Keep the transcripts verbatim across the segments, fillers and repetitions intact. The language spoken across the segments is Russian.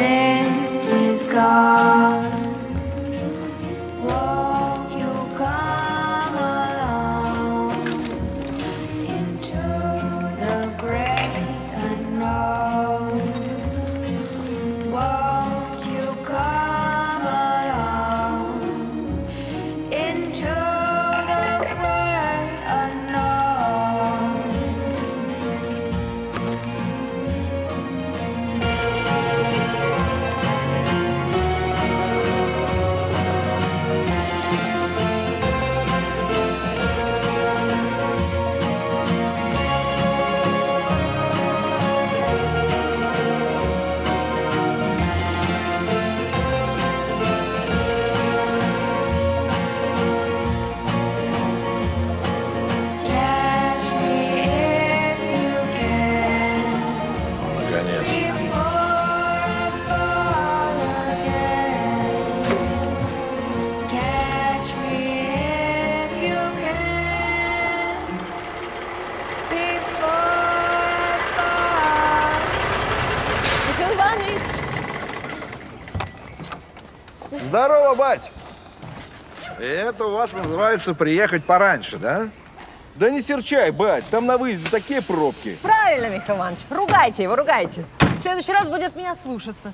innocence is gone. Won't you come along into the great unknown? Won't you come along into the great unknown? Здорово, бать! И это у вас называется приехать пораньше, да? Да не серчай, бать, там на выезде такие пробки. Правильно, Михаил Иванович, ругайте его, ругайте. В следующий раз будет меня слушаться.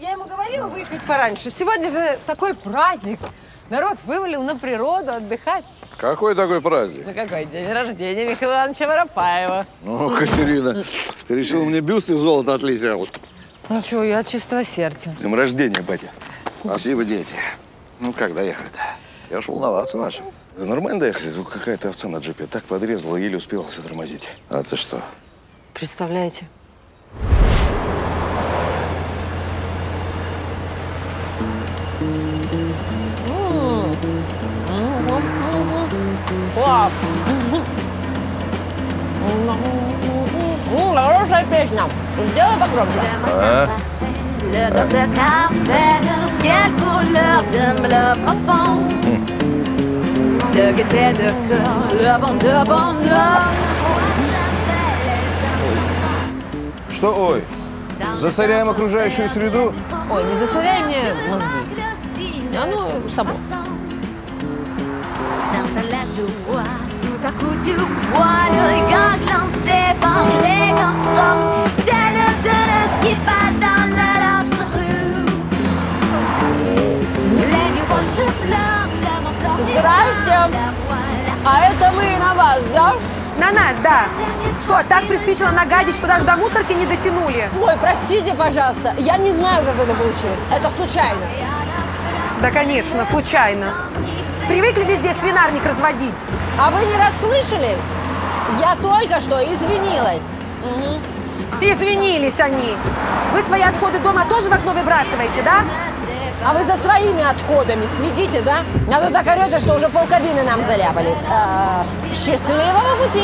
Я ему говорила выехать пораньше, сегодня же такой праздник. Народ вывалил на природу отдыхать. Какой такой праздник? Ну какой? День рождения Михаила Ивановича Воропаева. Ну, Катерина, ты решила мне бюст из золота отлить, а вот. Ну что, я от чистого сердца. С днем рождения, батя. Спасибо, дети. Ну как доехали-то? Я ж волноваться начал. Да нормально доехали? Тут какая-то овца на джипе так подрезала, еле успела затормозить. А ты что? Представляете? Класс! Хорошая песня. Сделай погромче. Le double café dans le ciel couleur d'un bleu profond. De gaieté de cœur, le vent de bonheur. Что, ой, засоряем окружающую среду? Ой, не засоряй мне мозги. А ну, собой. Здрасте! А это мы на вас, да? На нас, да. Что, так приспичило нагадить, что даже до мусорки не дотянули? Ой, простите, пожалуйста, я не знаю, как это получилось. Это случайно. Да, конечно, случайно. Привыкли везде свинарник разводить. А вы не расслышали? Я только что извинилась. Угу. Извинились они. Вы свои отходы дома тоже в окно выбрасываете, да? А вы за своими отходами следите, да? А то так орёте, что уже полкабины нам заляпали. А, счастливого пути!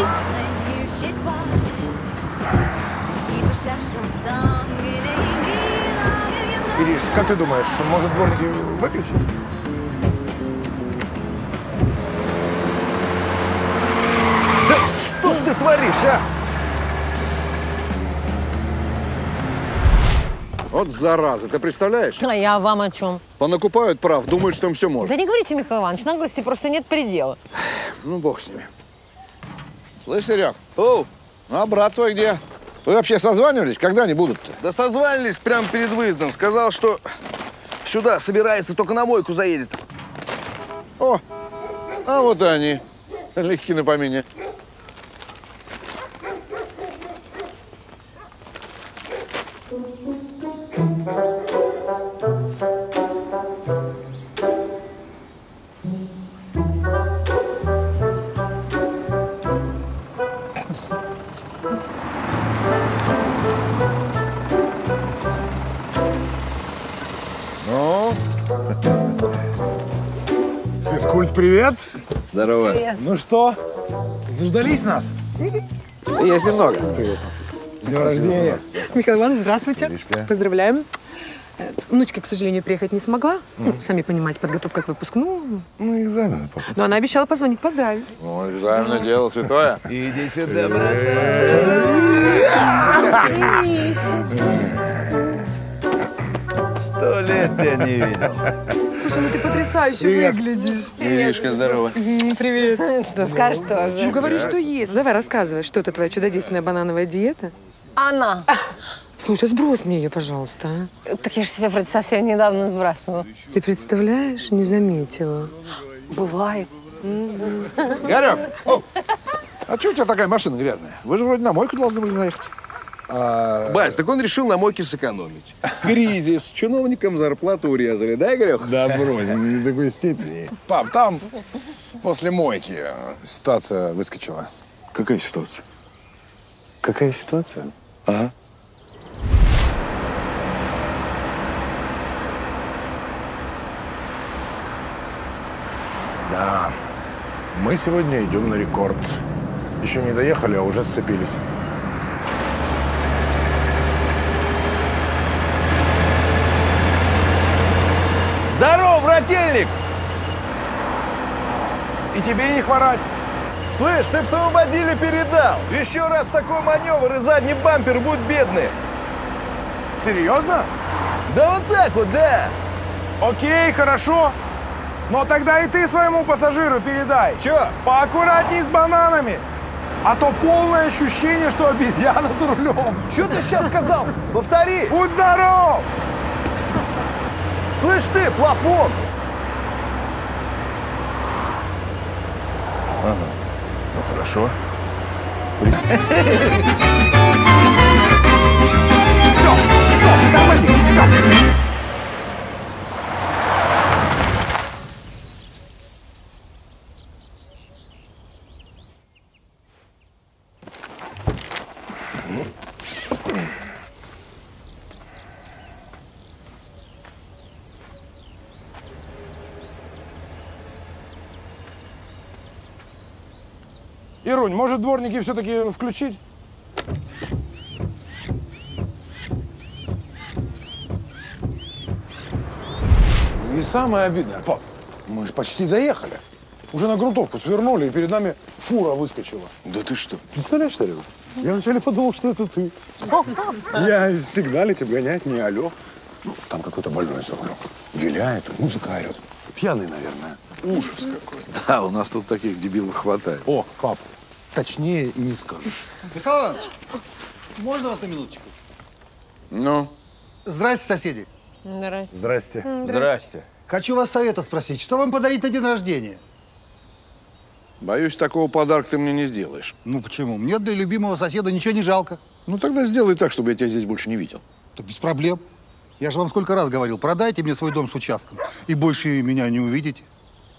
Ириш, как ты думаешь, может, дворники выпьют? Да что ж ты творишь, а? Вот зараза, ты представляешь? А я вам о чем? Понакупают прав, думают, что им все можно. Да не говорите, Михаил Иванович, наглости просто нет предела. Ну, бог с ними. Слышь, Серег? Оу. А брат твой где? Вы вообще созванивались? Когда они будут-то? Да созванивались прямо перед выездом. Сказал, что сюда собирается, только на мойку заедет. О, а вот и они. Легки на помине. Физкульт, привет! Здорово! Привет. Ну что, заждались нас? Есть немного. Привет. С днем рождения! Михаил Иванович, здравствуйте. Иришка. Поздравляем. Внучка, к сожалению, приехать не смогла. Mm. Ну, сами понимаете, подготовка к выпускному. Ну, экзамены, папа. Но она обещала позвонить, поздравить. Ну, экзамены да. Дело святое. Иди сюда, брат. я не видел. Слушай, ну ты потрясающе Привет. выглядишь. Иришка, здорово. Привет. Что скажешь тоже? Ну говори, что есть. Давай, рассказывай, что это твоя чудодейственная банановая диета? Она. Слушай, сбрось мне ее, пожалуйста. А? Так я же себя вроде совсем недавно сбрасывала. Ты представляешь, не заметила. Бывает. Игорек, а что у тебя такая машина грязная? Вы же вроде на мойку должны были заехать. А... Бась, так он решил на мойке сэкономить. Кризис, чиновникам зарплату урезали, да, Игорек? Да, брось, не до такой степени. Пап, там после мойки ситуация выскочила. Какая ситуация? Какая ситуация? Ага. Да, мы сегодня идем на рекорд. Еще не доехали, а уже сцепились. Здорово, брательник! И тебе не хворать. Слышь, ты псевдободилю передал. Еще раз такой маневр, и задний бампер будет бедный. Серьезно? Да вот так вот, да. Окей, хорошо. Но тогда и ты своему пассажиру передай. Чё? Поаккуратней с бананами. А то полное ощущение, что обезьяна за рулем. Чё ты сейчас сказал? Повтори. Будь здоров! Слышь ты, плафон! Ага. Ну хорошо. Всё, стоп, тормози, всё. Ирунь, может, дворники все-таки включить? И самое обидное, пап, мы же почти доехали. Уже на грунтовку свернули, и перед нами фура выскорчила. Да ты что? Представляешь, что ли? Я вначале подумал, что это ты. Я сигналить, обгонять, не алло. Ну, там какой-то больной за рулем. Виляет, музыка орет. Пьяный, наверное. Ужас какой. Да, у нас тут таких дебилов хватает. О, пап, точнее не скажешь. Михаил Иванович, можно вас на минуточку? Ну? Здрасте, соседи. Здрасте. Здрасте. Здрасте. Здрасте. Хочу вас совета спросить, что вам подарить на день рождения? Боюсь, такого подарка ты мне не сделаешь. Ну почему? Мне для любимого соседа ничего не жалко. Ну тогда сделай так, чтобы я тебя здесь больше не видел. Да без проблем. Я же вам сколько раз говорил, продайте мне свой дом с участком, и больше меня не увидите.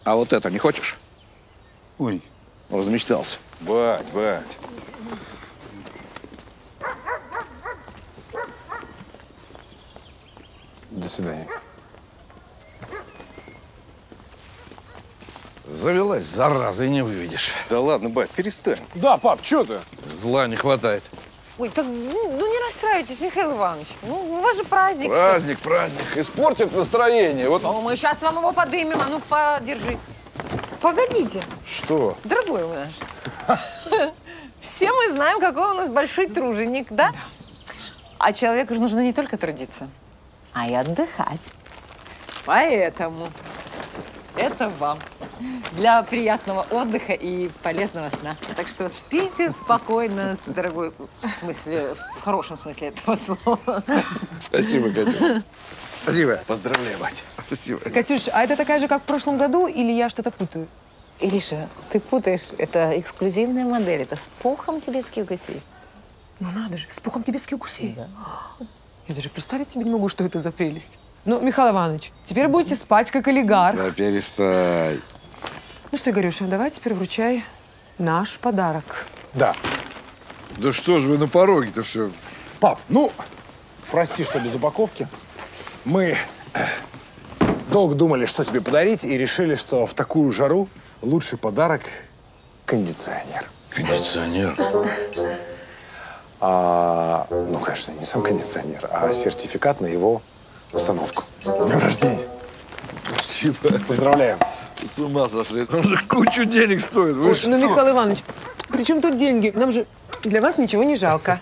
А вот это не хочешь? Ой. Размечтался. Бать, бать. До свидания. Завелась, зараза, и не выведешь. Да ладно, бать, перестань. Да, пап, что ты? Зла не хватает. Ой, так, ну, ну не расстраивайтесь, Михаил Иванович. Ну, у вас же праздник. Праздник, все. праздник. Испортит настроение. Вот. Ну, мы сейчас вам его подымем. А ну-ка, подержи. Погодите. Что? Дорогой вы наш. Все мы знаем, какой у нас большой труженик, да? А человеку же нужно не только трудиться, а и отдыхать. Поэтому это вам. Для приятного отдыха и полезного сна. Так что спите спокойно, дорогой, в смысле, в хорошем смысле этого слова. Спасибо, Катюш. Спасибо. Поздравляю, мать. Спасибо. Катюш, а это такая же, как в прошлом году, или я что-то путаю? Ириша, ты путаешь. Это эксклюзивная модель. Это с пухом тибетских гусей. Ну надо же, с пухом тибетских гусей. Да. Я даже представить себе не могу, что это за прелесть. Ну, Михаил Иванович, теперь будете спать, как олигарх. Да перестань. Ну что, Игорюша, давай теперь вручай наш подарок. Да. Да что же вы на пороге-то все? Пап, ну, прости, что без упаковки. Мы долго думали, что тебе подарить, и решили, что в такую жару лучший подарок – кондиционер. Кондиционер? А, ну, конечно, не сам кондиционер, а сертификат на его установку. С днем рождения. Спасибо. Поздравляем. С ума сошли. Он же кучу денег стоит. Вы Ой, ну, Михаил Иванович, при чем тут деньги? Нам же для вас ничего не жалко.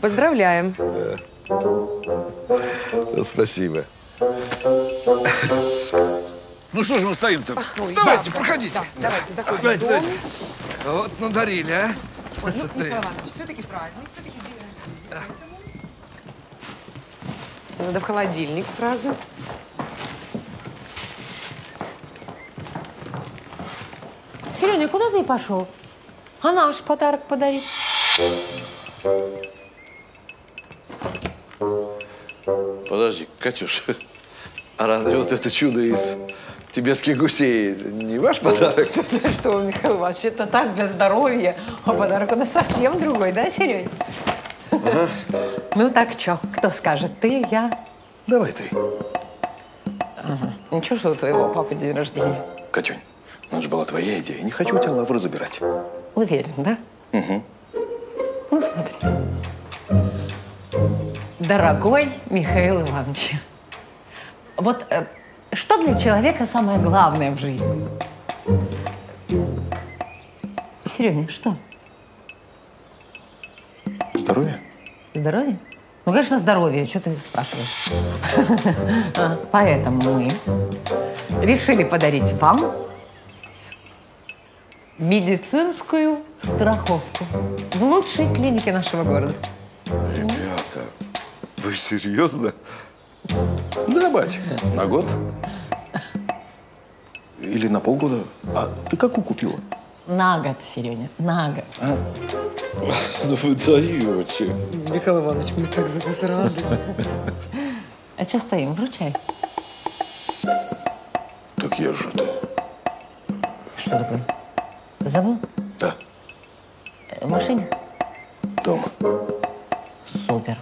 Поздравляем. Да. Да, спасибо. Ну что же мы стоим-то? Ой, давайте, да, проходите. Да, да. Давайте, заходим. Давайте, дом. Давайте. Вот надарили, а? Ой, ну, Николай Иванович, все-таки праздник, все-таки день рождения. Да. Поэтому... Надо в холодильник сразу. Сереня, куда ты пошел? А наш подарок подари. Подожди, Катюша, а разве вот это чудо из тибетских гусей не ваш подарок? Ты что, Михаил Иванович, это так, для здоровья. А подарок у нас совсем другой, да, Сереня? Ага. Ну так что, кто скажет, ты, я? Давай ты. Ага. Ничего, что у твоего папы день рождения. Катюнь, это же была твоя идея, не хочу у тебя лавры забирать. Уверен, да? Угу. Ну, смотри. Дорогой Михаил Иванович, вот э, что для человека самое главное в жизни? Сереня, что? Здоровье. Здоровье? Ну, конечно, здоровье. Что ты спрашиваешь? Поэтому мы решили подарить вам медицинскую страховку в лучшей клинике нашего города. Ребята... Вы серьезно? Да, бать, на год. Или на полгода. А ты какую купила? На год, Сереня, на год. А? Ну вы даете. Михаил Иванович, мы так за вас рады. А что стоим? Вручай. Так я же ты. Что такое? Забыл? Да. В машине? Дома. Супер.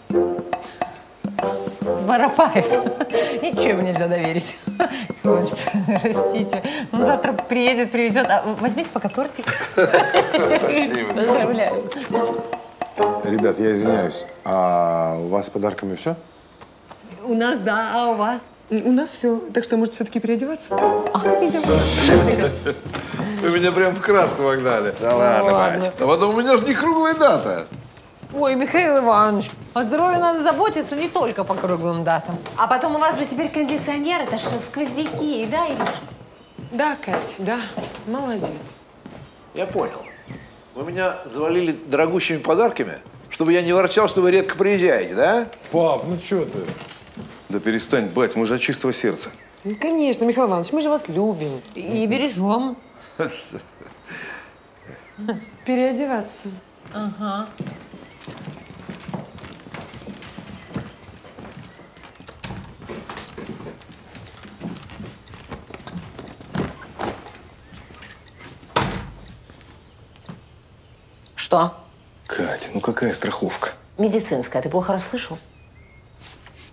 Воропаев. Ничего ему нельзя доверить. Простите. Он завтра приедет, привезет. А возьмите пока тортик. Спасибо. Поздравляю. Ребят, я извиняюсь. А у вас с подарками все? У нас, да. А у вас? У нас все. Так что, может, все-таки переодеваться? Вы меня прям в краску вогнали. Да ладно, давайте. А потом у меня же не круглая дата. Ой, Михаил Иванович, о здоровье надо заботиться не только по круглым датам. А потом у вас же теперь кондиционер, это что, сквозняки, да, Ириш? Да, Кать, да, молодец. Я понял. Вы меня завалили дорогущими подарками, чтобы я не ворчал, что вы редко приезжаете, да? Пап, ну что ты? Да перестань, бать, мы же от чистого сердца. Ну, конечно, Михаил Иванович, мы же вас любим и бережем. Переодеваться. Ага. Что? Катя, ну какая страховка? Медицинская. Ты плохо расслышал?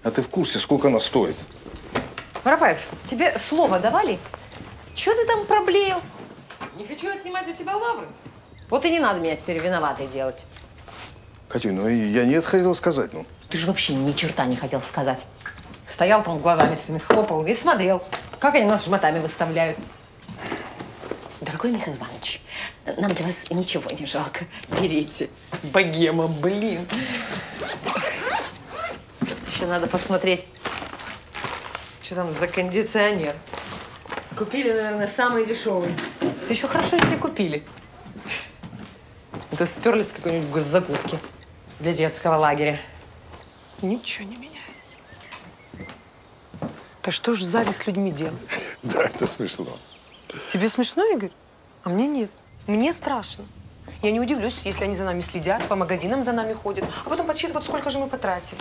А ты в курсе, сколько она стоит? Воропаев, тебе слово давали? Чего ты там проблеял? Не хочу отнимать у тебя лавры. Вот и не надо меня теперь виноватой делать. Катюнь, ну я нет хотел сказать, ну. Ты же вообще ни черта не хотел сказать. Стоял там глазами своими, хлопал и смотрел, как они нас жмотами выставляют. Дорогой Михаил Иванович, нам для вас ничего не жалко. Берите. Богема, блин. Еще надо посмотреть, что там за кондиционер. Купили, наверное, самый дешевый. Это еще хорошо, если купили. Это сперли с какой-нибудь госзакупки для детского лагеря. Ничего не меняется. Да что ж зависть людьми делает? Да, это смешно. Тебе смешно, Игорь? А мне нет. Мне страшно. Я не удивлюсь, если они за нами следят, по магазинам за нами ходят, а потом подсчитывают, сколько же мы потратим.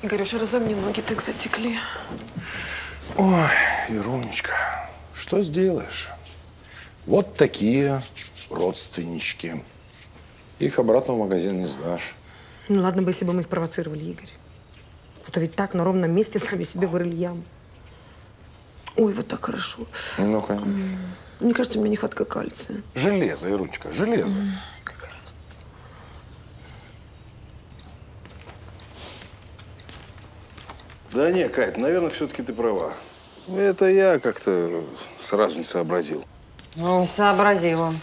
Игорюша, разо мне ноги так затекли. Ой, Ирунечка, что сделаешь? Вот такие родственнички. Их обратно в магазин не сдашь. Ну ладно бы, если бы мы их провоцировали, Игорь. А то ведь так на ровном месте сами себе вырыли яму. Ой, вот так хорошо. Ну, конечно. Мне кажется, у меня нехватка кальция. Железо, Ирунечка, железо. Mm, как раз. Да не, Кать, наверное, все-таки ты права. Это я как-то сразу не сообразил. Ну, не сообразила.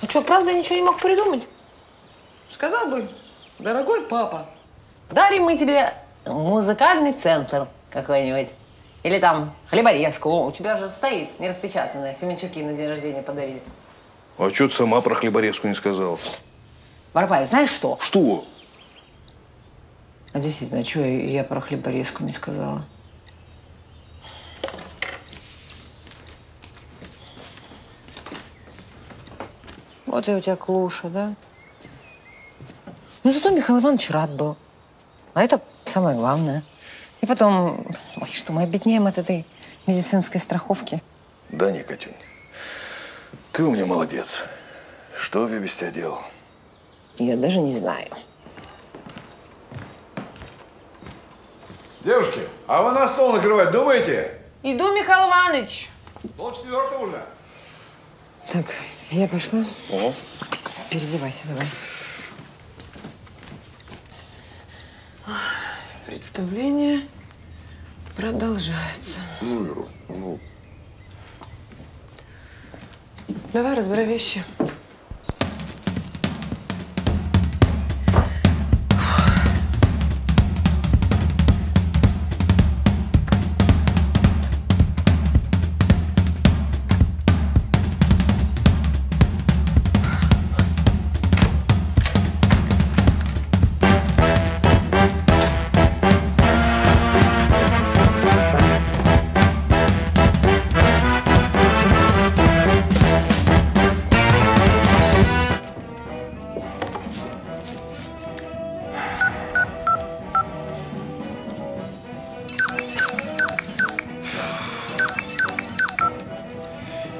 А что, правда, ничего не мог придумать? Сказал бы, дорогой папа, дарим мы тебе музыкальный центр какой-нибудь. Или там хлеборезку. О, у тебя же стоит нераспечатанная. Семенчуки на день рождения подарили. А чё ты сама про хлеборезку не сказала? Барбаев, знаешь что? Что? А действительно, чё я про хлеборезку не сказала? Вот я у тебя клуша, да? Ну, зато Михаил Иванович рад был. А это самое главное. И потом, ой, что мы обеднеем от этой медицинской страховки? Да не, Катюнь, ты у меня молодец. Что я без тебя делал? Я даже не знаю. Девушки, а вы на стол накрывать думаете? Иду, Михаил Иванович. Полчетвертого уже. Так, я пошла. О. Переодевайся давай. Представление продолжается. Ну, Ира, ну. Давай разбирай вещи.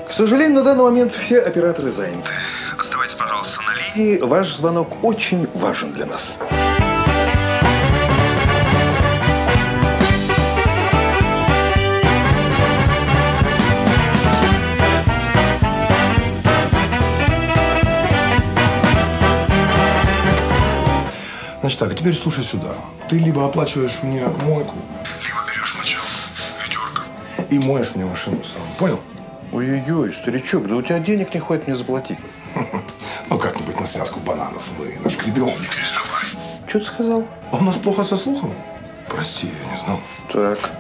К сожалению, на данный момент все операторы заняты. Оставайтесь, пожалуйста, на линии. Ваш звонок очень важен для нас. Значит так, теперь слушай сюда. Ты либо оплачиваешь мне мойку, либо берешь начало ведерко и моешь мне машину сам. Понял? Ой-ой-ой, старичок, да у тебя денег не хватит мне заплатить. Ну, как-нибудь на связку бананов мы нашкребем. Не переживай. Что ты сказал? А у нас плохо со слухом? Прости, я не знал. Так.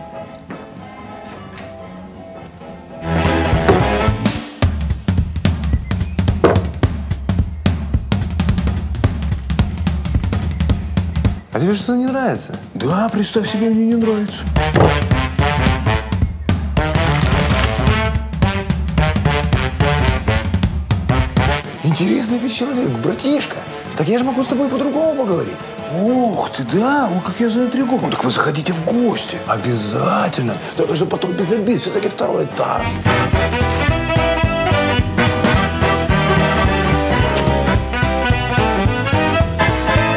А тебе что-то не нравится? Да, представь себе, мне не нравится. Интересный ты человек, братишка. Так я же могу с тобой по-другому поговорить. Ох ты, да? О, как я заинтригован. Ну, так вы заходите в гости. Обязательно. Только же потом без обид. Все-таки второй этаж.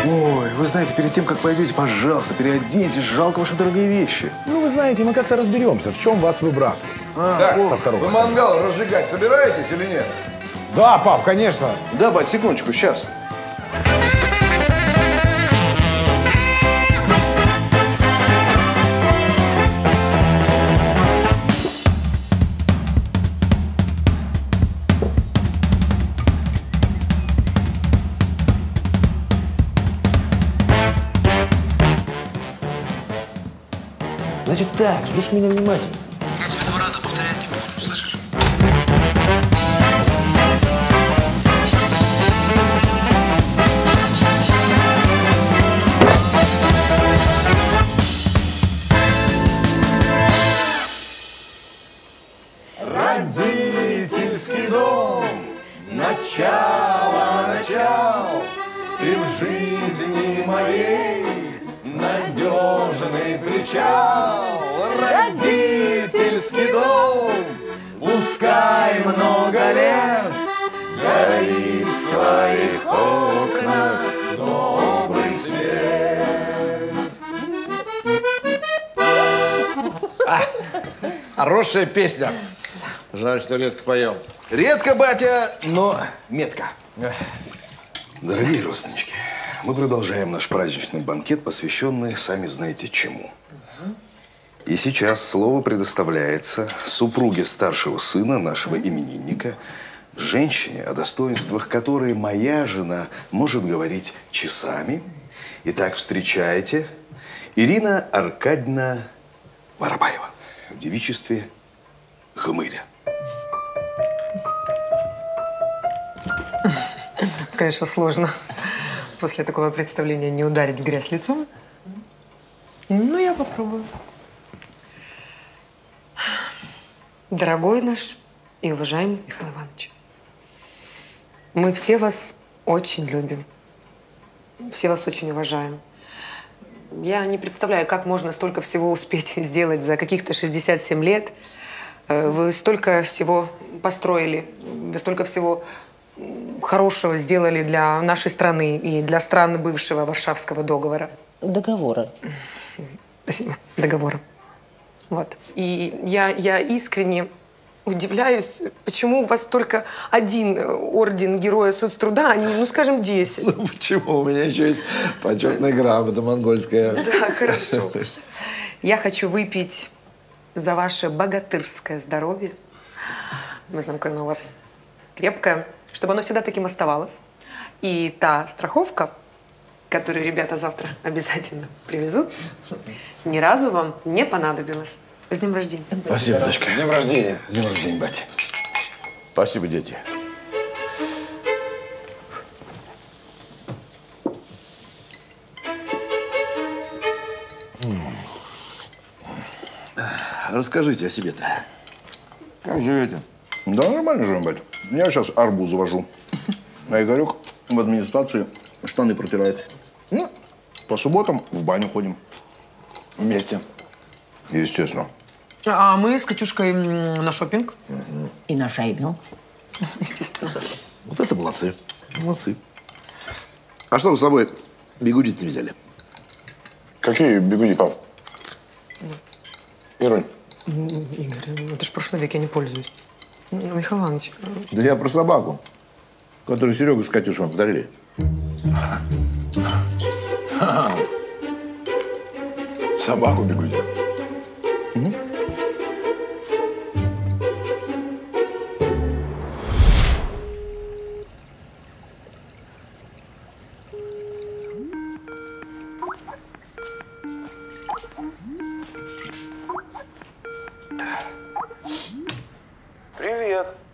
Ой, вы знаете, перед тем, как пойдете, пожалуйста, переоденьтесь. Жалко ваши дорогие вещи. Ну, вы знаете, мы как-то разберемся, в чем вас выбрасывать. А, так, вот, со второго. Вы мангал разжигать собираетесь или нет? Да, пап, конечно. Да, бать, секундочку, сейчас. Значит так, слушай меня внимательно. Я тебе два раза повторять не буду, слышишь? Родительский дом, начало начал, ты в жизни моей надежный причал. Родительский дом, пускай много лет горит в твоих окнах добрый свет. Хорошая песня. Жаль, что редко поел. Редко, батя, но метко. Дорогие родственнички, мы продолжаем наш праздничный банкет, посвященный сами знаете чему. И сейчас слово предоставляется супруге старшего сына нашего именинника, женщине, о достоинствах которой моя жена может говорить часами. Итак, встречайте Ирина Аркадьевна Воропаева в девичестве Гмыря. Конечно, сложно после такого представления не ударить в грязь лицом. Ну, я попробую. Дорогой наш и уважаемый Михаил Иванович, мы все вас очень любим, все вас очень уважаем. Я не представляю, как можно столько всего успеть сделать за каких-то шестьдесят семь лет. Вы столько всего построили, вы столько всего хорошего сделали для нашей страны и для стран бывшего Варшавского договора. Договора. Спасибо. Договора. Вот. И я, я искренне удивляюсь, почему у вас только один орден Героя Соцтруда, а не, ну, скажем, десять. Ну, почему? У меня еще есть почетная грамота монгольская. Да, хорошо. Я хочу выпить за ваше богатырское здоровье. Мы знаем, как оно у вас крепкое. Чтобы оно всегда таким оставалось. И та страховка, которую ребята завтра обязательно привезут, ни разу вам не понадобилась. С днем рождения. Спасибо, дочка. С днем рождения. С днем рождения, батя. Спасибо, дети. Расскажите о себе-то. Как живете? Да нормально живем, батя. Я сейчас арбуз вожу. А Игорек в администрации штаны протирает. Ну, по субботам в баню ходим. Вместе. Естественно. А мы с Катюшкой на шопинг. Угу. И на шайбинг. Естественно. Вот это молодцы. Молодцы. А что вы с собой бигуди-то не взяли? Какие бигуди, пап? Ирунь. Игорь, это ж в прошлом веке я не пользуюсь. Михаил Иванович. Да я про собаку, которую Серегу с Катюшей подарили. Собаку бегут. Угу.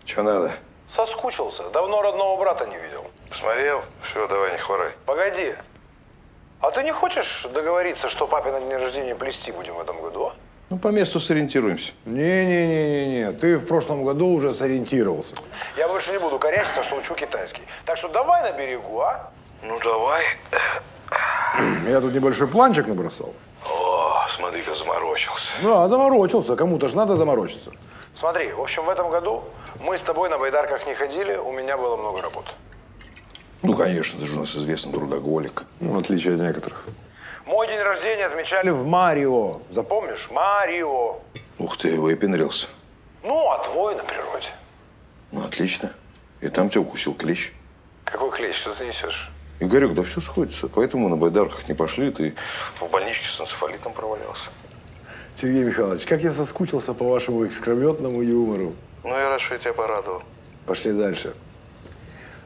Что надо? Соскучился. Давно родного брата не видел. Посмотрел? Все, давай, не хворай. Погоди. А ты не хочешь договориться, что папе на день рождения плести будем в этом году, а? Ну, по месту сориентируемся. Не-не-не-не-не. Ты в прошлом году уже сориентировался. Я больше не буду корячиться, что учу китайский. Так что давай на берегу, а? Ну, давай. Я тут небольшой планчик набросал. О, смотри-ка, заморочился. Да, заморочился. Кому-то ж надо заморочиться. Смотри, в общем, в этом году мы с тобой на байдарках не ходили, у меня было много работ. Ну, конечно, ты же у нас известный трудоголик, в отличие от некоторых. Мой день рождения отмечали в Марио. Запомнишь? Марио. Ух ты, выпендрился. Ну, а твой на природе. Ну, отлично. И там тебя укусил клещ. Какой клещ? Что ты несешь? Игорек, да все сходится. Поэтому на байдарках не пошли, ты в больничке с энцефалитом провалялся. Сергей Михайлович, как я соскучился по вашему экскрометному юмору. Ну, я рад, что я тебя порадовал. Пошли дальше.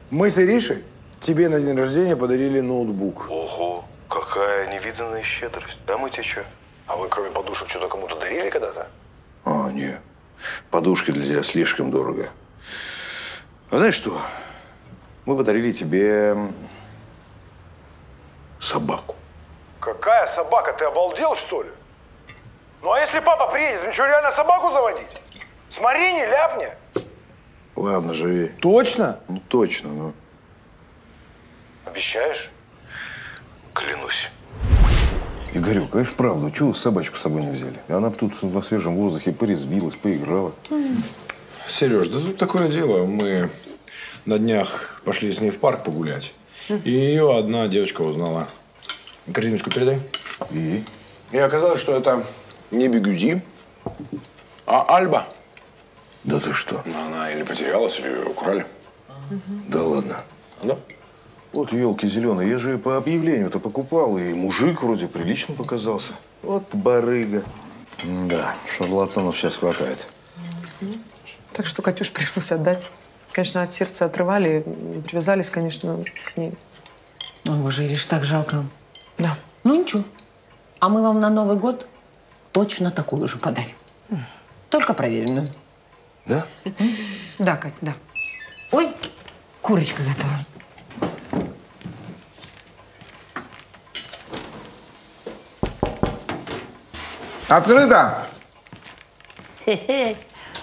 Мы с Иришей тебе на день рождения подарили ноутбук. Ого, какая невиданная щедрость. Да мы тебе что? А вы, кроме подушек, что-то кому-то дарили когда-то? А, нет. Подушки для тебя слишком дорого. А знаешь что? Мы подарили тебе собаку. Какая собака? Ты обалдел, что ли? Ну, а если папа приедет, ну что, реально собаку заводить? Смотри, не ляпни. Ладно, живи. Точно? Ну, точно, ну. Обещаешь? Клянусь. Игорек, а и вправду, чего собачку с собой не взяли? Она бы тут на свежем воздухе порезвилась, поиграла. Сереж, да тут такое дело. Мы на днях пошли с ней в парк погулять. И ее одна девочка узнала. Корзиночку передай. И? И оказалось, что это... не бигуди, а Альба. Да ты что? Она или потерялась, или ее украли. Угу. Да ладно. Да? Вот елки зеленые, я же ее по объявлению-то покупал, и мужик вроде прилично показался. Вот барыга. Да, шарлатанов сейчас хватает. Так что Катюш пришлось отдать. Конечно, от сердца отрывали, привязались, конечно, к ней. О, боже, Ириш, так жалко. Да. Ну ничего. А мы вам на Новый год точно такую же подарим. Только проверенную. Да? Да, Кать, да. Ой, курочка готова. Открыто! Хе-хе.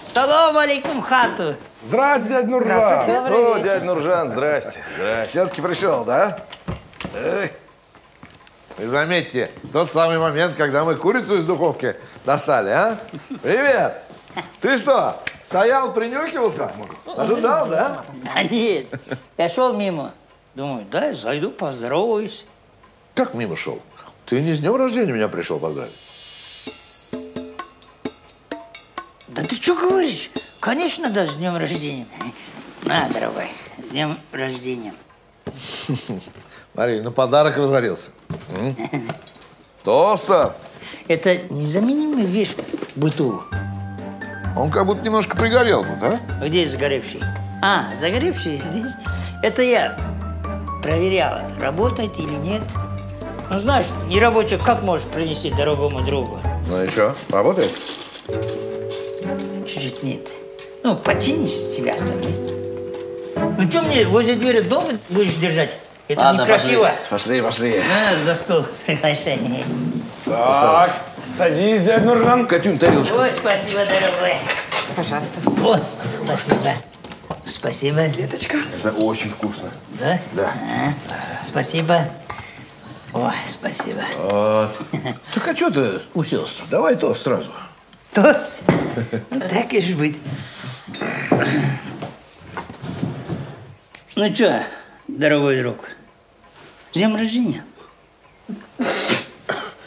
Салам алейкум хату. Здравствуйте, дядь Нуржан. Здравствуйте. О, дядь Нуржан, здрасте. Здрасте. Все-таки пришел, да? Эй. И заметьте, в тот самый момент, когда мы курицу из духовки достали, а? Привет! Ты что, стоял, принюхивался? Ожидал, да? Да нет, я шел мимо. Думаю, дай зайду, поздороваюсь. Как мимо шел? Ты не с днем рождения меня пришел поздравить? Да ты что говоришь? Конечно, да, с днем рождения. На, дорогой, с днем рождения. Мария, ну подарок разорился. Тостер! Это незаменимая вещь в быту. Он как будто немножко пригорел, да? Где загоревший? А, загоревший здесь. Это я проверяла, работает или нет. Ну, знаешь, нерабочий как может принести дорогому другу? Ну и что, работает? Чуть-чуть нет. Ну, починишь, себя оставляй. Ну, что мне возле двери дома будешь держать? Это ладно, некрасиво. Пошли, пошли. пошли. На, за стол приглашение. Так, садись, дядь Нуржан. Катюнь, тарелочку. Ой, спасибо, дорогой. Пожалуйста. О, спасибо. Спасибо. Деточка. Это очень вкусно. Да? Да. А, спасибо. Ой, спасибо. Вот. Так а что ты уселся-то? Давай тост сразу. Тост? Так и ж быть. Ну что, дорогой друг, с днем рождения.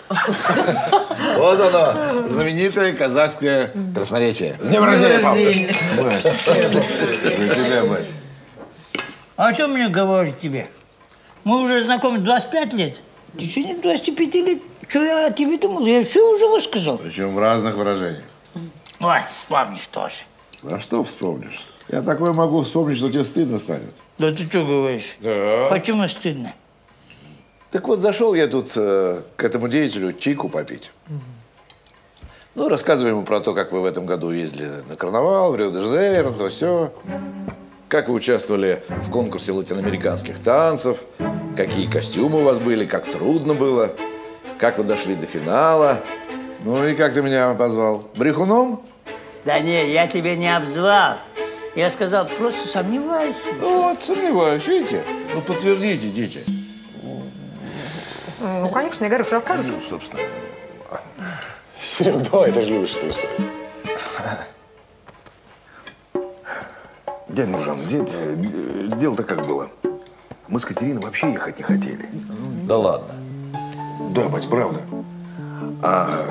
Вот оно, знаменитое казахское красноречие. С днем рождения, Павлик. А что мне говорить тебе? Мы уже знакомы двадцать пять лет. Ты что, не двадцать пять лет? Что я о тебе думал? Я все уже высказал. Причем в разных выражениях. Ой, вспомнишь тоже. Да что вспомнишь? Я такое могу вспомнить, что тебе стыдно станет. Да ты что говоришь? Да. Почему стыдно? Так вот, зашел я тут э, к этому деятелю чайку попить. Угу. Ну, рассказываю ему про то, как вы в этом году ездили на карнавал, в Рио-де-Жанейро, то все. Как вы участвовали в конкурсе латиноамериканских танцев, какие костюмы у вас были, как трудно было, как вы дошли до финала. Ну и как ты меня позвал? Брехуном? Да не, я тебя не обзвал. Я сказал, просто сомневаюсь. Ну вот, сомневаюсь, видите? Ну подтвердите, дети. Ну, конечно, я говорю, что расскажешь. Ну, собственно. Серег, давай, ты же любишь эту историю. Дядь Нуржан, дело-то как было. Мы с Катериной вообще ехать не хотели. Да ладно. Да, бать, правда. А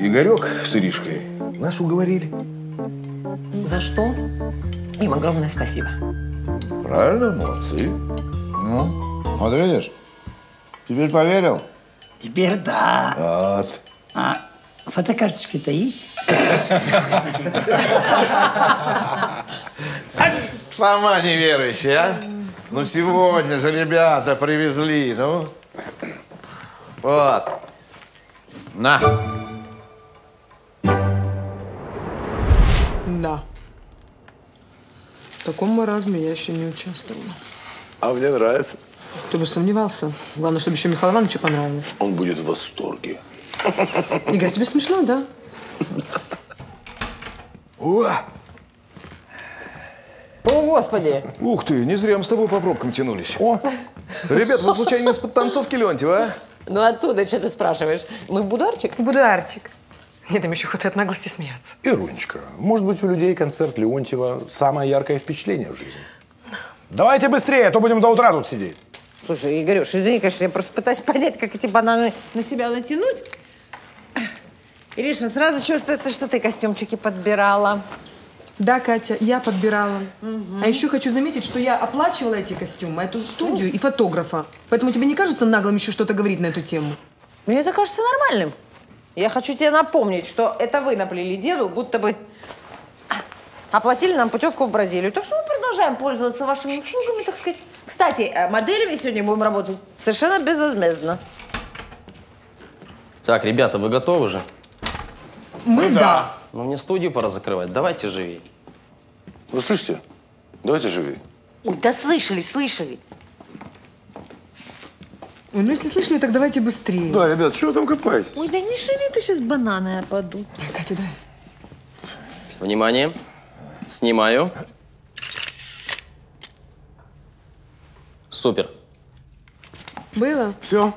Игорек с Иришкой нас уговорили. За что им огромное спасибо. Правильно, молодцы. Ну, вот видишь, теперь поверил? Теперь да. Вот. А фотокарточки-то есть? Сама неверующая, а? Ну сегодня же ребята привезли, ну. Вот. На. Да. В таком маразме я еще не участвовала. А мне нравится. Кто бы сомневался. Главное, чтобы еще Михаилу Ивановичу понравилось. Он будет в восторге. Игорь, тебе смешно, да? О! О, Господи! Ух ты, не зря мы с тобой по пробкам тянулись. О! Ребят, вы случайно из подтанцовки Леонтьева, а? Ну оттуда что ты спрашиваешь? Мы в Бударчик? Бударчик. Мне там еще хватает наглости смеяться. Ирунечка, может быть, у людей концерт Леонтьева самое яркое впечатление в жизни? Давайте быстрее, а то будем до утра тут сидеть. Слушай, Игорюш, извини, конечно, я просто пытаюсь понять, как эти бананы на себя натянуть. Ириша, сразу чувствуется, что ты костюмчики подбирала. Да, Катя, я подбирала. Угу. А еще хочу заметить, что я оплачивала эти костюмы, эту студию и фотографа. Поэтому тебе не кажется наглым еще что-то говорить на эту тему? Мне это кажется нормальным. Я хочу тебе напомнить, что это вы наплели деду, будто бы оплатили нам путевку в Бразилию. Так что мы продолжаем пользоваться вашими услугами, так сказать. Кстати, моделями сегодня будем работать совершенно безвозмездно. Так, ребята, вы готовы же? Мы, да. да. Но мне студию пора закрывать. Давайте живей. Вы слышите? Давайте живей. Ой, да слышали, слышали. Ой, ну если слышали, так давайте быстрее. Да, ребят, что вы там копаетесь? Ой, да не шеви, ты сейчас бананы опаду. Ой, Катя, дай. Внимание. Снимаю. Супер. Было? Все.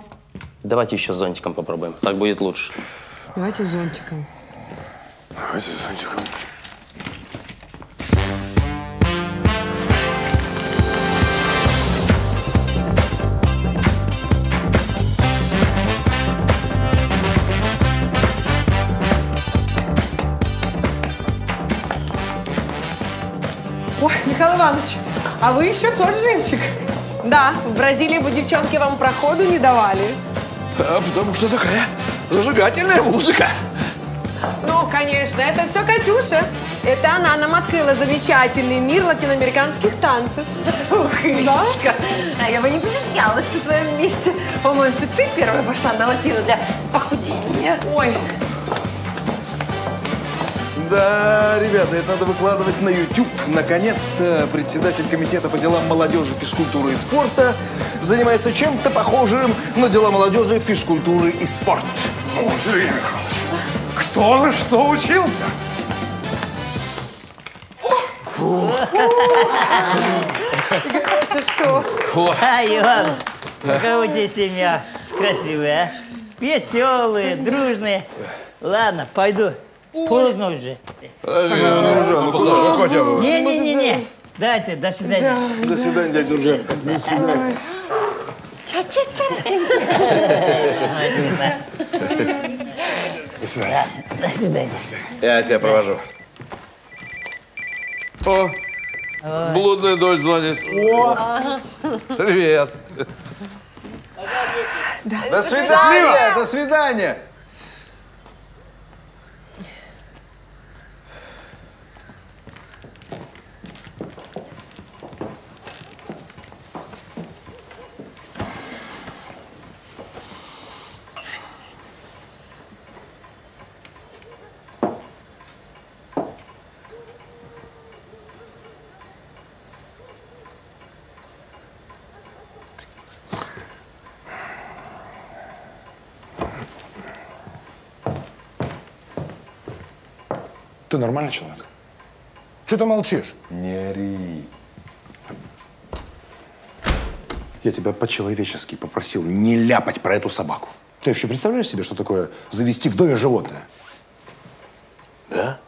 Давайте еще зонтиком попробуем. Так будет лучше. Давайте зонтиком. Давайте зонтиком. Ой, Михаил Иванович, а вы еще тот живчик. Да, в Бразилии бы девчонки вам проходу не давали. А потому что такая зажигательная музыка. Ну, конечно, это все Катюша. Это она нам открыла замечательный мир латиноамериканских танцев. Ух, Иришка, а я бы не поменялась на твоем месте. По-моему, ты, ты первая пошла на латину для похудения. Ой. Да, ребята, это надо выкладывать на YouTube. Наконец-то председатель комитета по делам молодежи, физкультуры и спорта занимается чем-то похожим на дела молодежи, физкультуры и спорт. О, Сергей Михайлович, кто на что учился? Гоша, что? А, Иван, какая у тебя семья красивая, а? Веселые, дружные. Ладно, пойду. Поздно уже. Не-не-не-не. Дайте, до свидания. До свидания, дядя Жужа. До свидания. Ча-ча-ча. До свидания. До свидания. Я тебя провожу. О, блудная дочь звонит. Привет. До свидания, до свидания. Ты нормальный человек? Че ты молчишь? Не ори. Я тебя по-человечески попросил не ляпать про эту собаку. Ты вообще представляешь себе, что такое завести в доме животное? Да?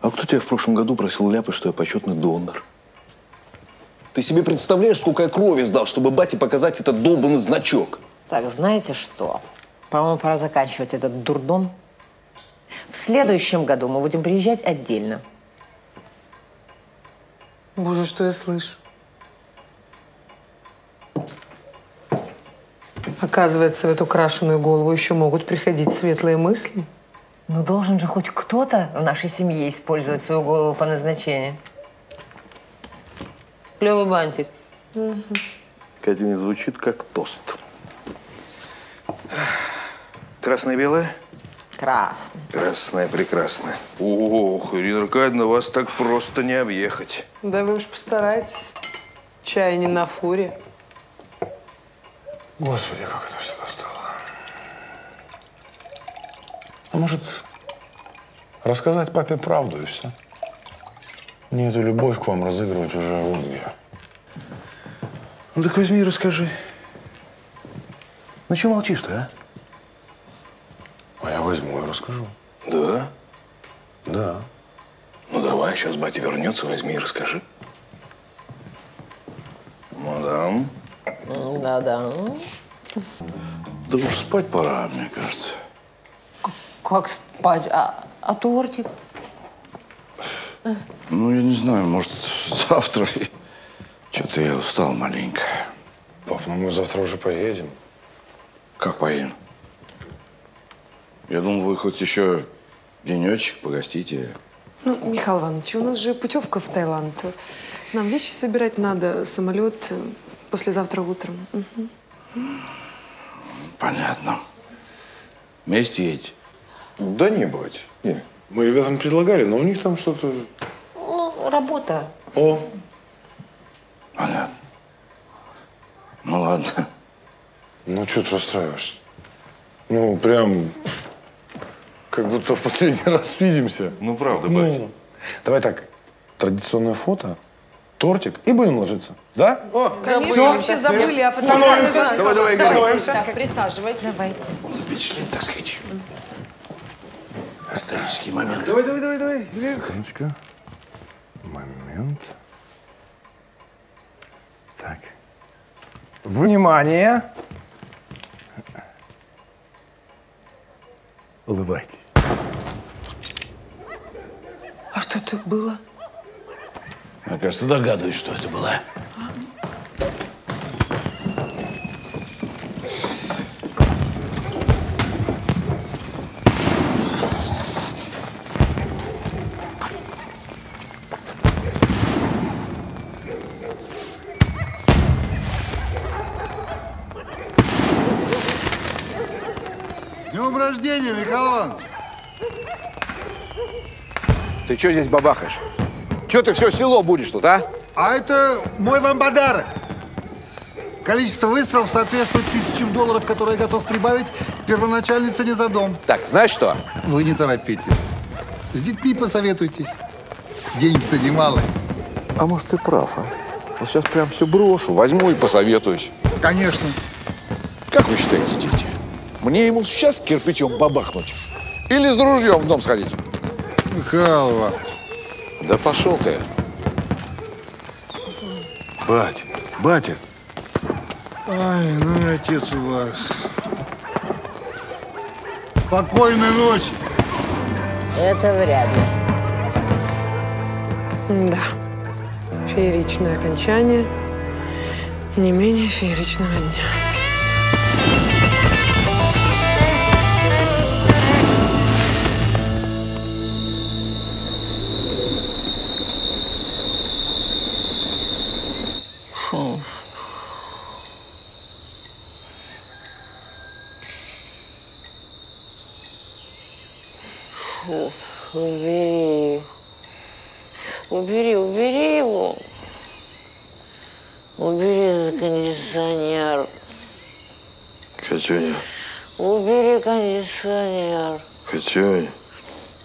А кто тебя в прошлом году просил ляпать, что я почетный донор? Ты себе представляешь, сколько я крови сдал, чтобы бате показать этот долбанный значок? Так, знаете что? По-моему, пора заканчивать этот дурдом. В следующем году мы будем приезжать отдельно. Боже, что я слышу. Оказывается, в эту крашеную голову еще могут приходить светлые мысли. Но должен же хоть кто-то в нашей семье использовать свою голову по назначению. Клевый бантик. Угу. Катя, не звучит как тост. Красное-белое? Красный. Красная, прекрасная. Ох, Ирина Аркадьевна, вас так просто не объехать. Да вы уж постарайтесь. Чай не на фуре. Господи, как это все достало. А может, рассказать папе правду и все? Мне эту любовь к вам разыгрывать уже вот где. Ну так возьми и расскажи. Ну чего молчишь-то, а? А я возьму и расскажу. Да? Да. Ну давай, сейчас батя вернется, возьми и расскажи. Мадам. Мадам. Да уж спать пора, мне кажется. Как, как спать? А, а тортик? Ну, я не знаю, может, завтра. Что-то я устал маленько. Пап, ну мы завтра уже поедем. Как поедем? Я думал, вы хоть еще денечек погостите. Ну, Михаил Иванович, у нас же путевка в Таиланд. Нам вещи собирать надо, самолет послезавтра утром. Угу. Понятно. Вместе едете? Да не, бывает. Не. Мы ребятам предлагали, но у них там что-то… Ну, работа. О. Понятно. Ну, ладно. Ну, что ты расстраиваешься? Ну, прям… Как будто в последний раз видимся. Ну, правда, ну, батя. Давай так, традиционное фото, тортик и будем ложиться. Да? О, конечно, мы вообще забыли о фотографии. Давай, давай, готовимся. Присаживайтесь. Давайте. Запечатлим, так сказать. Исторический момент. Давай, давай, давай, давай. Секундочку. Момент. Так. Внимание. Улыбайтесь. А что это было? Я, кажется, догадываюсь, что это было. С днем рождения, Михаил Иванович! Ты что здесь бабахаешь? Че ты все село будешь тут, а? А это мой вам подарок. Количество выстрелов соответствует тысячам долларов, которые я готов прибавить первоначальной цене за дом. Так, знаешь что? Вы не торопитесь. С детьми посоветуйтесь. Деньги-то немалые. А может, ты прав, а? Вот сейчас прям все брошу, возьму и посоветуюсь. Конечно. Как вы считаете, дети? Мне ему сейчас кирпичом бабахнуть? Или с ружьем в дом сходить? Михаил Иванович. Да пошел ты. Бать, батя. Ай, ну и отец у вас. Спокойной ночи. Это вряд ли. Да. Фееричное окончание не менее фееричного дня. Убери. Убери, убери его. Убери этот кондиционер. Катюня. Убери кондиционер. Катюня.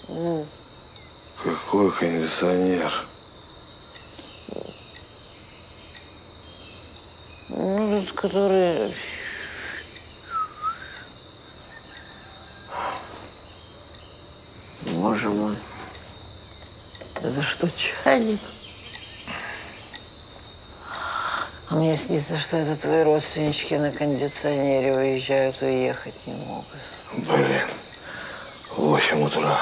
Mm. Какой кондиционер? Ну, тот, который... Боже мой, это что, чайник? А мне снится, что это твои родственнички на кондиционере выезжают, уехать не могут. Блин, восемь утра.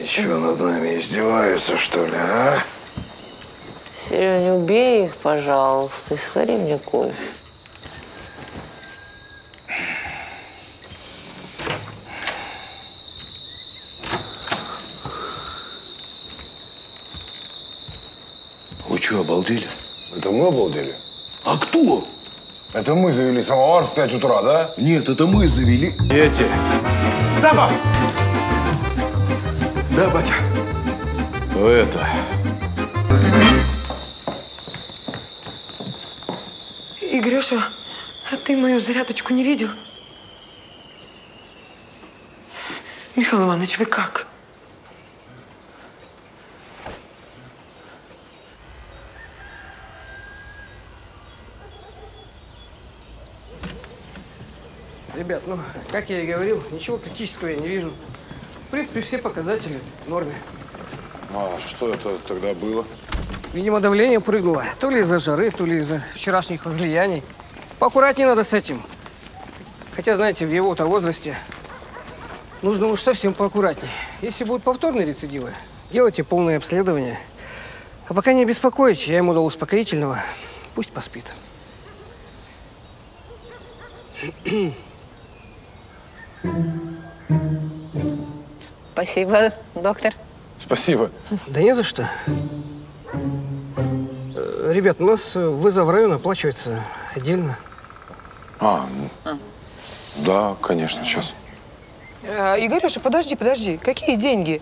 Еще над нами издеваются, что ли, а? Серёня, убей их, пожалуйста, и свари мне кофе. Что, обалдели? Это мы обалдели? А кто? Это мы завели самовар в пять утра, да? Нет, это мы завели... Эти. Да, баб! Да, батя. Ну это... Игорёша, а ты мою зарядочку не видел? Михаил Иванович, вы как? Ребят, ну, как я и говорил, ничего критического я не вижу. В принципе, все показатели в норме. А что это тогда было? Видимо, давление прыгнуло. То ли из-за жары, то ли из-за вчерашних возлияний. Поаккуратнее надо с этим. Хотя, знаете, в его-то возрасте нужно уж совсем поаккуратнее. Если будут повторные рецидивы, делайте полное обследование. А пока не беспокоить, я ему дал успокоительного. Пусть поспит. Спасибо, доктор. Спасибо. Да не за что. Ребят, у нас вызов района оплачивается отдельно. А, ну, а. Да, конечно, сейчас. И говорю, что подожди, подожди, какие деньги?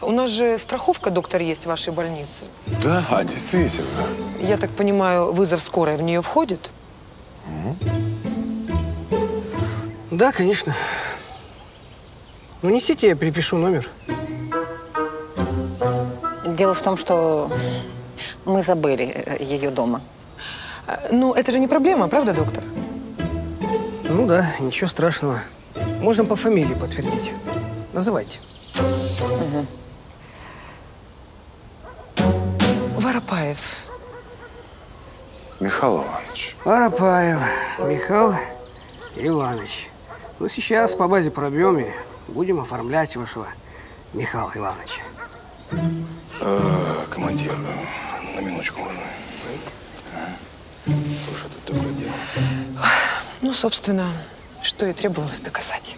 У нас же страховка, доктор, есть в вашей больнице. Да, а действительно. Я так понимаю, вызов скорой в нее входит? Mm-hmm. Да, конечно. Ну, несите, я перепишу номер. Дело в том, что мы забыли ее дома. Ну, это же не проблема, правда, доктор? Ну да, ничего страшного. Можно по фамилии подтвердить. Называйте. Угу. Воропаев. Михаил Иванович. Воропаев Михаил Иванович. Ну, сейчас по базе пробьем и будем оформлять вашего Михаила Ивановича. А, командир, на минуточку можно? А? Слушай, тут такое дело. Ну, собственно, что и требовалось доказать.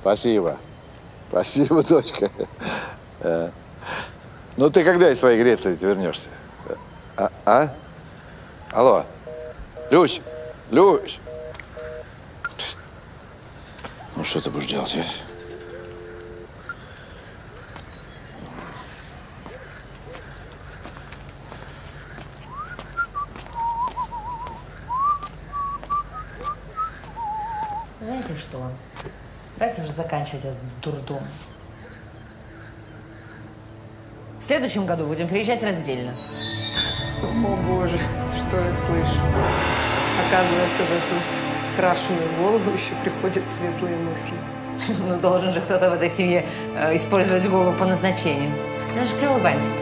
Спасибо. Спасибо, дочка. Ну, ты когда из своей Греции вернешься? А? а? Алло. Люсь! Люсь! Ну, что ты будешь делать? Знаете что? Давайте уже заканчивать этот дурдом. В следующем году будем приезжать раздельно. О, Боже, что я слышу. Оказывается, в эту крашеную голову еще приходят светлые мысли. Ну, должен же кто-то в этой семье использовать голову по назначению. Это же клевый бантик.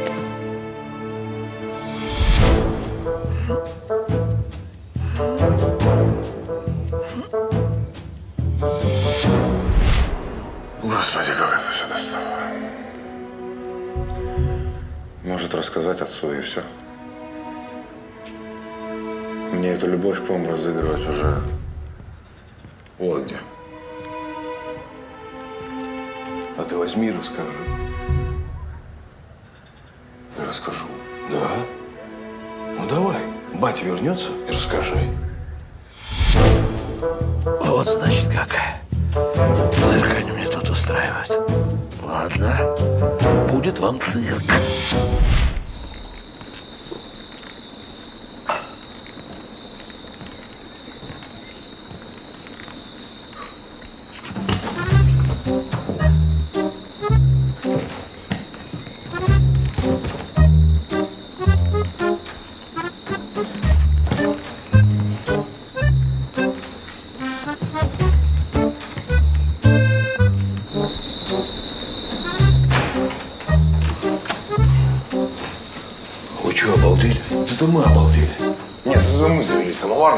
Господи, как это все достало. Может, рассказать отцу и все. Мне эту любовь к вам разыгрывать уже вот где. А ты возьми и расскажи. Я расскажу. Да? Ну давай, батя вернется и расскажи. Вот значит как. Цирк они мне тут устраивают. Ладно, будет вам цирк.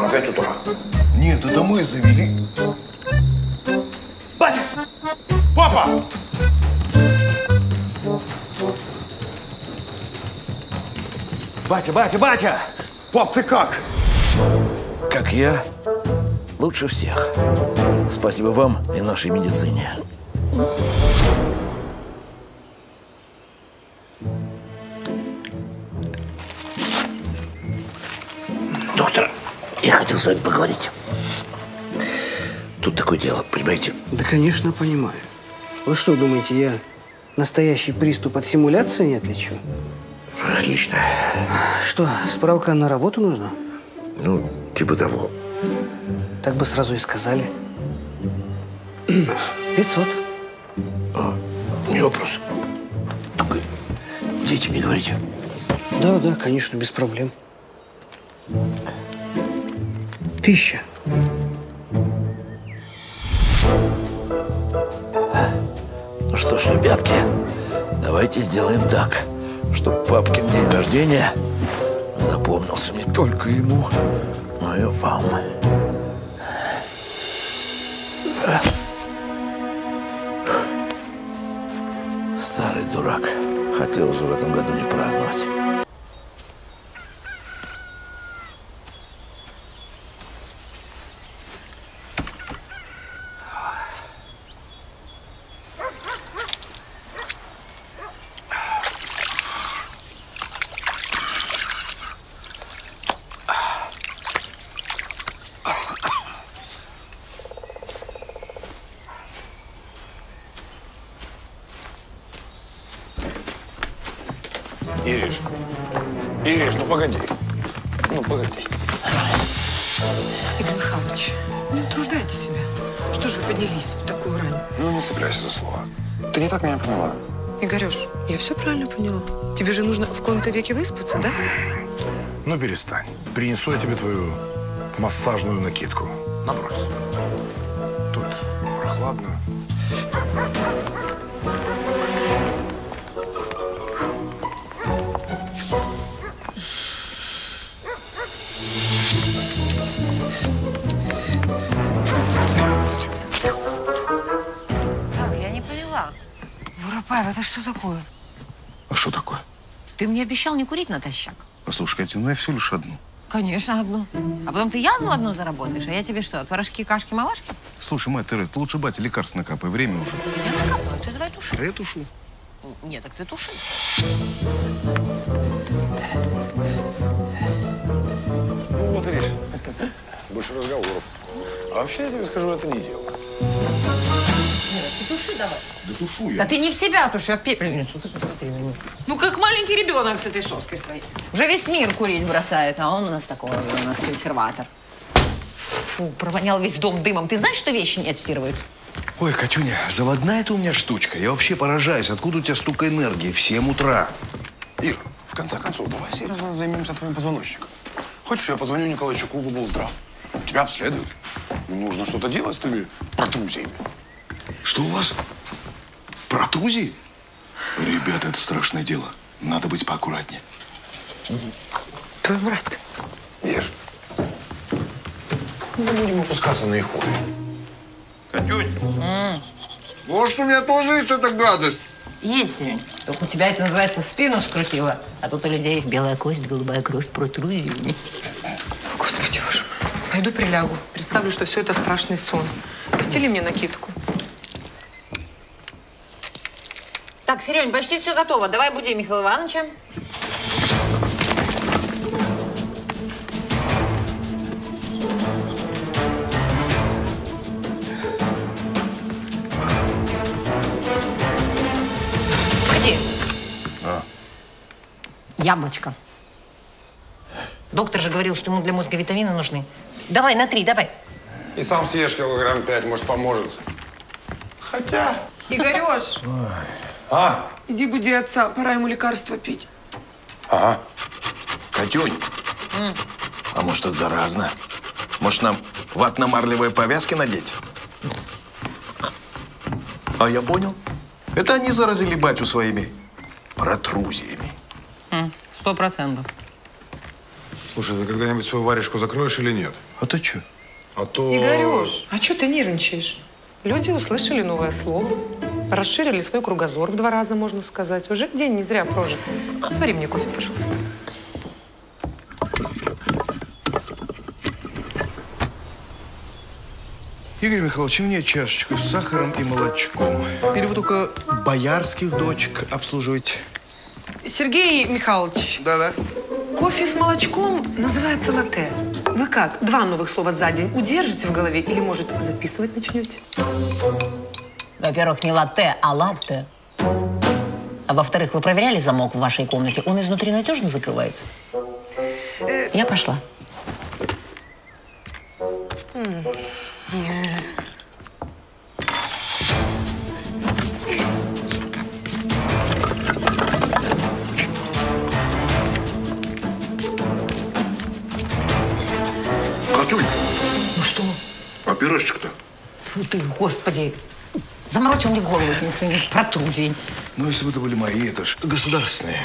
На пять утра. Нет, это мы завели. Батя! Папа! Батя, батя, батя! Пап, ты как? Как я? Лучше всех. Спасибо вам и нашей медицине. С вами поговорить. Тут такое дело, понимаете? Да, конечно, понимаю. Вы что, думаете, я настоящий приступ от симуляции не отличу? Отлично. Что, справка на работу нужна? Ну, типа того. Так бы сразу и сказали. пятьсот. А, не вопрос. Только дети мне говорите. Да, да, конечно, без проблем. Тысяча. Ну что ж, ребятки, давайте сделаем так, чтобы папкин день рождения запомнился не только ему, но и вам. Старый дурак. Хотел же в этом году не праздновать. Ириш, Ириш, ну погоди, ну погоди. Игорь Михайлович, не утруждайте себя. Что же вы поднялись в такую рань? Ну, не цепляйся за слова. Ты не так меня поняла. Игорёш, я все правильно поняла. Тебе же нужно в коем-то веке выспаться, да? Ну, перестань. Принесу я тебе твою массажную накидку. Набрось. Тут прохладно. Павел, это что такое? А что такое? Ты мне обещал не курить натощак. Послушай, Катя, ну я всего лишь одну. Конечно, одну. А потом ты язву одну заработаешь, а я тебе что, от творожки, кашки, малашки? Слушай, мать Тереза, ты лучше бате лекарств накапай, время уже. Я накапаю, ты давай туши. Да я тушу. Нет, так ты туши. Ну вот, Ириш, больше разговоров. А вообще, я тебе скажу, это не дело. Ты туши давай. Да тушу я. Да ты не в себя туши, а в пепельницу. Ты посмотри на него. Ну, как маленький ребенок с этой соской своей. Уже весь мир курить бросает, а он у нас такой, у нас консерватор. Фу, провонял весь дом дымом. Ты знаешь, что вещи не отстирываются? Ой, Катюня, заводная это у меня штучка. Я вообще поражаюсь, откуда у тебя столько энергии в семь утра. Ир, в конце концов, давай серьезно займемся твоим позвоночником. Хочешь, я позвоню Николаю Чуку в облздрав? Тебя обследуют. Нужно что-то делать с твоими протрузиями. Что у вас? Протрузии? Ребята, это страшное дело. Надо быть поаккуратнее. Твой брат. Ир, не будем опускаться на их уровень. Катюнь, mm. может, у меня тоже есть эта гадость? Есть, Серёнь. Только у тебя это называется спину скрутила, а тут у людей белая кость, голубая кровь, протрузии. Господи, боже мой. Пойду прилягу. Представлю, что все это страшный сон. Постели мне накидку. Так, Серёнь, почти все готово. Давай буди Михаила Ивановича. Погоди. А? Яблочко. Доктор же говорил, что ему для мозга витамины нужны. Давай, на три, давай. И сам съешь килограмм пять, может, поможет. Хотя... Игорёш! А? Иди буди отца, пора ему лекарства пить. Ага. Катюнь, mm. а может, это заразно? Может, нам ватно-марлевые повязки надеть? А я понял. Это они заразили батю своими протрузиями. Сто mm. процентов. Слушай, ты когда-нибудь свою варежку закроешь или нет? А ты чё? А то… Игорёш, а чё ты нервничаешь? Люди услышали новое слово. Расширили свой кругозор в два раза, можно сказать. Уже день не зря прожит. Свари мне кофе, пожалуйста. Игорь Михайлович, мне чашечку с сахаром и молочком. Или вы только боярских дочек обслуживаете? Сергей Михайлович. Да-да. Кофе с молочком называется латте. Вы как, два новых слова за день удержите в голове или, может, записывать начнете? Во-первых, не латте, а латте. А во-вторых, вы проверяли замок в вашей комнате? Он изнутри надежно закрывается? Э... Я пошла. Mm. Катюнь! Ну что? А пирожчик-то? Фу ты, господи! Заморочил мне голову этими своими протрузиями. Ну, если бы это были мои, это ж государственные.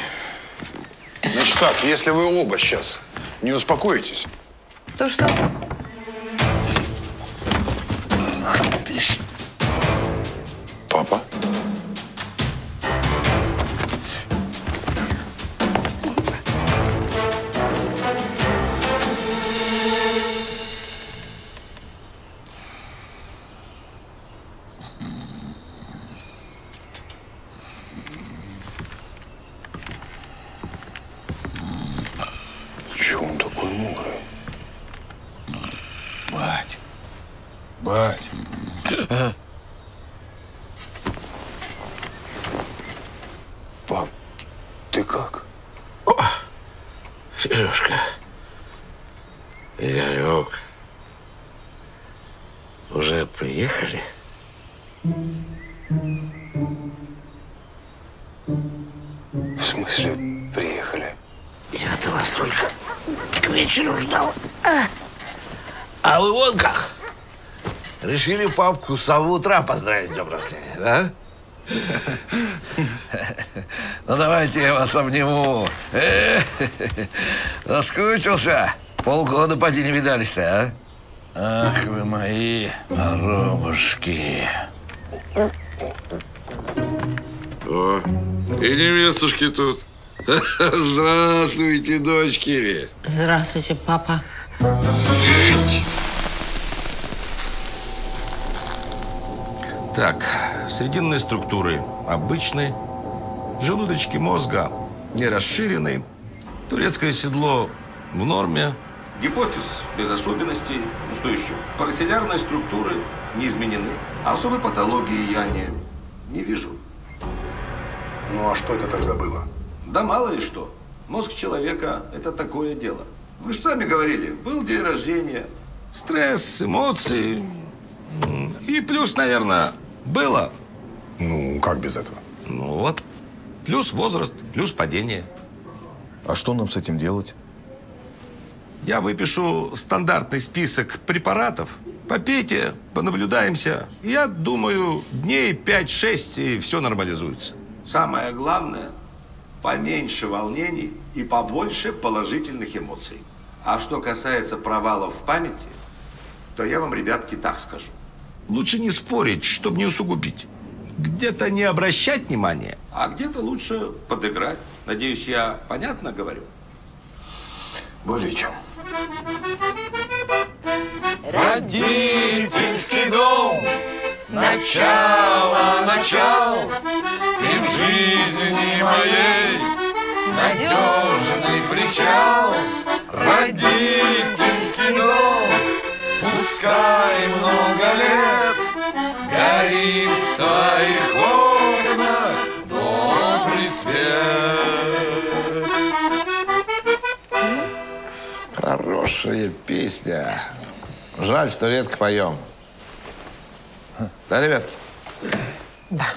Значит так, если вы оба сейчас не успокоитесь... То что? Ах ты ж... мать. А? Пап, ты как? О, Сережка, Игорек, уже приехали? В смысле приехали? Я-то вас только к вечеру ждал. А, а вы вон как? Решили папку с самого утра поздравить с днем рождения, да? Ну давайте я вас обниму. Заскучился? Полгода поди не видались-то, а? Ах вы мои воробушки. О, и невестушки тут. Здравствуйте, дочки. Здравствуйте, папа. Так, срединные структуры обычные, желудочки мозга не расширены, турецкое седло в норме, гипофиз без особенностей, ну что еще, параселлярные структуры не изменены, особой патологии я не, не вижу. Ну а что это тогда было? Да мало ли что, мозг человека – это такое дело. Вы же сами говорили, был день рождения, стресс, эмоции… И плюс, наверное, было. Ну, как без этого? Ну вот. Плюс возраст, плюс падение. А что нам с этим делать? Я выпишу стандартный список препаратов. Попейте, понаблюдаемся. Я думаю, дней пять-шесть и все нормализуется. Самое главное, поменьше волнений и побольше положительных эмоций. А что касается провалов в памяти, то я вам, ребятки, так скажу. Лучше не спорить, чтобы не усугубить. Где-то не обращать внимания, а где-то лучше подыграть. Надеюсь, я понятно говорю? Более чем. Родительский дом, начало, начало. Ты в жизни моей надежный причал. Родительский дом. Пускай много лет горит в твоих окнах добрый свет. Хорошая песня. Жаль, что редко поем. Да, ребятки? Да.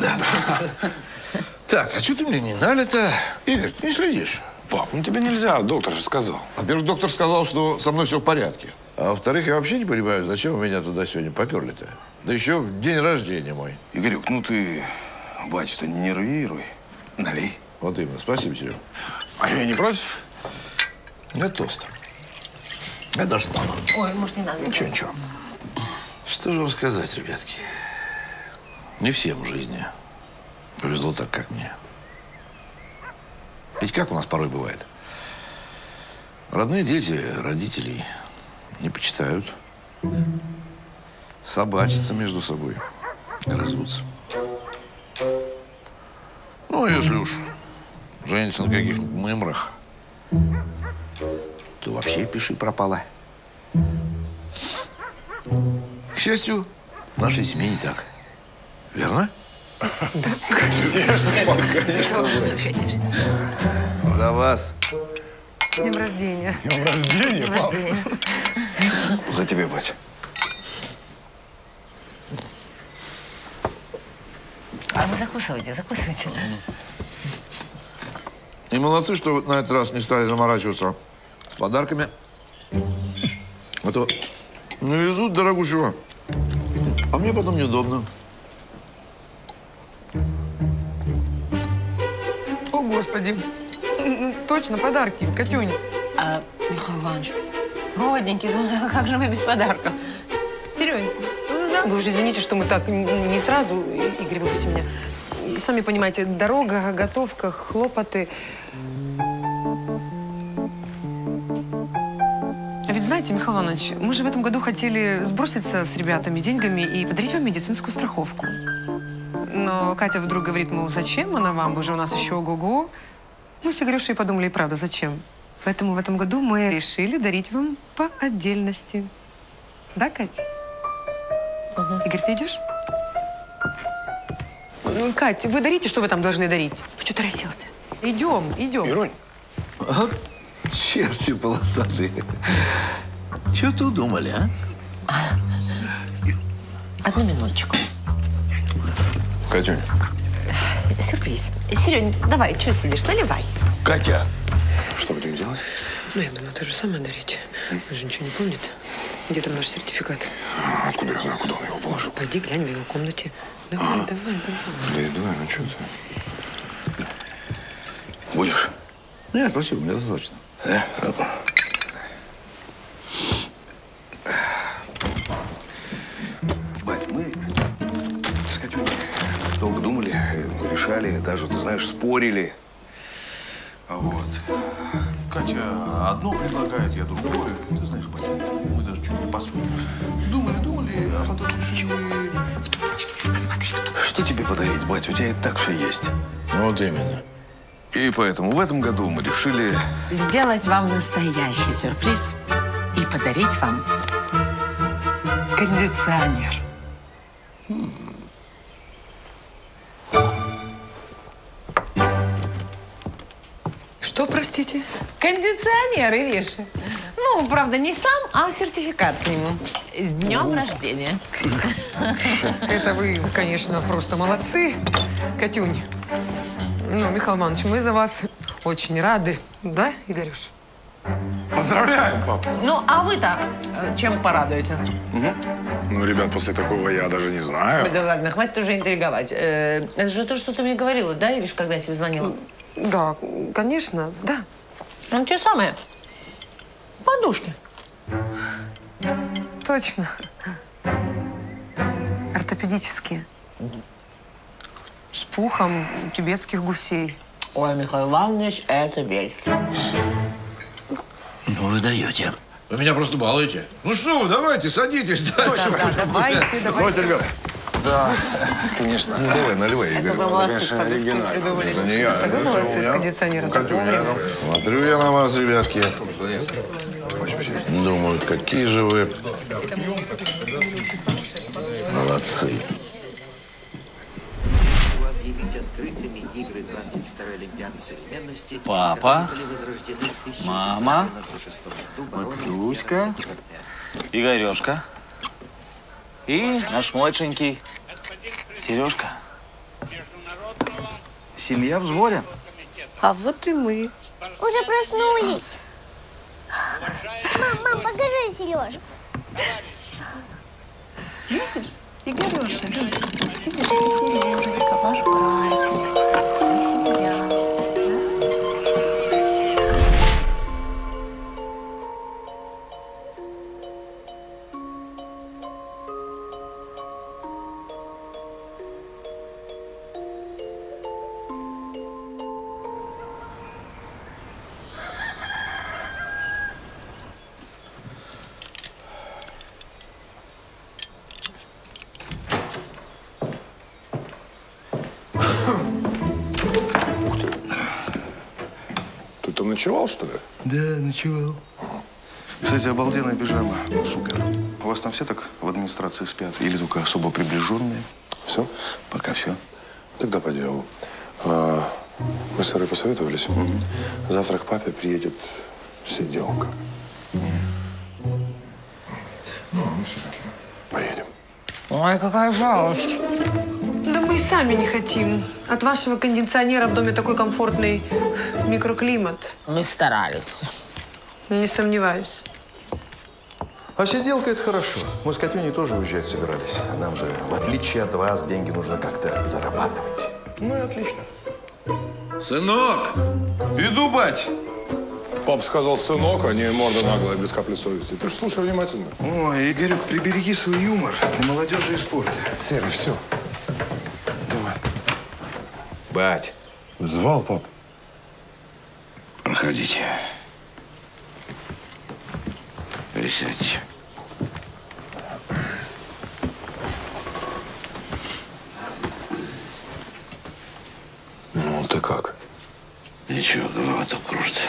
Да. Так, а что ты мне не налито? Игорь, ты не следишь? Пап, ну тебе нельзя, доктор же сказал. Во-первых, доктор сказал, что со мной все в порядке. А во-вторых, я вообще не понимаю, зачем вы меня туда сегодня поперли-то? Да еще в день рождения мой. Игорек, ну ты, батя-то, не нервируй. Налей. Вот именно. Спасибо, Серега. А я не против? Это тост. Я даже стану. Ой, может, не надо. Ничего, ничего. Что же вам сказать, ребятки? Не всем в жизни повезло так, как мне. Ведь как у нас порой бывает? Родные дети родителей не почитают, собачатся между собой, грызутся. Ну, если уж женятся на каких-нибудь мымрах, то вообще пиши пропала. К счастью, в нашей семье не так. Верно? Конечно, конечно. За вас. С днем рождения. С днем рождения, пап. За тебя, батя. А вы закусывайте, закусывайте. И молодцы, что вот на этот раз не стали заморачиваться с подарками. А то навезут дорогущего, а мне потом неудобно. О, Господи. Ну, точно, подарки, Катюнь. А, Михаил Иванович, родненький, ну как же мы без подарков? Серёнь, ну да. Вы уже извините, что мы так не сразу. Игорь, выпусти меня. Сами понимаете, дорога, готовка, хлопоты. А ведь знаете, Михаил Иванович, мы же в этом году хотели сброситься с ребятами деньгами и подарить вам медицинскую страховку. Но Катя вдруг говорит, мол, зачем она вам? Вы же у нас еще ого-го. Мы с Игорюшей подумали, и правда, зачем. Поэтому в этом году мы решили дарить вам по отдельности. Да, Кать? Угу. Игорь, ты идешь? Ну, Кать, вы дарите, что вы там должны дарить? Ну, что ты расселся? Идем, идем. Ирунь, а черти полосатые. Чего ты удумали, а? Одну минуточку. Катюнь. Сюрприз. Серёнь, давай, что сидишь? Наливай. Катя, что будем делать? Ну, я думаю, ты же сама дарить. Mm. Он же ничего не помнит. Где там наш сертификат? А, откуда я знаю, куда он его положил? Пойди, глянь в его комнате. Давай, а. давай, давай. Да, давай, ну что ты? Будешь? Нет, спасибо, мне достаточно. Да? Ладно. Бать, мы с Катюней долго думали, решали, даже, ты знаешь, спорили. А вот. Катя одно предлагает, я другое. Ты знаешь, батя, мы даже чуть не посудим. Думали, думали, а потом... Чего? В тумбочке, посмотри в тумбочке. Что тебе подарить, батя? У тебя и так все есть. Вот именно. И поэтому в этом году мы решили... Сделать вам настоящий сюрприз и подарить вам кондиционер. Что, простите? Кондиционер, Ириша. Ну, правда, не сам, а сертификат к нему. С днем рождения. Это вы, конечно, просто молодцы, Катюнь. Ну, Михаил Иванович, мы за вас очень рады. Да, Игорюш? Поздравляем, папа. Ну, а вы-то чем порадуете? Угу. Ну, ребят, после такого я даже не знаю. Да ладно, хватит уже интриговать. Это же то, что ты мне говорила, да, Ириш, когда я тебе звонила? Да, конечно, да. Ну, те самые подушки. Точно. Ортопедические. С пухом тибетских гусей. Ой, Михаил Иванович, это верь. Ну, вы даете. Вы меня просто балуете. Ну что вы, давайте, садитесь. Да, точно. Да, да, давайте, давайте. Давайте, да, конечно. Ну, давай, наливай, Игорь. Это было конечно, оригинально. Это не я. Задумывался из кондиционера. Смотрю я на вас, ребятки. Думаю, какие же вы молодцы. Папа, мама, Матюшка, Игорёшка и наш младшенький Сережка. Семья в сборе. А вот и мы. Уже проснулись. Мам, мам, покажи Сережку. Видишь? Игорёша, Люся, видишь, Сережа, ваш братик, и семья, ночевал, что ли? Да, ночевал. Кстати, обалденная пижама. Супер. У вас там все так в администрации спят? Или только особо приближенные? Все? Пока все. Тогда по делу. А, мы с Ирой посоветовались. Mm-hmm. Завтра к папе приедет сиделка. Mm-hmm. Ну, мы все-таки поедем. Ой, какая жалость. Да мы и сами не хотим. От вашего кондиционера в доме такой комфортный микроклимат. Мы старались. Не сомневаюсь. А сиделка – это хорошо. Мы с Катюней тоже уезжать собирались. Нам же, в отличие от вас, деньги нужно как-то зарабатывать. Ну и отлично. Сынок! Иду, бать! Папа сказал сынок, а не морда наглая, без капли совести. Ты же слушай внимательно. Ой, Игорек, прибереги свой юмор для молодежи и спорта. Серый, все. Давай. Бать. Звал пап? Проходите. Присядьте. Ну, ты как? Ничего, голова там кружится.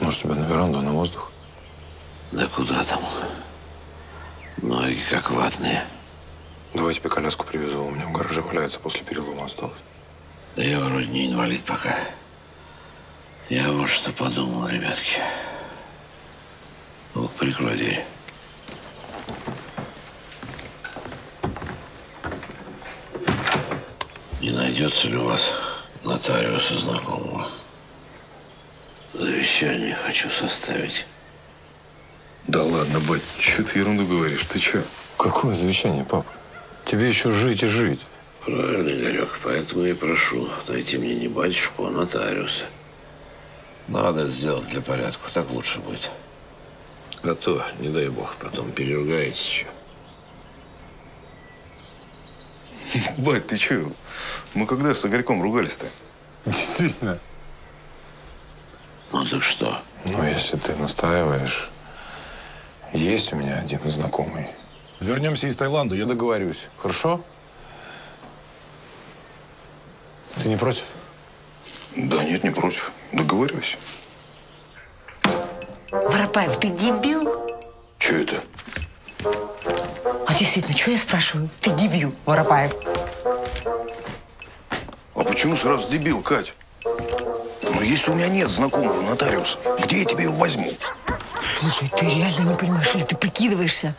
Может, тебя на веранду, на воздух? Да куда там? Ноги как ватные. Давай я тебе коляску привезу. У меня в гараже валяется, после перелома осталось. Да я вроде не инвалид пока. Я вот что подумал, ребятки. Ну, прикрой дверь. Не найдется ли у вас нотариуса знакомого? Завещание хочу составить. Да ладно, бать, что ты ерунду говоришь? Ты че? Какое завещание, пап? Тебе еще жить и жить. Правильно, Игорек, поэтому я прошу найти мне не батюшку, а нотариуса. Надо сделать для порядка, так лучше будет. А то, не дай бог, потом переругаетесь еще. Бать, ты че? Мы когда с Игорьком ругались-то? Действительно. Ну так что? Ну, если ты настаиваешь, есть у меня один знакомый. Вернемся из Таиланда, я договорюсь. Хорошо? Ты не против? Да нет, не против. Договорюсь. Воропаев, ты дебил? Че это? А действительно, что я спрашиваю? Ты дебил, Воропаев. А почему сразу дебил, Кать? Ну, если у меня нет знакомого нотариуса, где я тебе его возьму? Слушай, ты реально не понимаешь, или ты прикидываешься?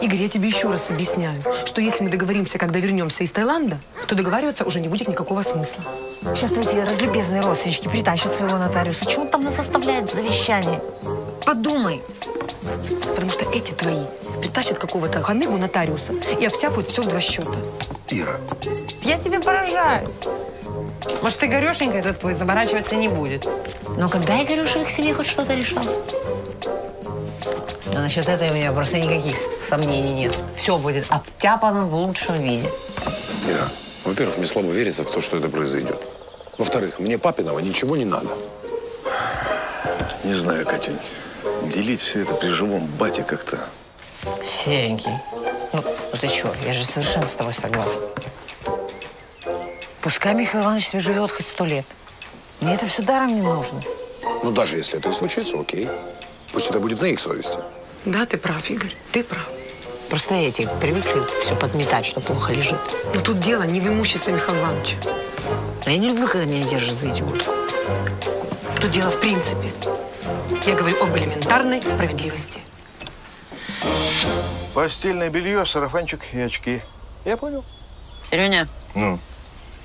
Игорь, я тебе еще раз объясняю, что если мы договоримся, когда вернемся из Таиланда, то договариваться уже не будет никакого смысла. Сейчас эти разлюбезные родственнички притащат своего нотариуса. Чего он там нас оставляет в завещании? Подумай. Потому что эти твои притащат какого-то ганыгу нотариуса и обтяпают все в два счета. Ира. Я тебе поражаюсь. Может, Игорешенька этот твой заморачиваться не будет. Но когда Игорешенька к себе хоть что-то решал? А насчет этого у меня просто никаких сомнений нет. Все будет обтяпано в лучшем виде. Ира, во-первых, мне слабо верится в то, что это произойдет. Во-вторых, мне папиного ничего не надо. Не знаю, Катюнь, делить все это при живом бате как-то... Серенький, ну ты че, я же совершенно с тобой согласна. Пускай Михаил Иванович себе живет хоть сто лет. Мне это все даром не нужно. Ну даже если это и случится, окей. Пусть это будет на их совести. Да, ты прав, Игорь, ты прав. Просто эти привыкли все подметать, что плохо лежит. Но тут дело не в имуществе Михаила Ивановича. А я не люблю, когда меня держат за идиотку. Тут дело в принципе. Я говорю об элементарной справедливости. Постельное белье, сарафанчик и очки. Я понял. Сереня, ну?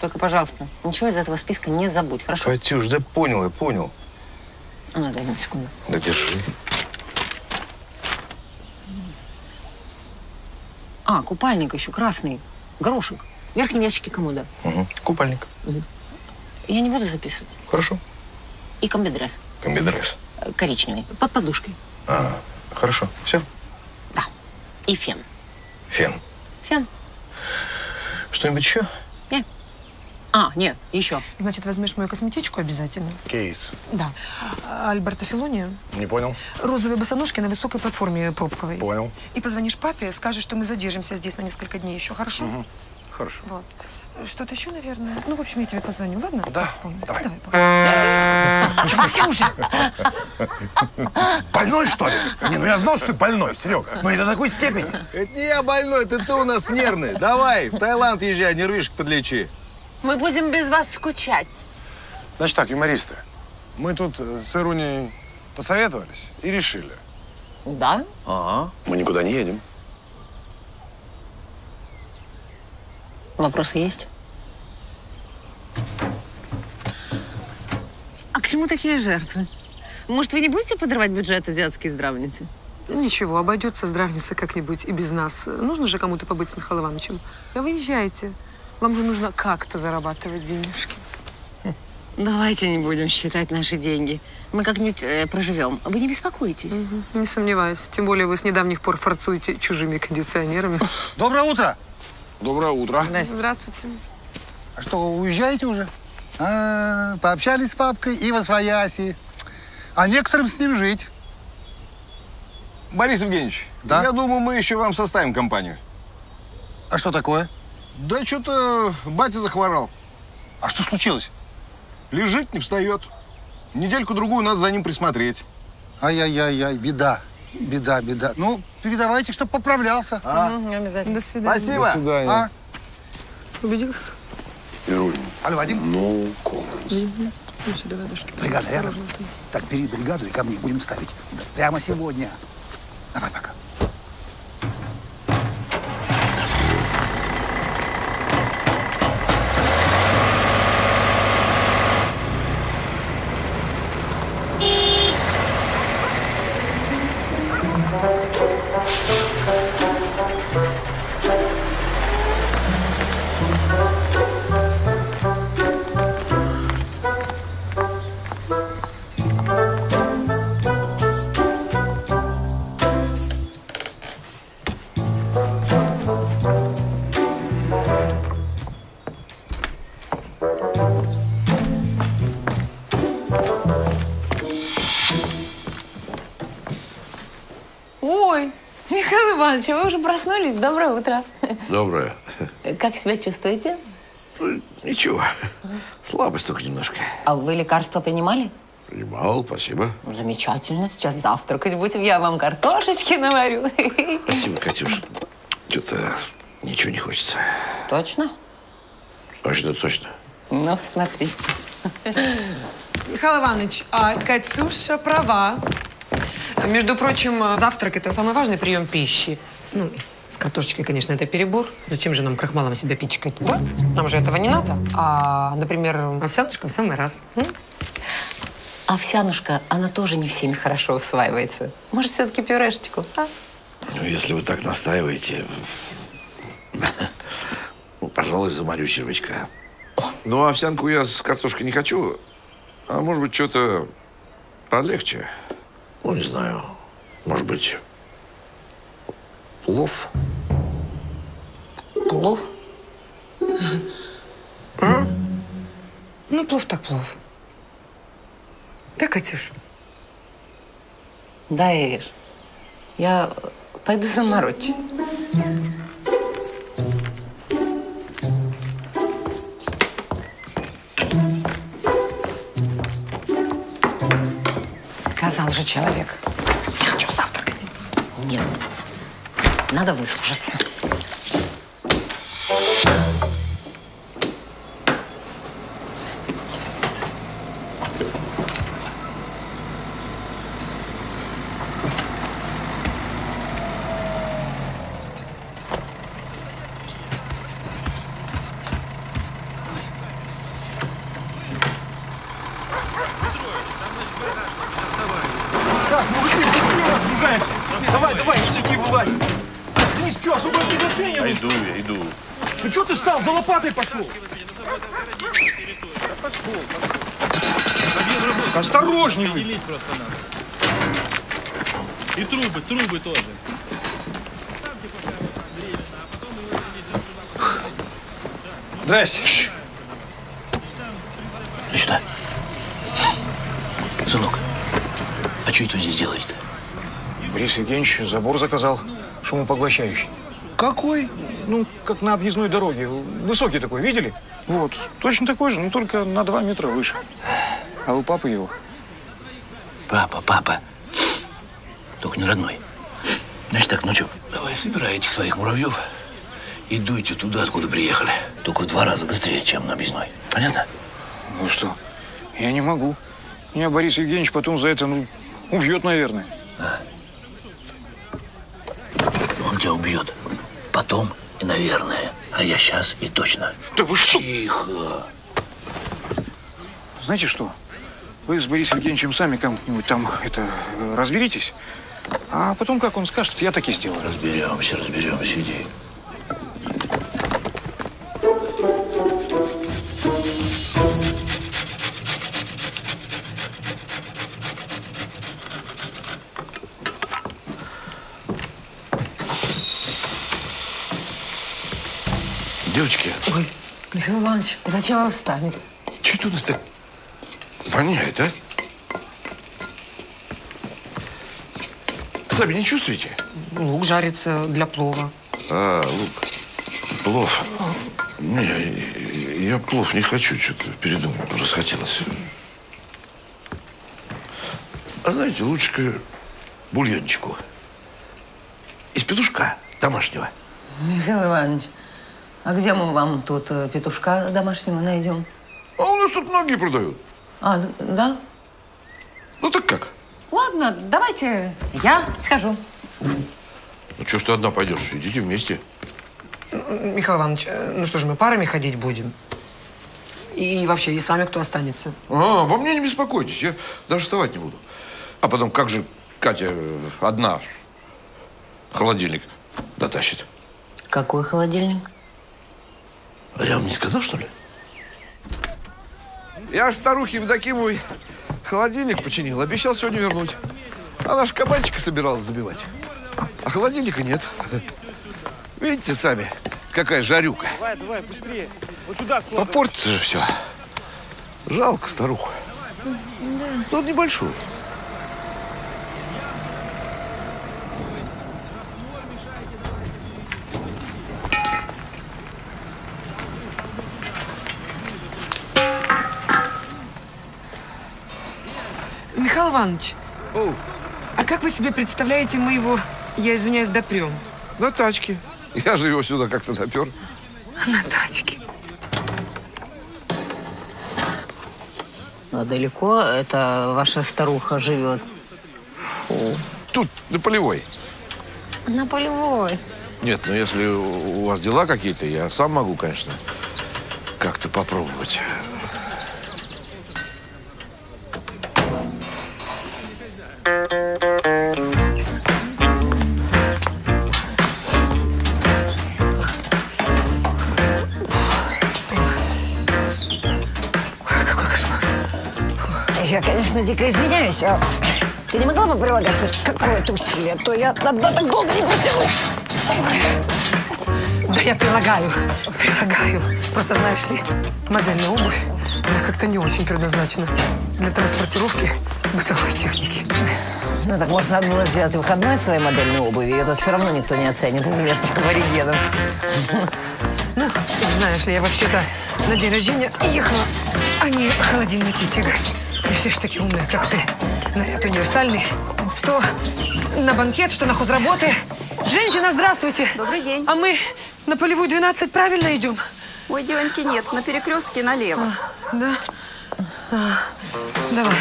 Только, пожалуйста, ничего из этого списка не забудь, хорошо? Катюш, да понял, я понял. А ну, дай мне секунду. Да держи. А, купальник еще, красный, горошек. Верхние ящики комода. Угу. Купальник. Угу. Я не буду записывать. Хорошо. И комбидресс. Комбидресс. Коричневый, под подушкой. А, хорошо. Все? Да. И фен. Фен. Фен. Что-нибудь еще? Нет. А, нет, еще. Значит, возьмешь мою косметичку обязательно. Кейс. Да. Альберто Филони. Не понял. Розовые босоножки на высокой платформе пробковой. Понял. И позвонишь папе, скажешь, что мы задержимся здесь на несколько дней еще, хорошо? Угу. Хорошо. Вот. Что-то еще, наверное. Ну, в общем, я тебе позвоню, ладно? Да. Вспомню. Давай. Давай, папа. Больной, что ли? Не, ну я знал, что ты больной, Серега. Но не до такой степени. Это не я больной, это ты у нас нервный. Давай, в Таиланд езжай, нервишек подлечи. Мы будем без вас скучать. Значит так, юмористы, мы тут с Ируней посоветовались и решили. Да? Ага. Мы никуда не едем. Вопросы есть? А к чему такие жертвы? Может, вы не будете подрывать бюджет азиатские здравницы? Ничего, обойдется здравница как-нибудь и без нас. Нужно же кому-то побыть с Михаилом Ивановичем. Да вы езжайте. Вам же нужно как-то зарабатывать денежки. Давайте не будем считать наши деньги. Мы как-нибудь э, проживем. Вы не беспокойтесь. Угу. Не сомневаюсь. Тем более вы с недавних пор форцуете чужими кондиционерами. Доброе утро! Доброе утро. Здравствуйте. Здравствуйте. А что, уезжаете уже? А, пообщались с папкой и восвояси. А некоторым с ним жить. Борис Евгеньевич, да? Я думаю, мы еще вам составим компанию. А что такое? Да что-то батя захворал. А что случилось? Лежит, не встает. Недельку-другую надо за ним присмотреть. Ай-яй-яй-яй, беда. Беда, беда. Ну, передавайте, чтобы поправлялся. А? Угу, обязательно. До свидания. Спасибо. До свидания. А? Убедился? Герой. Алло, Вадим? Ну, Коллинз. Бригада рядом. Так, бери бригаду и ко мне будем ставить. Да. Прямо сегодня. Давай, пока. Вы уже проснулись? Доброе утро. Доброе. Как себя чувствуете? Ну, ничего. Слабость только немножко. А вы лекарства принимали? Принимал, спасибо. Замечательно. Сейчас завтракать будем. Я вам картошечки наварю. Спасибо, Катюш. Что-то ничего не хочется. Точно? А что точно? Ну, смотрите. Михаил Иванович, а Катюша права. Между прочим, завтрак – это самый важный прием пищи. Ну, с картошечкой, конечно, это перебор. Зачем же нам крахмалом себя пичкать? Да? Нам же этого не надо. А, например, овсянушка в самый раз. М? Овсянушка, она тоже не всеми хорошо усваивается. Может, все-таки пюрешечку, а? Ну, если вы так настаиваете, пожалуй, заморю червячка. Ну, овсянку я с картошкой не хочу. А может быть, что-то полегче. Ну, не знаю, может быть, плов? Плов? А? Ну, плов так плов. Да, Катюш? Да, Ириш, я пойду заморочусь. Сказал же человек. Я хочу завтракать. Нет. Надо выслужиться. Пошел. Пошел, пошел. Осторожней вы. И трубы, трубы тоже. Здрасте. Ну сюда. Сынок, а что это вы здесь делаете-то? Борис Евгеньевич забор заказал, шумопоглощающий. Какой? Ну, как на объездной дороге. Высокий такой, видели? Вот. Точно такой же, но только на два метра выше. А вы папа его? Папа, папа. Только не родной. Значит так, ночью давай собирай этих своих муравьев и дуйте туда, откуда приехали. Только в два раза быстрее, чем на объездной. Понятно? Ну что, я не могу. Меня Борис Евгеньевич потом за это, ну, убьет, наверное. А? Он тебя убьет. Потом... И, наверное. А я сейчас и точно. Да вы что? Тихо. Знаете что? Вы с Борисом Евгеньевичем сами как-нибудь там это разберитесь. А потом, как он скажет, я так и сделаю. Разберемся, разберемся, иди. Девочки. Ой, Михаил Иванович, зачем вы встали? Что-то у нас так воняет, а? Сами не чувствуете? Лук жарится для плова. А, лук. Плов. А. Не, я плов не хочу, что-то передумал, расхотелось. А знаете, лучше бульончику из петушка домашнего. Михаил Иванович, а где мы вам тут петушка домашнего найдем? А у нас тут многие продают. А, да? Ну так как? Ладно, давайте я схожу. Ну что ж ты одна пойдешь? Идите вместе. Михаил Иванович, ну что же, мы парами ходить будем? И вообще, и с вами кто останется? А, обо мне не беспокойтесь, я даже вставать не буду. А потом, как же Катя одна холодильник дотащит? Какой холодильник? А я вам не сказал, что ли? Я ж старухе Евдокимовой холодильник починил, обещал сегодня вернуть. Она ж кабанчика собиралась забивать, а холодильника нет. Видите сами, какая жарюка. Давай, давай, быстрее. Вот сюда складывай. Попортится же все. Жалко старуху. Да. Тут небольшую. Михаил Иванович, Оу. а как вы себе представляете, мы его, я извиняюсь, допрем? На тачке. Я же его сюда как-то допер. На тачке. А далеко это ваша старуха живет? Фу. Тут, на Полевой. На Полевой? Нет, ну если у вас дела какие-то, я сам могу, конечно, как-то попробовать. Дико извиняюсь, а ты не могла бы прилагать хоть какое-то усилие, то я одна так долго не протяну. Да я прилагаю, прилагаю. Просто, знаешь ли, модельная обувь, она как-то не очень предназначена для транспортировки бытовой техники. Ну так можно надо было сделать выходной своей модельной обуви, ее тут все равно никто не оценит из местных аборигенов. Ну, знаешь ли, я вообще-то на день рождения ехала, а не холодильники тягать. И все же такие умные, как ты. Наряд универсальный. Что на банкет, что на хозработы. Женщина, здравствуйте. Добрый день. А мы на Полевую двенадцать правильно идем? Ой, девоньки, нет. На перекрестке налево. А, да? А, давай.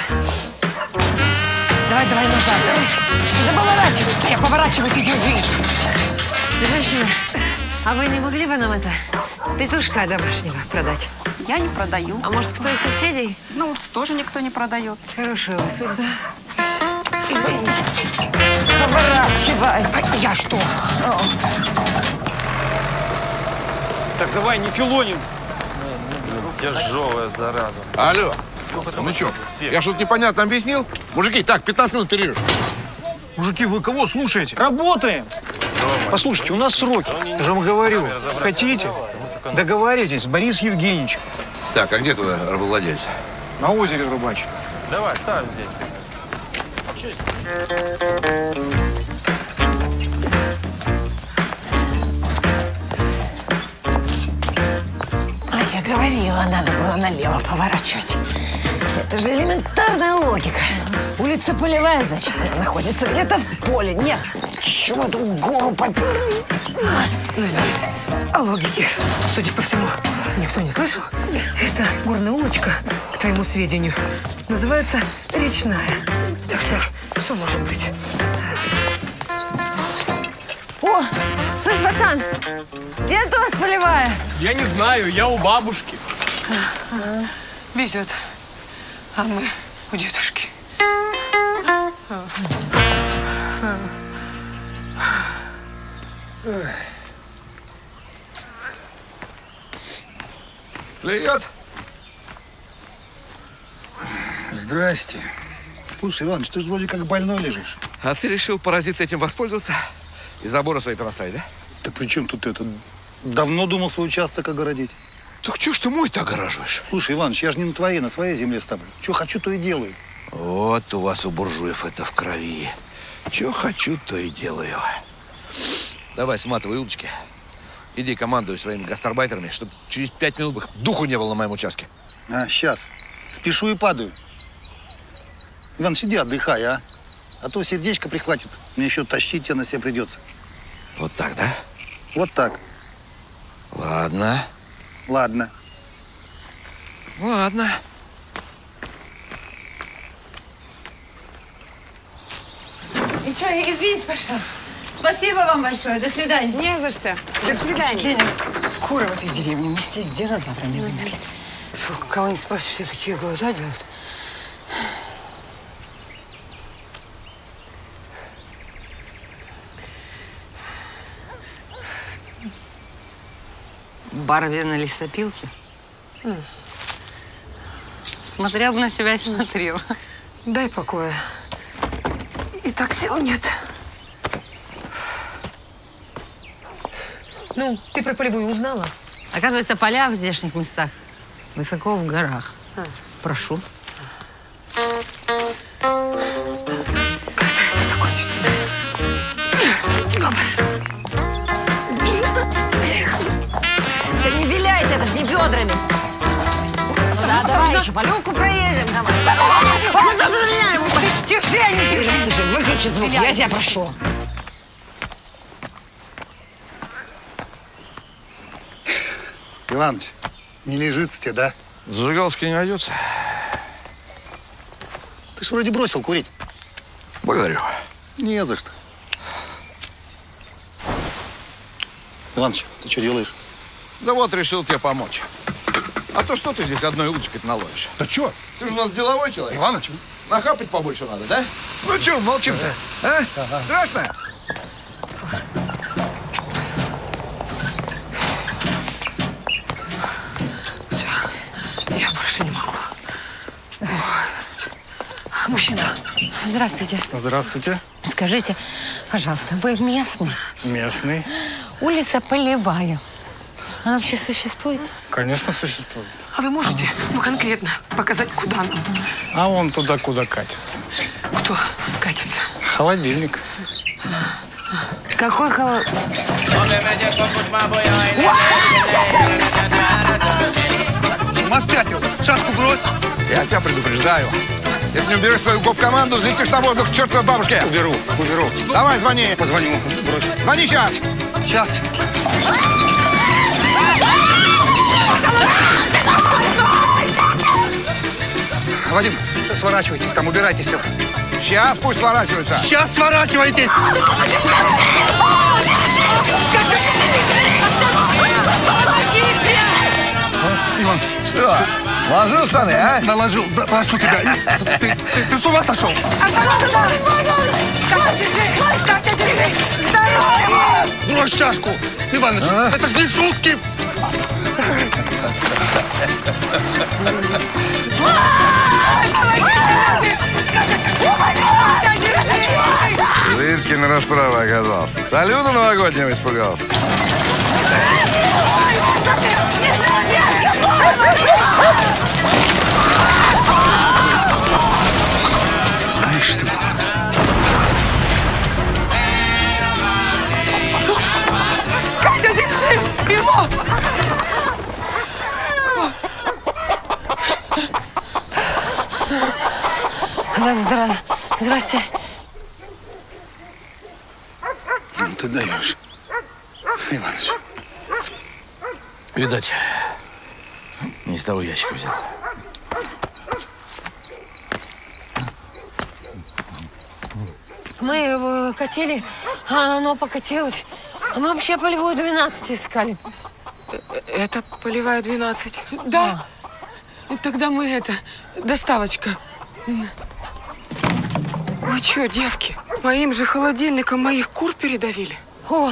Давай, давай назад, давай. Да поворачивай. Я поворачиваю, ты держи. Женщина, а вы не могли бы нам это петушка домашнего продать? Я не продаю. А может, кто из соседей? Ну, вот тоже никто не продает. Хорошая у вас улица. Извините. Поворачивай. А я что? О. Так давай, не филоним. Тяжелая зараза. Алло. Ну что, я что-то непонятно объяснил? Мужики, так, пятнадцать минут перерыв. Мужики, вы кого слушаете? Работаем. Послушайте, у нас сроки. Я же вам говорю, хотите? Договоритесь, Борис Евгеньевич. Так, а где туда рабовладелец? На озере Рубач. Давай, ставь здесь. Чуть. А я говорила, надо было налево поворачивать. Это же элементарная логика. Улица Полевая, значит, находится где-то в поле. Нет, чего ты в гору попер? Но здесь о логике, судя по всему, никто не слышал. Это горная улочка, к твоему сведению, называется Речная. Так что все может быть. О, слышь, пацан, где у вас Полевая? Я не знаю, я у бабушки. А-а-а. Везет. А мы у дедушки. Клюет? Здрасте. Слушай, Иваныч, ты же вроде как больной лежишь. А ты решил, паразит, этим воспользоваться и заборы свои понаставить, да? Да при чем тут это? Давно думал свой участок огородить. Так чё ж ты мой-то огораживаешь? Слушай, Иваныч, я же не на твоей, на своей земле ставлю. Чё хочу, то и делаю. Вот у вас у буржуев это в крови. Чё хочу, то и делаю. Давай, сматывай удочки. Иди командуй своими гастарбайтерами, чтобы через пять минут их духу не было на моем участке. А, сейчас. Спешу и падаю. Иваныч, иди отдыхай, а. А то сердечко прихватит. Мне еще тащить тебя на себе придется. Вот так, да? Вот так. Ладно. Ладно. Ладно. Ничего, извините, пожалуйста. Спасибо вам большое. До свидания. Не за что. До свидания. Впечатление, что куры в этой деревне вместе с динозаврами вымерли. Фу, кого не спросишь, все такие глаза делают. Барби на лесопилке. Mm. Смотрел бы на себя и смотрел. Дай покоя. И так сил нет. Ну, ты про полевую узнала? Оказывается, поля в здешних местах высоко в горах. А. Прошу. Когда это закончится? Да не виляй ты, это же не бедрами. Да, давай еще по люку проедем, давай. Слушай, выключи звук, я тебя прошу. Иваныч, не лежится тебе, да? Зажигалочки не найдется. Ты ж вроде бросил курить. Благодарю. Не за что. Иваныч, ты что делаешь? Да вот, решил тебе помочь. А то что ты здесь одной удочкой наловишь? Да чё? Ты же у нас деловой человек. Иваныч, нахапать побольше надо, да? Ну чё, молчим-то, а? Ага. Страшно? Всё, я больше не могу. Ой, мужчина. Здравствуйте. Здравствуйте. Скажите, пожалуйста, вы местный? Местный. Улица Полевая. Она вообще существует? Конечно, существует. А вы можете, а. ну, конкретно показать, куда она? А вон туда, куда катится. Кто катится? Холодильник. Какой холодильник? Мастятил, шашку брось. Я тебя предупреждаю. Если не уберешь свою гоп-команду, взлетишь на воздух к чертовой бабушке. Уберу, уберу. Давай, звони. Позвоню. Брось. Звони сейчас. Сейчас. Вадим, сворачивайтесь там, убирайте все. Сейчас пусть сворачиваются. Сейчас сворачивайтесь! Иван, что? Ложил штаны, а? Наложил. Да, прошу тебя. Ты, ты, ты с ума сошел? Осторожно! Катя, держи! Катя, держи! Здорово! Брось чашку! Иваныч, а? Это ж не шутки! Зыркин расправа оказался. Салюта новогоднего испугался. Знаешь что? Катя, держи его! Здра... Здрасте. Ну ты даешь, Иваныч. Видать, не с того ящика взял. Мы его катили, а оно покатилось. А мы вообще полевую двенадцать искали. Это полевая двенадцать? Да. А. Тогда мы это, доставочка. Вы что, девки, моим же холодильником моих кур передавили? О,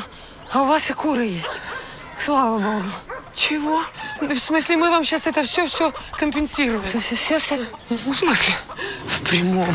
а у вас и куры есть. Слава богу. Чего? В смысле, мы вам сейчас это все-все компенсируем. Все-все? В смысле? В прямом.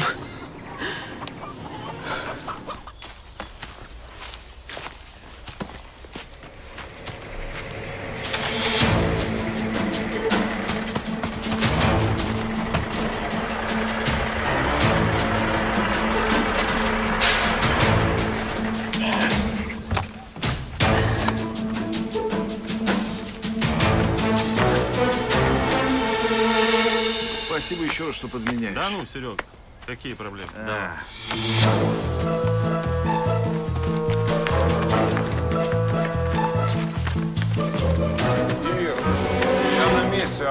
Спасибо еще раз, что подменяешь. Да ну, Серега, Какие проблемы? А. Давай.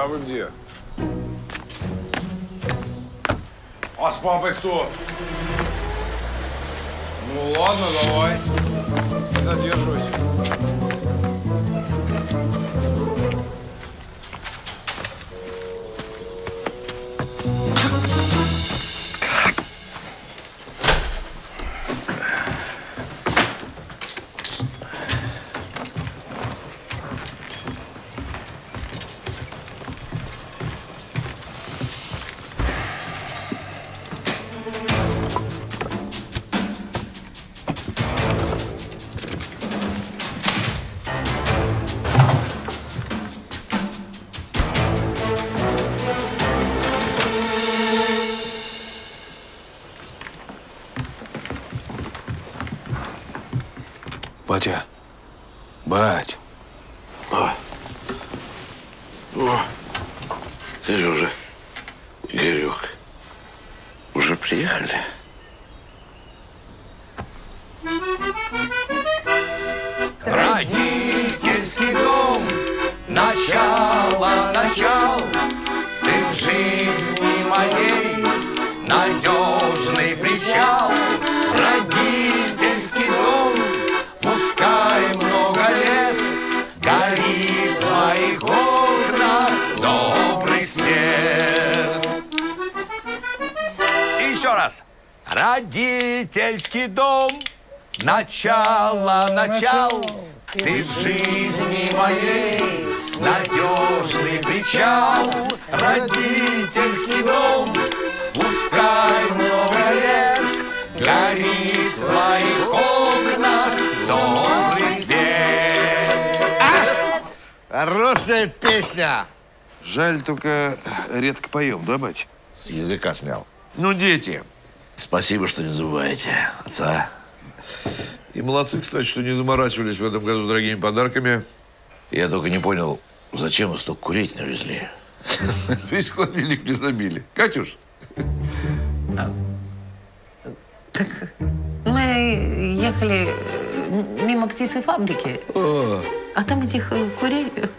А вы где? А с папой кто? Ну ладно, давай. Не задерживайся. Батя, бать. А. Ну, Сережа, Игорек, уже приехали. Родительский дом, начало начал, ты в жизни моей надежный причал. Родительский дом. Пускай много лет горит в твоих окнах добрый свет. И еще раз. Родительский дом, начало начал, ты в жизни моей надежный причал. Родительский дом, пускай много лет горит в твоих окнах добрый свет. А? Хорошая песня. Жаль, только редко поем, да, бать? С языка снял. Ну, дети. Спасибо, что не забываете отца. И молодцы, кстати, что не заморачивались в этом году дорогими подарками. Я только не понял, зачем вы столько курить навезли. Весь холодильник не забили. Катюш? Так мы ехали мимо птицефабрики, О. а там этих курей, да,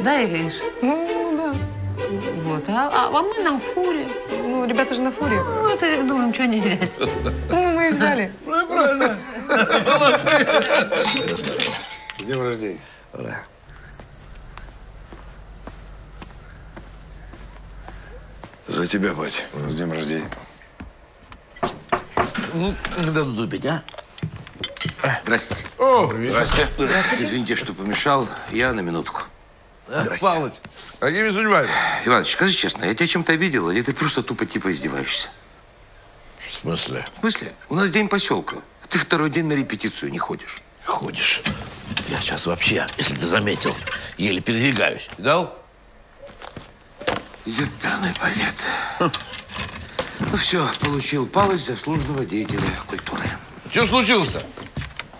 да Ириш? Ну, да. Вот, а, а, а мы на фуре. Ну, ребята же на фуре. Ну, это, думаем, что не взять. Ну, мы их взяли. Ну, правильно. Молодцы. С днем рождения. Ура. За тебя, бать. С днем рождения. Ну, дадут выпить, а? Здрасте. О, здрасте. Здрасте. Извините, что помешал. Я на минутку. Здрасте. Павлович, какими судьбами? Иваныч, скажи честно, я тебя чем-то обидел, или ты просто тупо типа издеваешься? В смысле? В смысле? У нас день поселка. Ты второй день на репетицию не ходишь. Ходишь. Я сейчас вообще, если ты заметил, еле передвигаюсь. Видал? Ёперный балет. Ну все, получил палость заслуженного деятеля культуры. Что случилось-то?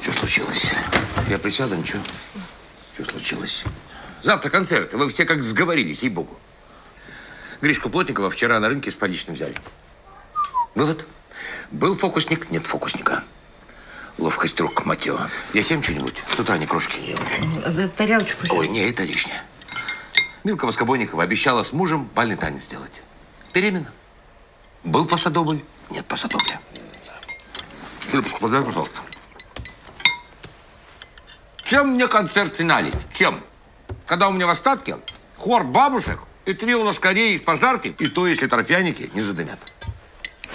Что случилось? Я присяду, ничего. Что случилось? Завтра концерт. Вы все как сговорились, ей-богу. Гришку Плотникова вчера на рынке с поличным взяли. Вывод. Был фокусник, нет фокусника. Ловкость рук Матео. Я съем что-нибудь? С утра ни крошки не ел. Тарелочку. Ой, не, это лишнее. Милка Воскобойникова обещала с мужем бальный танец сделать. Беременна. Был посадобль? Нет посадобля. Хлебушку подай, пожалуйста. Чем мне концерт финалить? Чем? Когда у меня в остатке хор бабушек и три у нас корей из пожарки, и то, если торфяники не задымят.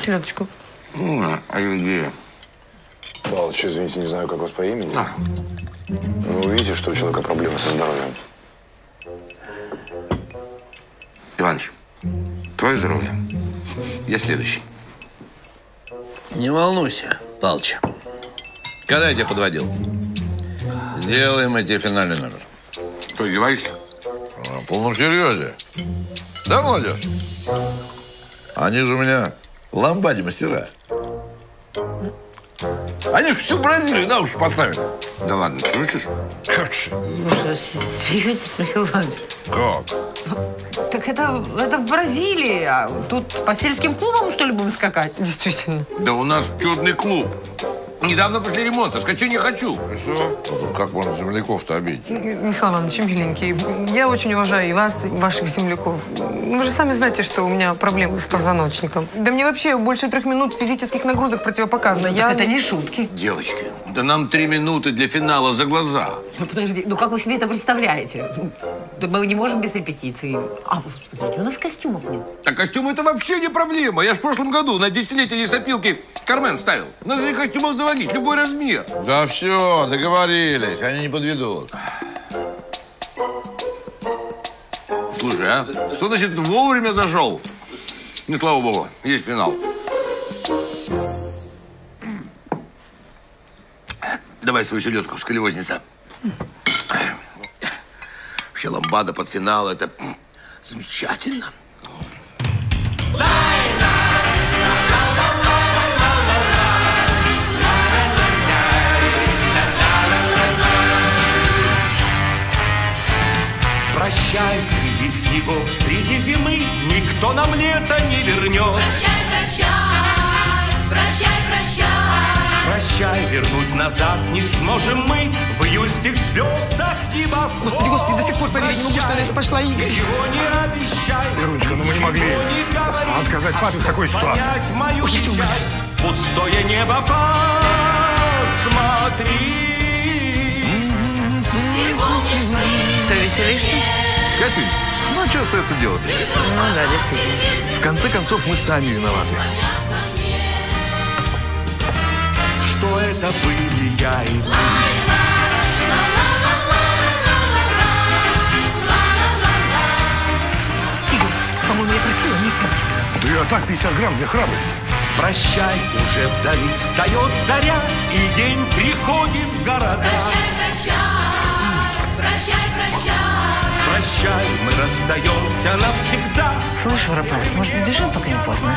Селедочку. Ну, оливье. Павлович, извините, не знаю, как вас по имени. А. Вы видите, что у человека проблемы со здоровьем? Иваныч, твое здоровье. Я следующий. Не волнуйся, Палыч. Когда я тебя подводил? Сделаем эти финальный номер. Что, издеваешься? На полном серьезе. Да, молодежь? Они же у меня ламбади мастера. Они всю Бразилию на уши поставили. Да ладно, шутишь? Как же? Вы что, смеетесь, Михаил Иванович? Как? Так это, это в Бразилии, а тут по сельским клубам, что ли, будем скакать? Действительно. Да у нас чудный клуб. Недавно после ремонта. Скачи не хочу. И что? Как можно земляков-то обидеть? Михаил Иванович, миленький, я очень уважаю и вас, и ваших земляков. Вы же сами знаете, что у меня проблемы с позвоночником. Да мне вообще больше трех минут физических нагрузок противопоказано. Ну, я... Это не шутки. Девочки, да нам три минуты для финала за глаза. Ну, подожди, ну как вы себе это представляете? Да мы не можем без репетиции. А, смотрите, у нас костюмов нет. А костюмы это вообще не проблема. Я ж в прошлом году на десятилетие лесопилки Кармен ставил. На своих костюмов заводил. Любой размер. Да все, договорились, они не подведут. Слушай, а что значит вовремя зашел? Ну, слава богу, есть финал. Давай свою селедку с колевозница. Вообще ламбада под финал, это замечательно. Прощай, среди снегов, среди зимы, никто нам лето не вернет. Прощай, прощай, прощай, прощай. Прощай, вернуть назад не сможем мы в июльских звездах и вас. Господи, господи, до сих пор поверить не могу, что на это пошла Игорь. Ничего не обещай. Верунечка, ну мы не могли не отказать папе в такой ситуации. Мою Ой, я пустое небо, посмотри. Все, веселишься? Катюнь, ну а что остается делать? Ну да, действительно. В конце концов, мы сами виноваты. Что это были я и ты? Игорь, по-моему, я просила не пить. Да я так пятьдесят грамм для храбрости. Прощай, уже вдали встает заря, и день приходит в города. Прощай, прощай. Прощай, прощай. Прощай, мы расстаемся навсегда. Слышь, Воропаев, может, сбежим, пока не поздно?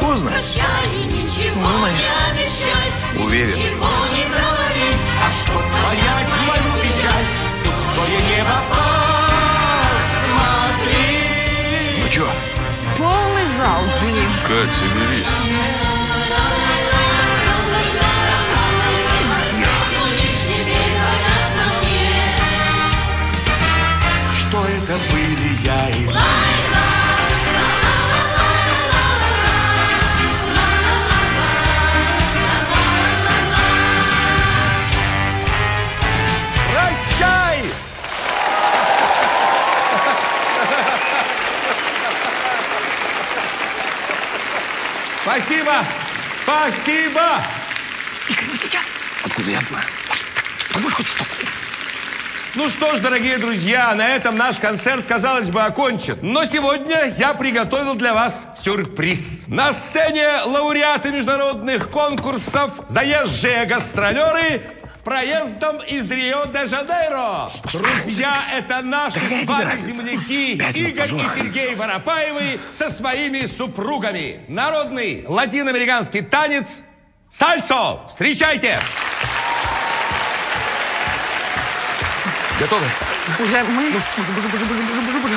Поздно? Прощай, ничего Думаешь? Не обещай. Уверен. Ничего не говори. А чтоб понять мою печаль, пустое небо посмотри. Ну чё? Полный зал, блин. Кать, соберись. Что это были я и ты? Прощай! Спасибо! Спасибо! Игорь, мы сейчас... Откуда я знаю? Ты можешь хоть что-то? Ну что ж, дорогие друзья, на этом наш концерт, казалось бы, окончен. Но сегодня я приготовил для вас сюрприз. На сцене лауреаты международных конкурсов, заезжие гастролеры проездом из Рио-де-Жанейро. Друзья, это наши с вами земляки Игорь и Сергей Воропаевы со своими супругами. Народный латиноамериканский танец сальсо. Встречайте! Готовы? Уже мы? Боже, боже, боже, боже, боже, боже, боже.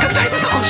Когда это закончится?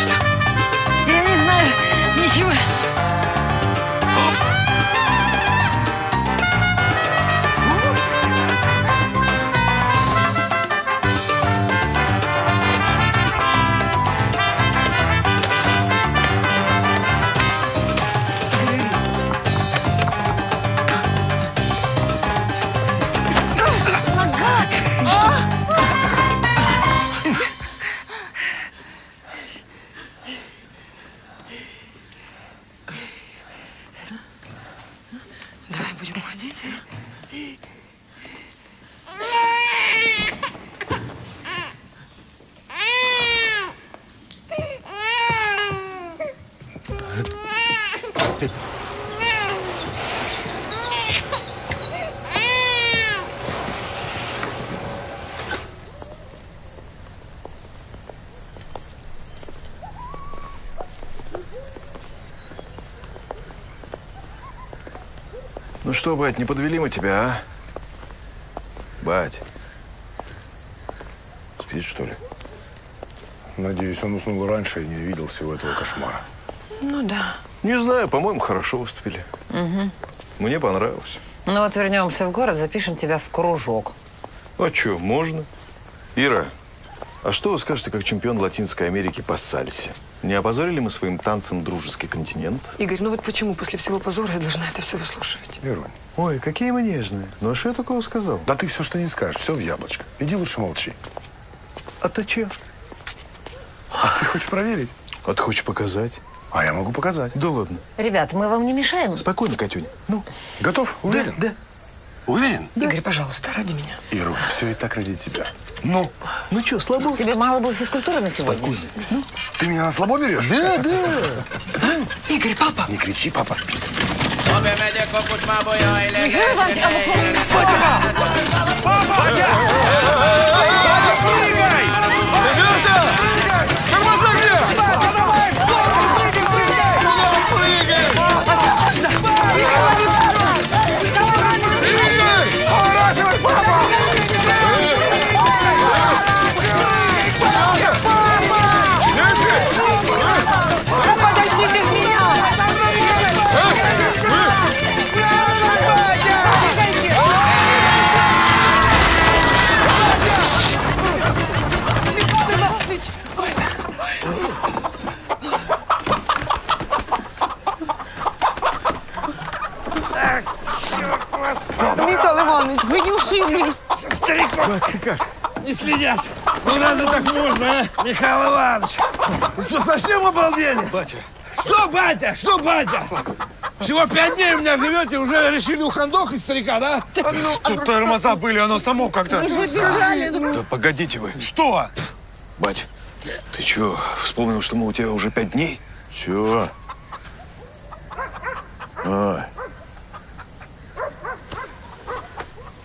ты... Ну что, бать, не подвели мы тебя, а? Бать, спит, что ли? Надеюсь, он уснул раньше и не видел всего этого кошмара. Ну да. Не знаю, по-моему, хорошо выступили. Угу. Мне понравилось. Ну вот вернемся в город, запишем тебя в кружок. А что, можно? Ира, а что вы скажете, как чемпион Латинской Америки по сальсе? Не опозорили мы своим танцем дружеский континент? Игорь, ну вот почему после всего позора я должна это все выслушивать? Верунь. Ой, какие мы нежные. Ну а что я такого сказал? Да ты все, что не скажешь, все в яблочко. Иди лучше молчи. А ты че? А ты хочешь проверить? А ты хочешь показать? А я могу показать. Да ладно. Ребята, мы вам не мешаем? Спокойно, Катюнь. Ну. Готов? Уверен? Да. да. Уверен? Да. Игорь, пожалуйста, ради меня. Иру, все и так ради тебя. Ну? Ну что, слабо? Тебе мало было физкультуры на сегодня? Спокойно. Ну? Ты меня на слабо берешь? Да, да. Игорь, папа. Не кричи, папа спит. Папа! Папа! Бать, ты как? Не следят. Ну разве так можно, а? Михаил Иванович. Что, совсем обалдели? Батя. Что, батя? Что, батя? Папа. Всего пять дней у меня живете, уже решили ухандохать старика, да? Так, а, ну, тут а тормоза были, оно само как-то... Ну, да погодите вы. Что? Бать, ты чё, вспомнил, что мы у тебя уже пять дней? Чё? А.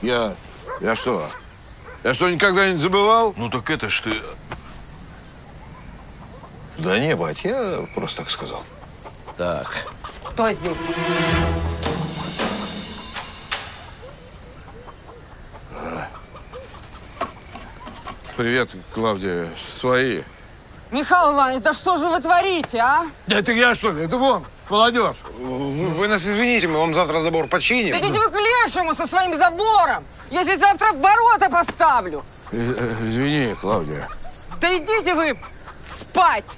Я... Я что? Я что, никогда не забывал? Ну так это ж ты... Да не, бать, я просто так сказал. Так. Кто здесь? А. Привет, Клавдия. Свои. Михаил Иванович, да что же вы творите, а? Да это я, что ли? Это вон, молодежь. Вы, вы нас извините, мы вам завтра забор починим. Да идите вы к лешему со своим забором. Я здесь завтра в ворота поставлю. Извини, Клавдия. Да идите вы спать.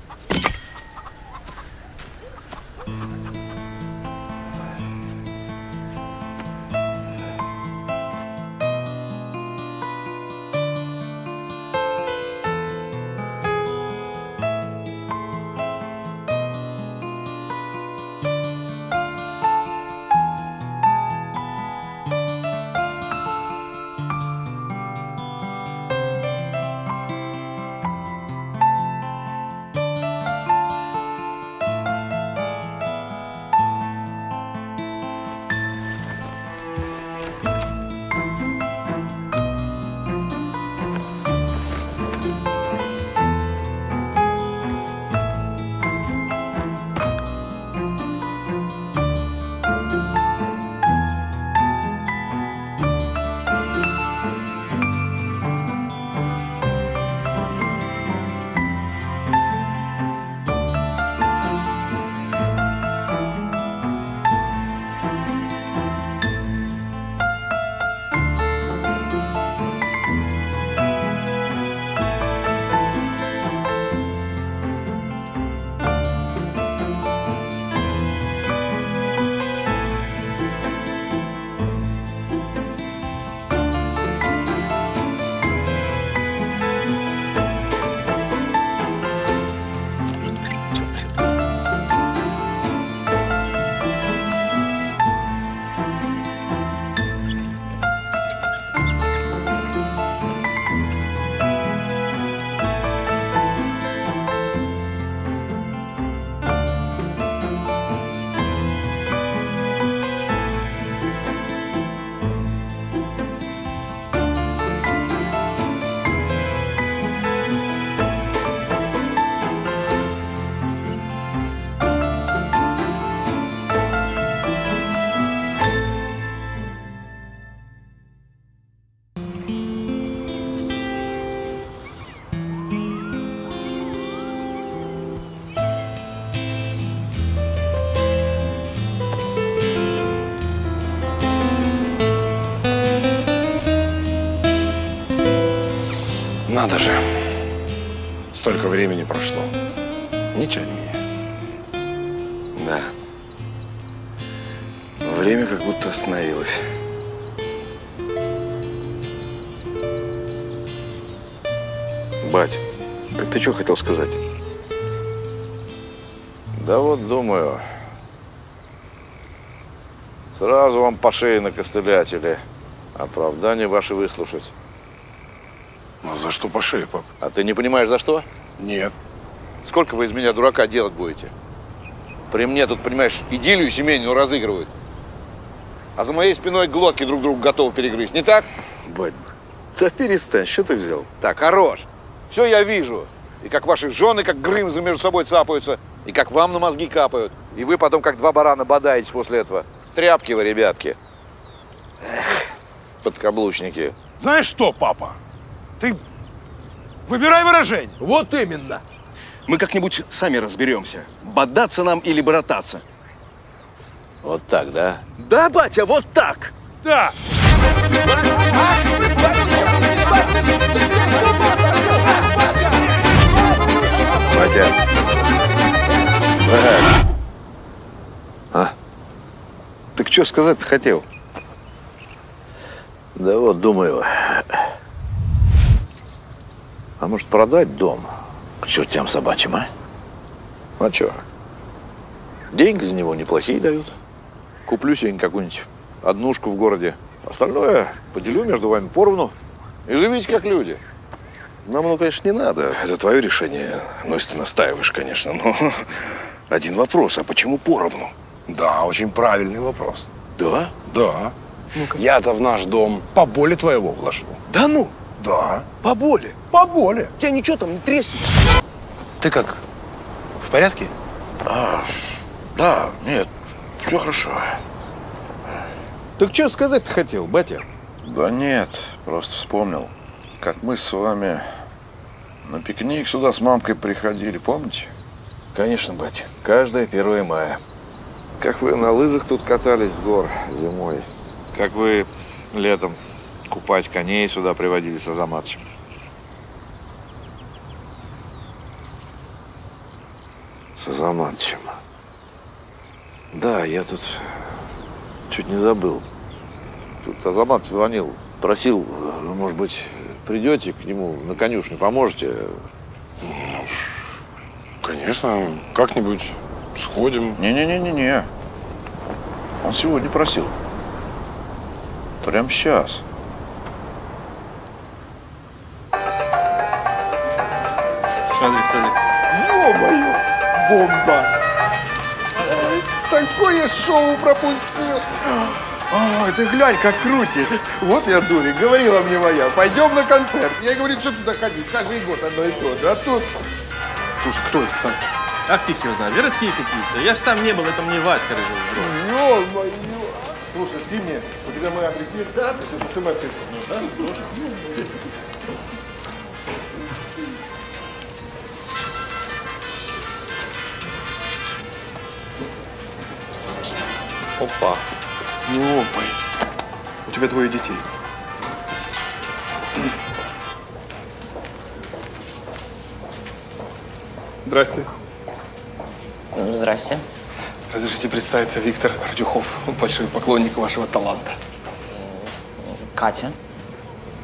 Надо же. Столько времени прошло. Ничего не меняется. Да. Время как будто остановилось. Бать, так ты что хотел сказать? Да вот думаю, сразу вам по шее накостылять или оправдание ваше выслушать. Ну, за что по шее, пап? А ты не понимаешь, за что? Нет. Сколько вы из меня дурака делать будете? При мне тут, понимаешь, идиллию семейную разыгрывают. А за моей спиной глотки друг другу готовы перегрызть, не так? Бать, да перестань, что ты взял? Так, хорош. Все я вижу. И как ваши жены, как грымзы между собой цапаются, и как вам на мозги капают. И вы потом, как два барана, бодаетесь после этого. Тряпки вы, ребятки. Эх, подкаблучники. Знаешь что, папа? Ты выбирай выражение. Вот именно. Мы как-нибудь сами разберемся. Бодаться нам или брататься. Вот так, да? Да, батя, вот так. Да. Батя. Батя. А? Так что сказать-то хотел? Да вот, думаю... А может, продать дом к чертям собачьим, а? А чё? Деньги за него неплохие дают. Куплю себе какую-нибудь однушку в городе. Остальное поделю между вами поровну. И живите как люди. Нам оно, конечно, не надо. Это твое решение. Ну, если ты настаиваешь, конечно. Но один вопрос. А почему поровну? Да, очень правильный вопрос. Да? Да. Ну-ка. Я-то в наш дом поболе твоего вложил. Да ну? Да. Поболе? Поболе. У тебя ничего там не треснет. Ты как, в порядке? А, да, нет, все хорошо. Так что сказать-то хотел, батя? Да нет, просто вспомнил, как мы с вами на пикник сюда с мамкой приходили, помните? Конечно, батя. Каждое первое мая. Как вы на лыжах тут катались с гор зимой. Как вы летом купать коней сюда приводили с Азаматовичем. С Азаматовичем. Да, я тут чуть не забыл. Тут Азамат звонил, просил, может быть, придете к нему на конюшню, поможете? Конечно, как-нибудь сходим. Не-не-не-не-не. Он сегодня просил. Прям сейчас. Смотри, смотри. Ё-моё, бомба! Ой, такое шоу пропустил! Ой, ты глянь, как крутит! Вот я дурик, говорила мне моя, пойдем на концерт. Я говорю, что туда ходить, каждый год одно и то же, а тут... Слушай, кто это сам? А фиг его знает, городские какие-то. Я ж сам не был, это мне Васька рыжий брос. Ё-моё! Слушай, шли мне, у тебя мой адрес есть? Да. Сейчас смс-кой. Ну, да, опа. Ну, опа. У тебя двое детей. Здрасте. Здрасте. Разрешите представиться, Виктор Артюхов, большой поклонник вашего таланта. Катя.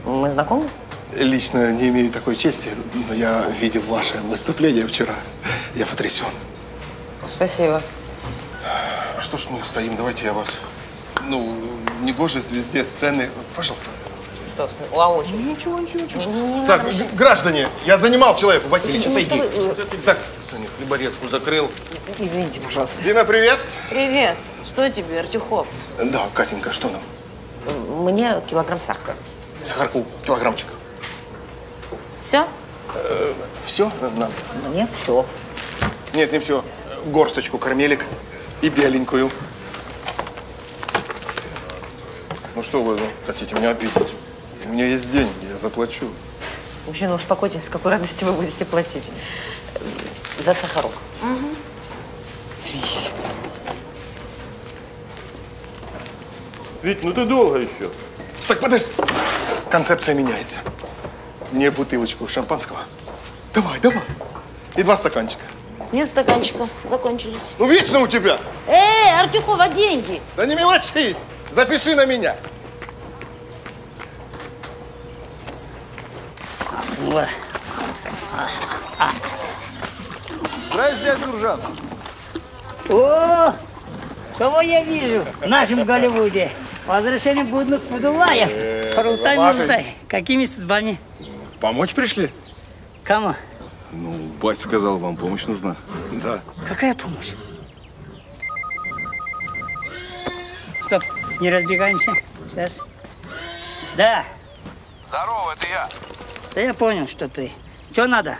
Мы знакомы? Лично не имею такой чести, но я видел ваше выступление вчера. Я потрясен. Спасибо. Что ж мы стоим? Давайте я вас. Ну, не гоже везде сцены. Пожалуйста. Что, лаучи? Ничего, ничего, ничего. Не, не, не так, надо... граждане, я занимал человека. Васильевич, отойди. Вы... Так, Саня, хлеборезку закрыл. Извините, пожалуйста. Дина, привет. Привет. Что тебе, Артюхов? Да, Катенька, что нам? Мне килограмм сахара. Сахарку килограммчик. Все? Э, все нам? Мне все. Нет, не все. Горсточку кармелек. И беленькую. Ну что вы хотите меня обидеть? У меня есть деньги, я заплачу. Мужчина, успокойтесь, с какой радостью вы будете платить. За сахарок. Угу. Извините. Вить, ну ты долго еще. Так подожди. Концепция меняется. мне бутылочку шампанского. Давай, давай. И два стаканчика. Нет стаканчика. Закончились. Ну, вечно у тебя. Эй, Артюхова, деньги. Да не мелочи. Запиши на меня. Здрасте, дядь Нуржан. О, кого я вижу в нашем Голливуде? Возвращение будных Будулаев. Крутой, муртай. Какими судьбами? Помочь пришли? Кому? Ну, бать сказал, вам помощь нужна. Да. Какая помощь? Стоп, не разбегаемся. Сейчас. Да. Здорово, это я. Да я понял, что ты. Чего надо?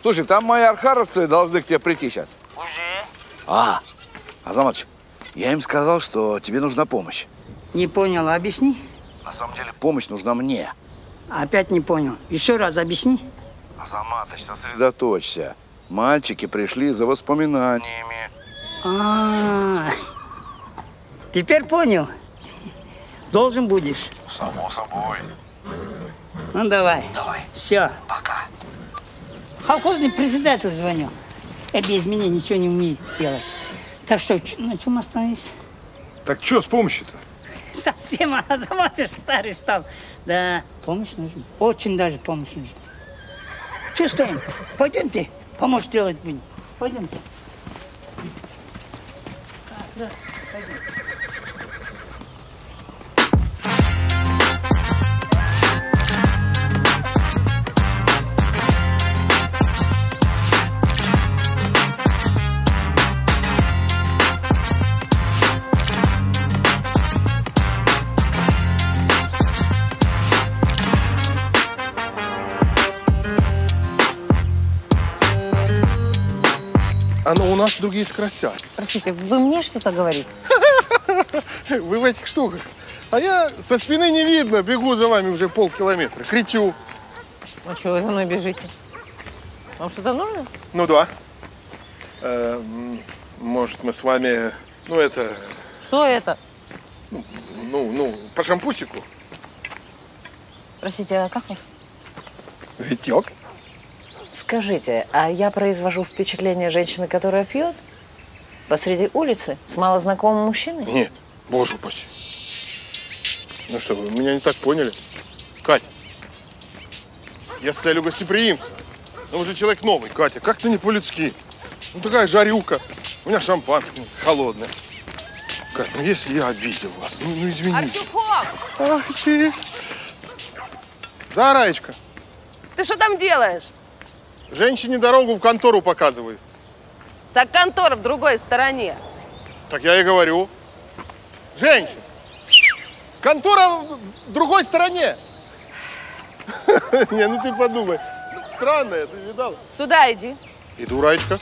Слушай, там мои архаровцы должны к тебе прийти сейчас. Уже? А, Азаматыч, я им сказал, что тебе нужна помощь. Не понял, объясни. На самом деле помощь нужна мне. Опять не понял. Еще раз объясни. Азаматыч, сосредоточься. Мальчики пришли за воспоминаниями. А-а-а. Теперь понял. Должен будешь. Само собой. Ну давай. Давай. Все. Пока. Колхозный председатель звонил. Я без меня ничего не умеет делать. Так что, на чем остановись? Так что с помощью-то? Совсем Азаматыч старый стал. Да, помощь нужна. Очень даже помощь нужна. Чувствуем. Пойдемте, помочь делать будем. Пойдемте. Так, пойдем. Но у нас другие скоростя. Простите, вы мне что-то говорите? Вы в этих штуках. А я со спины не видно, бегу за вами уже полкилометра, кричу. А что вы за мной бежите? Вам что-то нужно? Ну да. Э, может, мы с вами, ну это... Что это? Ну, ну, ну по шампусику. Простите, а как вас? Витек. Скажите, а я произвожу впечатление женщины, которая пьет? Посреди улицы? С малознакомым мужчиной? Нет, боже упаси. Ну что, вы меня не так поняли? Кать, я социальный гостеприимца. Но уже человек новый, Катя, как ты не по-людски? Ну такая жарюка, у меня шампанское холодное. Кать, ну если я обидел вас, ну, ну извините. Артюхов! Ах ты! Да, Раечка. Ты что там делаешь? Женщине дорогу в контору показывают. Так контора в другой стороне. Так я и говорю. Женщина, контора в другой стороне. Не, ну ты подумай. Странно это, видал? Сюда иди. Иду, Раечка.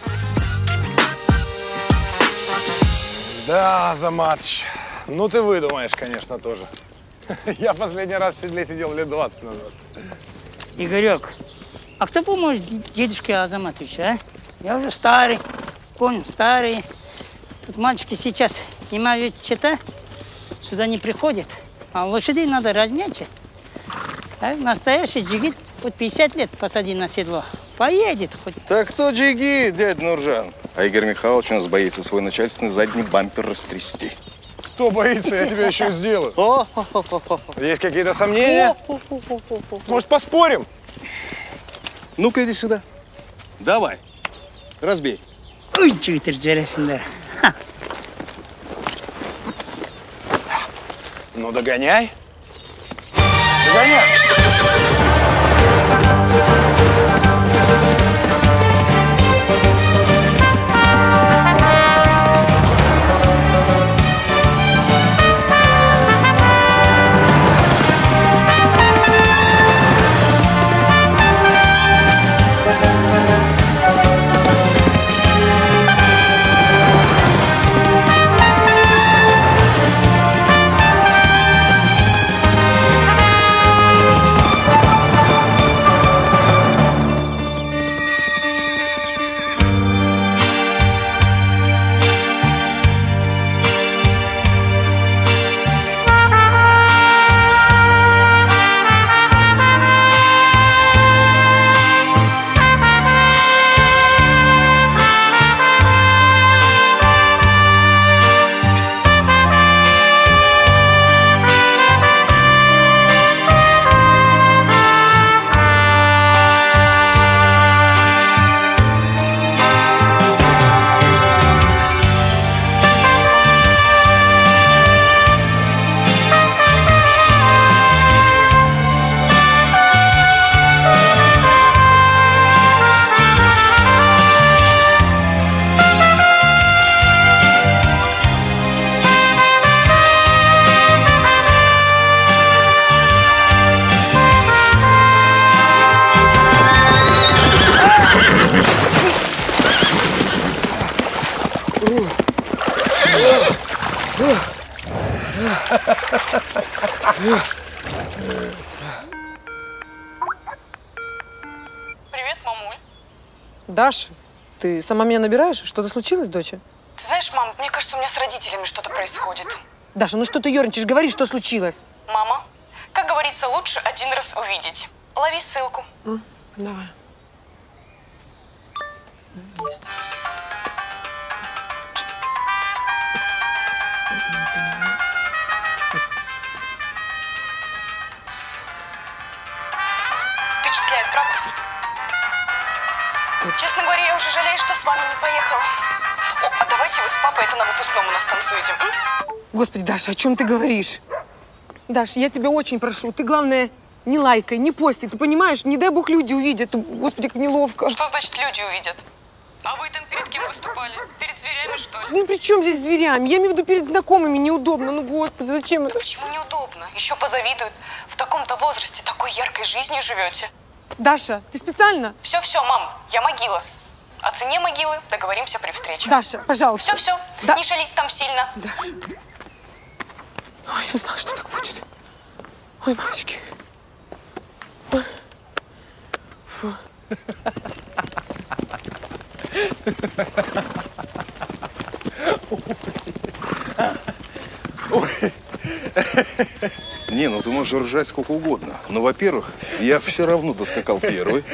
Да, Азаматыч, ну ты выдумаешь, конечно, тоже. Я последний раз в седле сидел лет двадцать назад. Игорек. А кто поможет дедушке Азаматовичу, а? Я уже старый, понял, старый. Тут мальчики сейчас не имеют чета, сюда не приходят. А лошадей надо размячить. Так, настоящий джигит хоть пятьдесят лет посади на седло. Поедет хоть. Так кто джигит, дядь Нуржан? А Игорь Михайлович у нас боится свой начальственный задний бампер растрясти. Кто боится, я тебя еще сделаю. Есть какие-то сомнения? Может, поспорим? Ну-ка, иди сюда. Давай. Разбей. Ой, чуйтер, джересендер. Ну, догоняй. Догоняй. Привет, мамуль. Даша, ты сама меня набираешь? Что-то случилось, доча? Ты знаешь, мам, мне кажется, у меня с родителями что-то происходит. Даша, ну что ты ерничаешь? Говори, что случилось. Мама, как говорится, лучше один раз увидеть. Лови ссылку. А, давай. Впечатляет, правда? Честно говоря, я уже жалею, что с вами не поехала. О, а давайте вы с папой это на выпускном у нас танцуете. М? Господи, Даша, о чем ты говоришь? Даша, я тебя очень прошу, ты, главное, не лайкай, не пости, ты понимаешь? Не дай бог люди увидят. Господи, как неловко. Что значит люди увидят? А вы там перед кем выступали? Перед зверями, что ли? Ну, при чем здесь зверями? Я имею в виду перед знакомыми. Неудобно. Ну, господи, зачем да это? Почему неудобно? Еще позавидуют. В таком-то возрасте такой яркой жизнью живете. Даша, ты специально? Все-все, мам, я могила. О цене могилы договоримся при встрече. Даша, пожалуйста. Все-все, да... не шались там сильно. Даша. Ой, я знала, что так будет. Ой, мамочки. Фу. Не, ну ты можешь ржать сколько угодно. Но, во-первых, я все равно доскакал первый.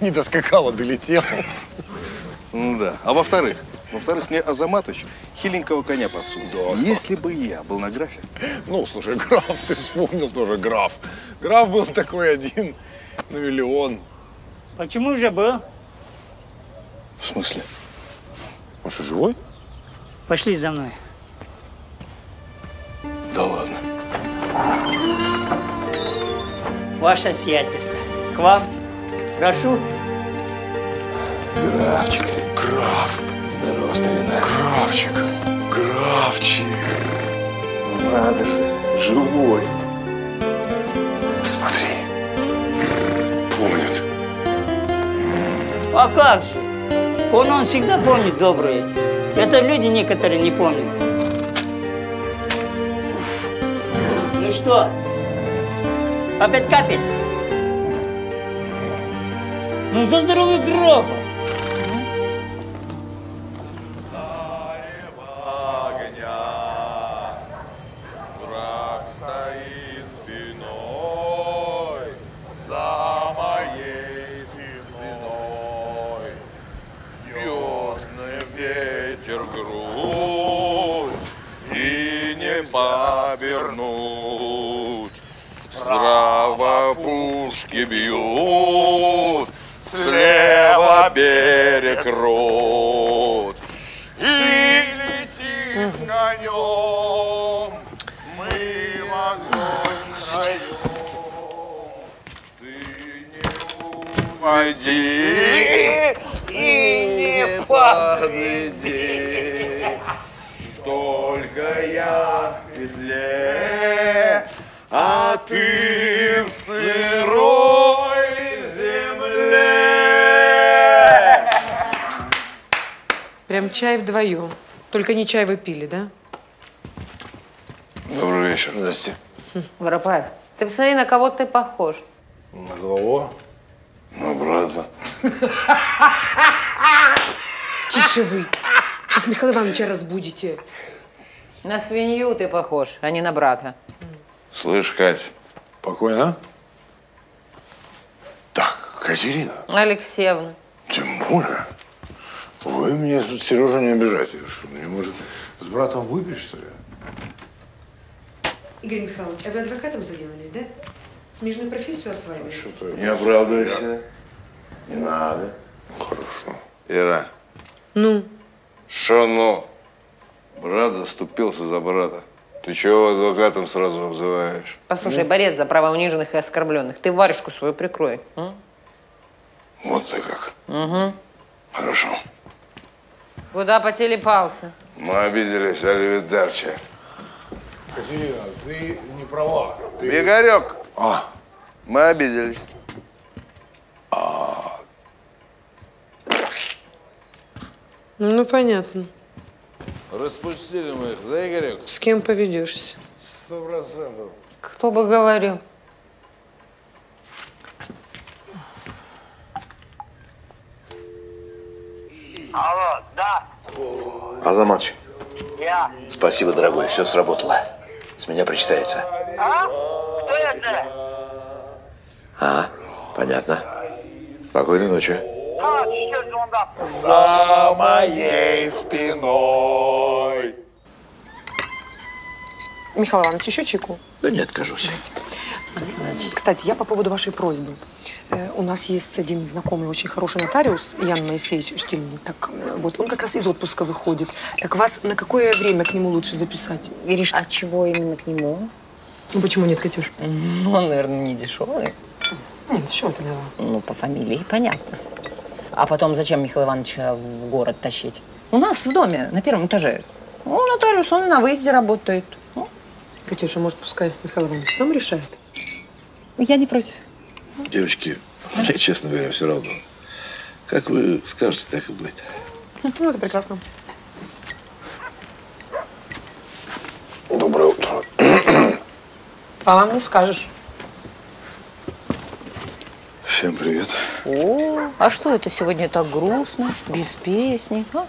Не доскакал, а долетел. Ну да. А во-вторых, во-вторых, мне Азаматыч хиленького коня подсунул. Да, если да. бы я был на графе. Ну, слушай, граф, ты вспомнил тоже граф. Граф был такой один на миллион. Почему же был? В смысле? Он что, живой? Пошли за мной. Да ладно. Ваше сиятельство, к вам. Прошу. Графчик. Граф. Здорово, старина. Графчик. Графчик. Надо же, живой. Смотри. Помнит. А как же? Он, он всегда помнит добрые. Это люди некоторые не помнят. Ну что, опять капель? Ну за здоровье графа! Бьют, слева берег рот, и летим конем, мы в огонь найдем. Ты не уходи и не подведи, только я в петле, а ты в сырой. Прям чай вдвоем. Только не чай вы пили, да? Добрый вечер. Здрасте. Воропаев, ты посмотри, на кого ты похож. На кого? На брата. Тише вы. Сейчас Михаила Ивановича разбудите. На свинью ты похож, а не на брата. Слышь, Кать, покойно? Так, Катерина. Алексеевна. Тем более. Вы меня тут, Сережа, не обижайте. Что, не может с братом выпить, что ли? Игорь Михайлович, а вы адвокатом заделались, да? Смежную профессию осваиваете? Что-то не оправдывайся. Не надо. Хорошо. Ира. Ну? Шо ну? Брат заступился за брата. Ты чего адвокатом сразу обзываешь? Послушай, ну? Борец за права униженных и оскорбленных. Ты варежку свою прикрой. М? Вот ты как. Угу. Хорошо. Куда потелепался? Мы обиделись, аривидерчи. Катерина, ты не права. Ты... Бегарек! А. Мы обиделись. А. Ну, понятно. Распустили мы их, да, Игорек? С кем поведешься? Сто процентов. Кто бы говорил? Алло, да. Азаматыч. Я. Спасибо, дорогой, все сработало. С меня причитается. А? Кто это? А, понятно. Спокойной ночи. За моей спиной. Михаил Иванович, еще чайку? Да не откажусь. Кстати, я по поводу вашей просьбы. У нас есть один знакомый, очень хороший нотариус, Ян Моисеевич Штильман. Так вот, он как раз из отпуска выходит. Так вас на какое время к нему лучше записать? Ириш, а чего именно к нему? Ну, почему нет, Катюш? Ну, он, наверное, не дешевый. Нет, с чего ты взяла? Ну, по фамилии, понятно. А потом зачем Михаила Ивановича в город тащить? У нас в доме, на первом этаже. Ну, нотариус, он на выезде работает. Катюша, может, пускай Михаил Иванович сам решает? Я не против. Девочки, да? Мне, честно говоря, все равно. Как вы скажете, так и будет. Ну, это прекрасно. Доброе утро. А вам не скажешь. Всем привет. О, а что это сегодня так грустно, без песни? А,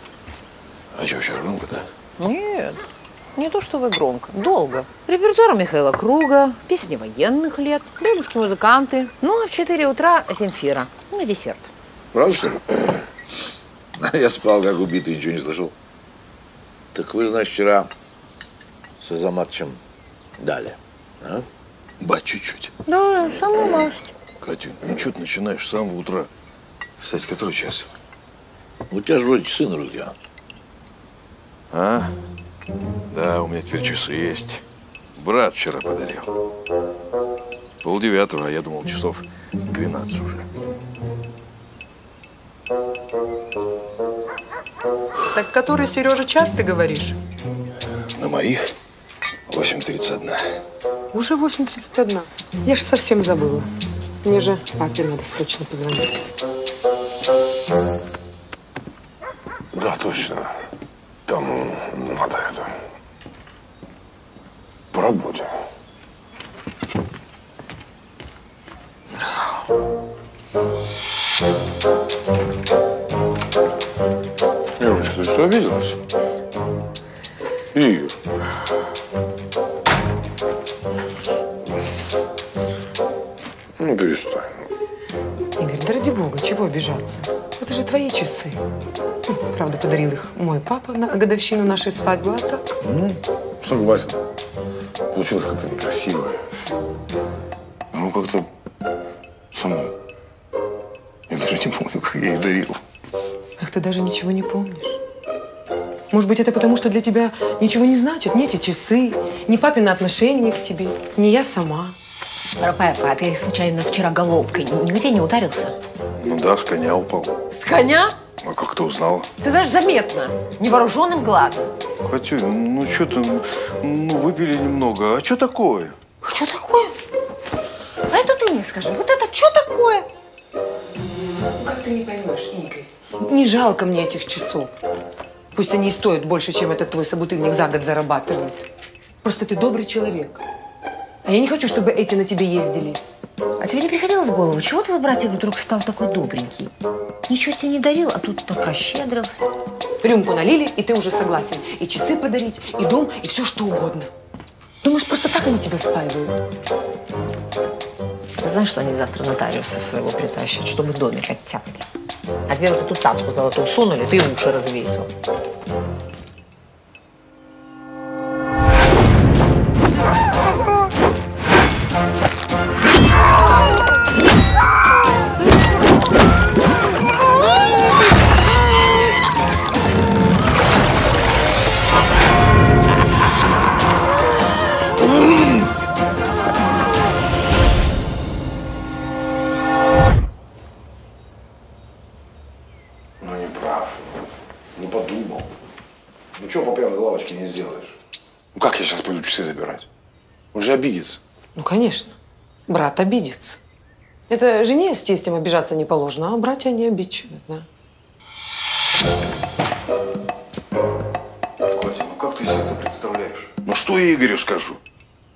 а что, вчера громко, да? Нет. Не то, что вы громко. Долго. Репертуар Михаила Круга, песни военных лет, бременские музыканты. Ну, а в четыре утра Земфира. На десерт. Правда, что ли? Я спал, как убитый, ничего не слышал. Так вы, значит, вчера с Азаматычем дали, а? Ба, чуть-чуть. Да, самую малость. Катя, ну что ты начинаешь с самого утра? Кстати, который час? У тебя же вроде часы на руке. А? Да, у меня теперь часы есть. Брат вчера подарил. полдевятого, а я думал, часов двенадцать уже. Так который, Сережа, час ты говоришь? На моих восемь тридцать один. Уже восемь тридцать один? Я же совсем забыла. Мне же папе надо срочно позвонить. Да, точно. Там надо это, по работе. Ирочка, ты что, обиделась? Ир. Ну, перестань. Игорь, да ради бога, чего обижаться? Это же твои часы. Правда, подарил их мой папа на годовщину нашей свадьбы, а так? Ну, согласен. Получилось как-то некрасиво. Ну, как-то само. Я даже не помню, как я ей дарил. Ах, ты даже ничего не помнишь. Может быть, это потому, что для тебя ничего не значит? Ни эти часы, ни папины отношение к тебе, ни я сама. Воропаев, а ты случайно вчера головкой нигде не ударился? Ну да, с коня упал. С коня? А как ты узнала? Ты знаешь, заметно, невооруженным глазом. Катю, ну что ты, ну выпили немного, а что такое? А что такое? А это ты мне скажи, вот это что такое? Ну как ты не поймешь, Игорь, не жалко мне этих часов. Пусть они и стоят больше, чем этот твой собутыльник за год зарабатывает. Просто ты добрый человек. А я не хочу, чтобы эти на тебе ездили. А тебе не приходило в голову, чего твой братик вдруг стал такой добренький? Ничего тебе не дарил, а тут так расщедрился. Рюмку налили, и ты уже согласен. И часы подарить, и дом, и все что угодно. Думаешь, просто так они тебя спаивают? Ты знаешь, что они завтра нотариуса своего притащат, чтобы домик оттяпать? А тебе вот эту тацку золотую сунули, ты уши развесил. Обидится. Ну, конечно. Брат обидится. Это жене с тестем обижаться не положено, а братья не обидчивы, да. Катя, ну как ты себе это представляешь? Ну, что я Игорю скажу?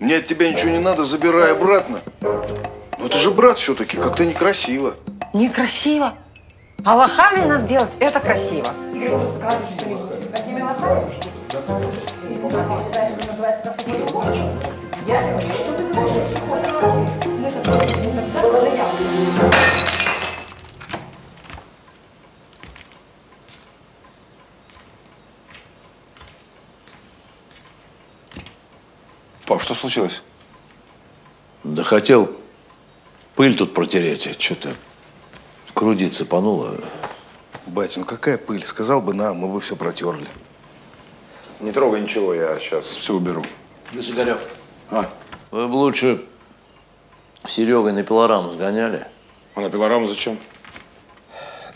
Мне от тебя ничего не надо, забирай обратно. Но это же брат все-таки, как-то некрасиво. Некрасиво? А лохами нас делать – это красиво. Какими лохами? А ты считаешь, что называется как-то по-другому? Я говорю, что ты можешь. Пап, что случилось? Да хотел пыль тут протереть, что-то грудит цепануло. Батя, ну какая пыль? Сказал бы нам, мы бы все протерли. Не трогай ничего, я сейчас все уберу. Да, Игорек. А? Вы бы лучше с Серегой на пилораму сгоняли. А на пилораму зачем?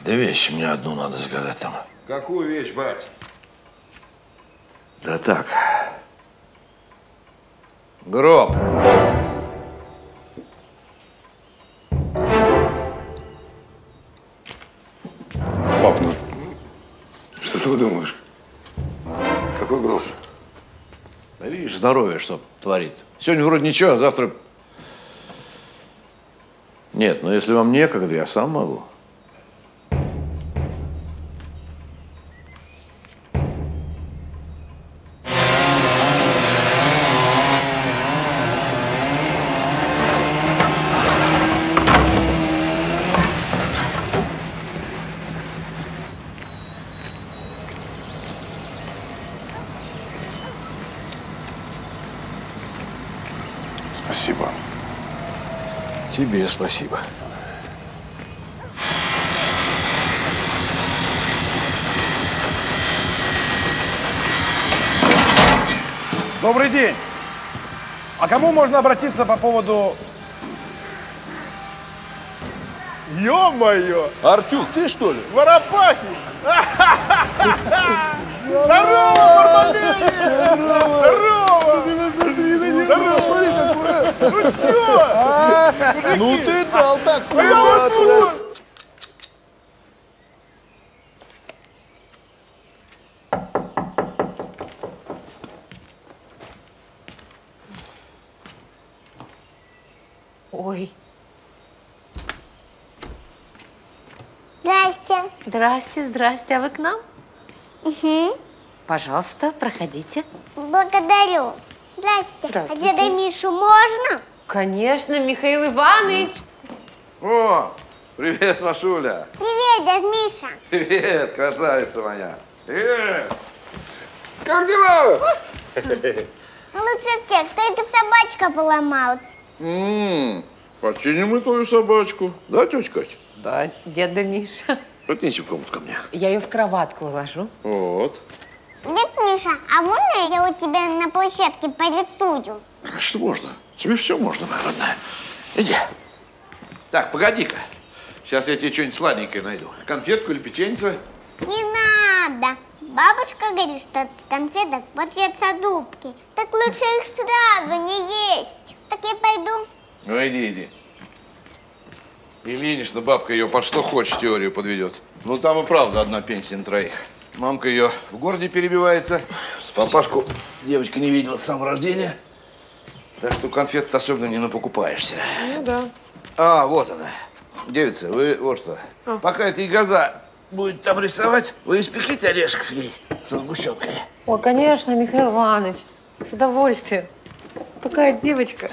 Да вещь мне одну надо заказать там. Какую вещь, бать? Да так. Гроб. Пап, ну что ты думаешь? Какой гроб? Да видишь, здоровье что творит. Сегодня вроде ничего, а завтра… Нет, ну если вам некогда, я сам могу. Спасибо. Тебе спасибо. Добрый день. А кому можно обратиться по поводу… Ё-моё! Артюх, ты что ли? Воропахи! Здорово, Барбалей! Здорово! Здорово! Смотри, такое! Ну чё? Ну ты дал такую! А я вот тут! Ой. Здрасте. Здрасте, здрасте. А вы к нам? Угу. Пожалуйста, проходите. Благодарю. Здрасте. Здравствуйте. А деда Мишу можно? Конечно, Михаил Иванович. О, привет, Машуля. Привет, дед Миша. Привет, красавица моя. Привет. Как дела? Лучше всех, кто эта собачка поломалась. Ммм, починим мы твою собачку. Да, тетя Кать? Да, деда Миша. Отнеси в комнату ко мне. Я ее в кроватку ложу. Вот. Дед Миша, а можно я у тебя на площадке порисую? Конечно, можно. Тебе все можно, моя родная. Иди. Так, погоди-ка. Сейчас я тебе что-нибудь сладенькое найду. Конфетку или печеньце? Не надо. Бабушка говорит, что от конфеток после зубки. Так лучше их сразу не есть. Так я пойду. Ну, иди, иди. Ильинична, бабка ее под что хочешь теорию подведет. Ну, там и правда одна пенсия на троих. Мамка ее в городе перебивается. С папашку девочка не видела с самого рождения. Так что конфет особенно не напокупаешься. Ну да. А, вот она. Девица, вы вот что. А. Пока эта ягоза будет там рисовать, вы испеките орешков ей со сгущенкой. О, конечно, Михаил Иванович. С удовольствием. Такая девочка.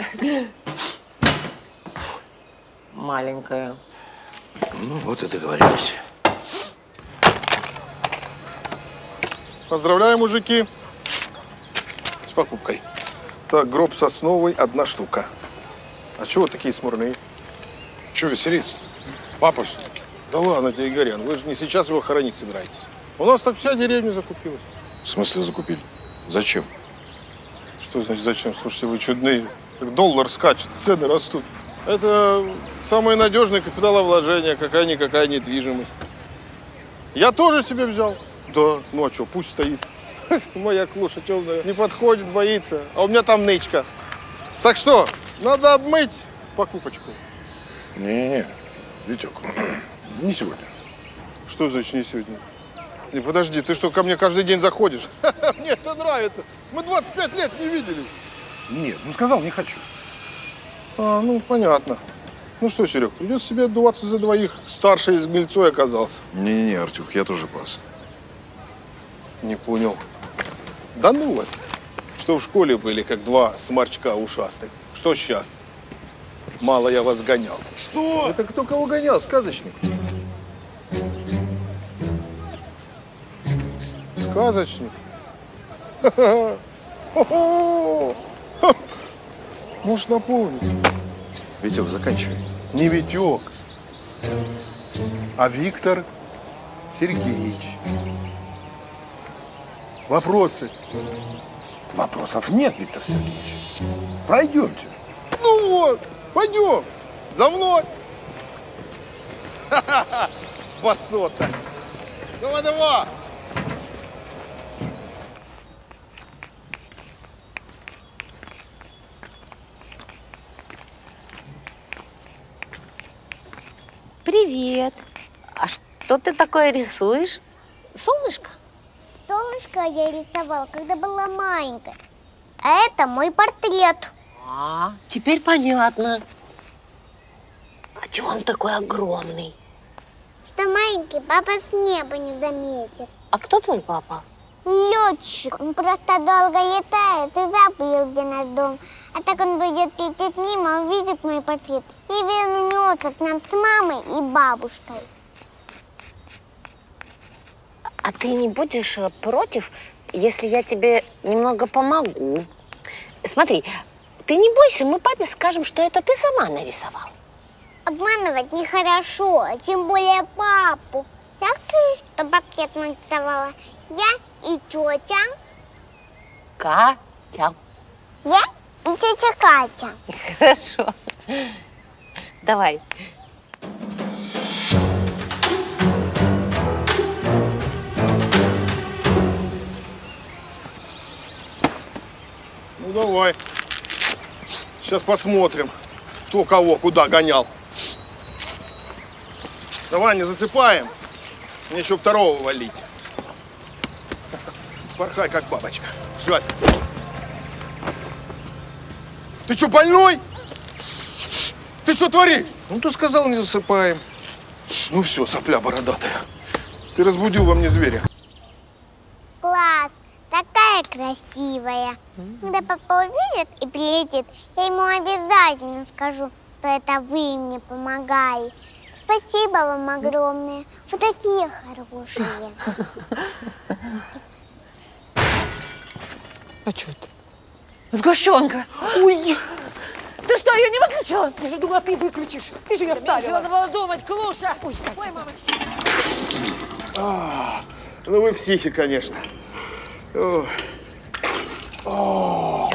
Маленькая. Ну, вот и договорились. Поздравляю, мужики, с покупкой. Так, гроб сосновый, одна штука. А чего такие смурные? Чего веселиться? Папа все-таки. Да ладно тебе, Игорян, вы же не сейчас его хоронить собираетесь. У нас так вся деревня закупилась. В смысле закупили? Зачем? Что значит зачем? Слушайте, вы чудные. Доллар скачет, цены растут. Это самое надежное капиталовложение, какая-никакая недвижимость. Я тоже себе взял. Да, ну а что, пусть стоит. Моя клуша темная. Не подходит, боится. А у меня там нычка. Так что, надо обмыть покупочку. Не-не-не, Витек, не сегодня. Что значит не сегодня? Не, подожди, ты что, ко мне каждый день заходишь? Мне это нравится. Мы двадцать пять лет не виделись. Нет, ну сказал, не хочу. А, ну, понятно. Ну что, Серег, придется себе отдуваться за двоих. Старший из гнильцой оказался. Не-не-не, Артюх, я тоже пас. Не понял. Да ну вас, что в школе были, как два сморчка ушастых. Что сейчас? Мало я вас гонял. Что? Это кто кого гонял, сказочник? Сказочник? Можешь напомнить. Витек, заканчивай. Не Витек, а Виктор Сергеевич. Вопросы? Вопросов нет, Виктор Сергеевич. Пройдемте. Ну вот, пойдем. За мной. Ха-ха-ха, басота. Давай-давай. Привет. А что ты такое рисуешь? Солнышко? Солнышко я рисовала, когда была маленькая. А это мой портрет. А, теперь понятно. А чего он такой огромный? Что маленький, папа с неба не заметит. А кто твой папа? Летчик. Он просто долго летает и забыл, где наш дом. А так он будет лететь мимо, увидит мой портрет и вернется к нам с мамой и бабушкой. А ты не будешь против, если я тебе немного помогу? Смотри, ты не бойся, мы папе скажем, что это ты сама нарисовала. Обманывать нехорошо, тем более папу. Я скажу, что портрет нарисовала я и тетя Катя. Я и тетя Катя. Хорошо. Давай. Ну, давай. Сейчас посмотрим, кто кого куда гонял. Давай, не засыпаем. Мне еще второго валить. Порхай, как бабочка. Жаль. Ты что, больной? Ты что творишь? Ну, ты сказал, не засыпаем. Ну все, сопля бородатая. Ты разбудил во мне зверя. Класс. Такая красивая. Когда папа увидит и прилетит, я ему обязательно скажу, что это вы мне помогали. Спасибо вам огромное. Вы такие хорошие. А что это? Сгущенка. Ой. Ты что, я не выключила? Я же думала, ты выключишь. Ты же ее ставила. Надо было думать, Клуша. Ой, ой, мамочка. А, ну вы психи, конечно. О. О.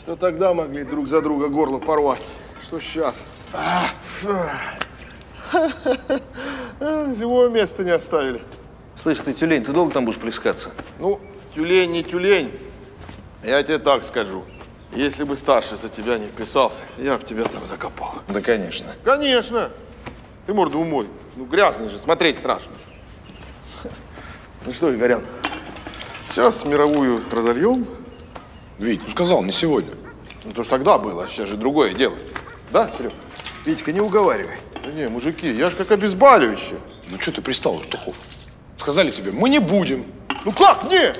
Что тогда могли друг за друга горло порвать? Что сейчас? А. Живого места не оставили. Слышь, ты тюлень, ты долго там будешь плескаться? Ну, тюлень не тюлень. Я тебе так скажу. Если бы старший за тебя не вписался, я бы тебя там закопал. Да, конечно. Конечно. Ты морду умой. Ну, грязный же, смотреть страшно. Ну что, Игорян, сейчас мировую разольем. Вить, ну сказал, не сегодня. Ну, то ж тогда было, а сейчас же другое дело. Да, Серег? Витька, не уговаривай. Да не, мужики, я же как обезболивающий. Ну, что ты пристал, Артухов? Сказали тебе, мы не будем. Ну, как не?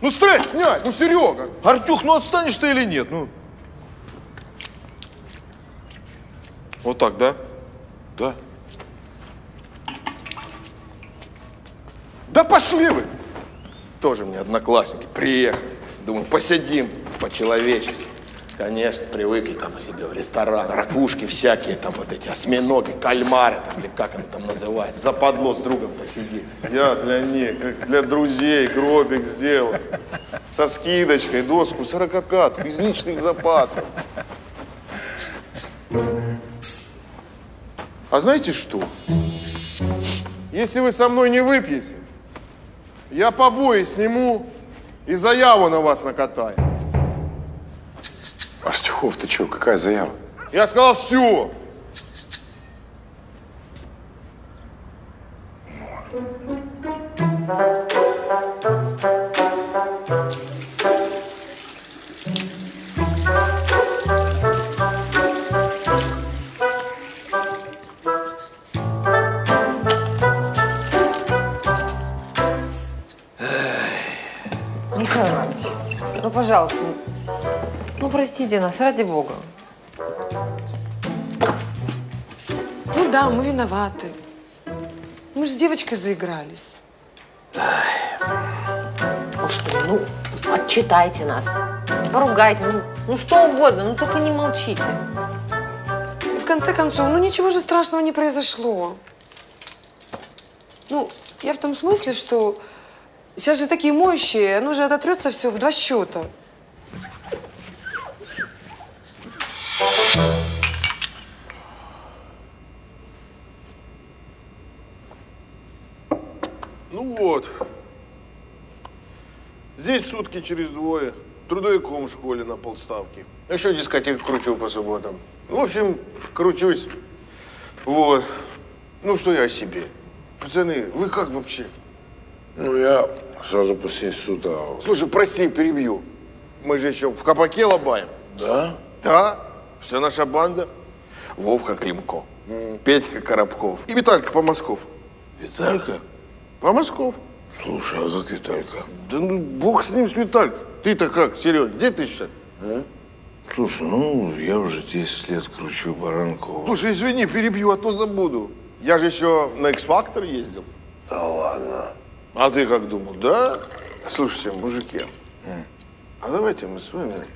Ну, стресс снять, ну, Серега. Артюх, ну, отстанешь ты или нет, ну? Вот так, да? Да. Да пошли вы! Тоже мне одноклассники приехали. Думаю, посидим по-человечески. Конечно, привыкли там, сидел ресторан, ракушки всякие, там вот эти осьминоги, кальмары, там, или как оно там называется, западло с другом посидеть. Я для них, как для друзей, гробик сделал, со скидочкой, доску, сорокакатку, из личных запасов. А знаете что? Если вы со мной не выпьете, я побои сниму и заяву на вас накатаю. Артюхов, ты чё, какая заява? Я сказал всё! Николай Иванович, ну, пожалуйста, ну, простите нас, ради бога. Ну да, мы виноваты. Мы же с девочкой заигрались. Господи, ну, отчитайте нас, поругайте, ну, ну что угодно, ну только не молчите. И в конце концов, ну ничего же страшного не произошло. Ну, я в том смысле, что сейчас же такие моющие, оно же ототрется все в два счета. Ну вот. Здесь сутки через двое. Трудовиком в школе на полставки. Еще дискотеку кручу по субботам. В общем, кручусь. Вот. Ну, что я о себе. Пацаны, вы как вообще? Ну, я сразу после суда. Слушай, прости, перебью. Мы же еще в Кабаке лобаем. Да? Да. Вся наша банда. Вовка Климко, mm. Петька Коробков и Виталька Помазков. Виталька? Помазков. Слушай, а как Виталька? Да ну, бог с ним, с Виталькой. Ты-то как, Сереж, где ты сейчас? Mm. Слушай, ну, я уже десять лет кручу Баранкова. Слушай, извини, перебью, а то забуду. Я же еще на Икс-Фактор ездил. Да ладно. А ты как думал, да? Слушайте, мужики, mm. а давайте мы с вами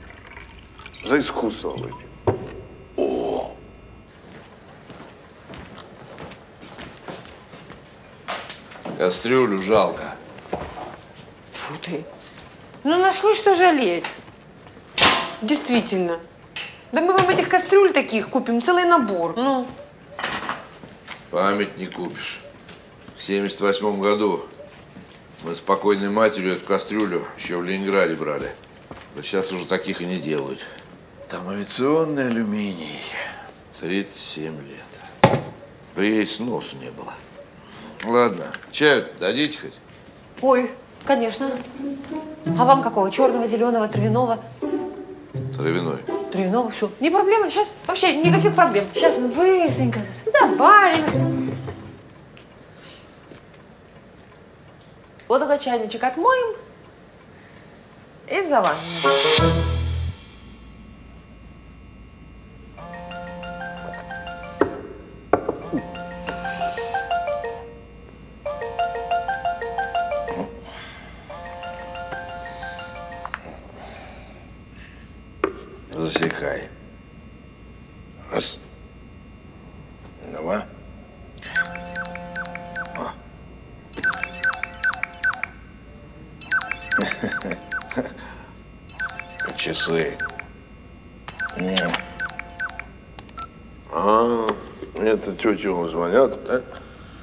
за искусство выйдем. О! Кастрюлю жалко. Фу ты. Ну нашли, что жалеть. Действительно. Да мы вам этих кастрюль таких купим, целый набор. Ну. Память не купишь. В семьдесят восьмом году мы с покойной матерью эту кастрюлю еще в Ленинграде брали. Но сейчас уже таких и не делают. Там авиационный алюминий. тридцать семь лет. Да ей сносу не было. Ладно, чаю дадите хоть? Ой, конечно. А вам какого? Черного, зеленого, травяного? Травяной. Травяного, все. Не проблема, сейчас вообще никаких проблем. Сейчас мы быстренько забарим. Вот такой чайничек отмоем и за вами. Засекай. Раз. Два. Часы. А, это тетя его звонят, да?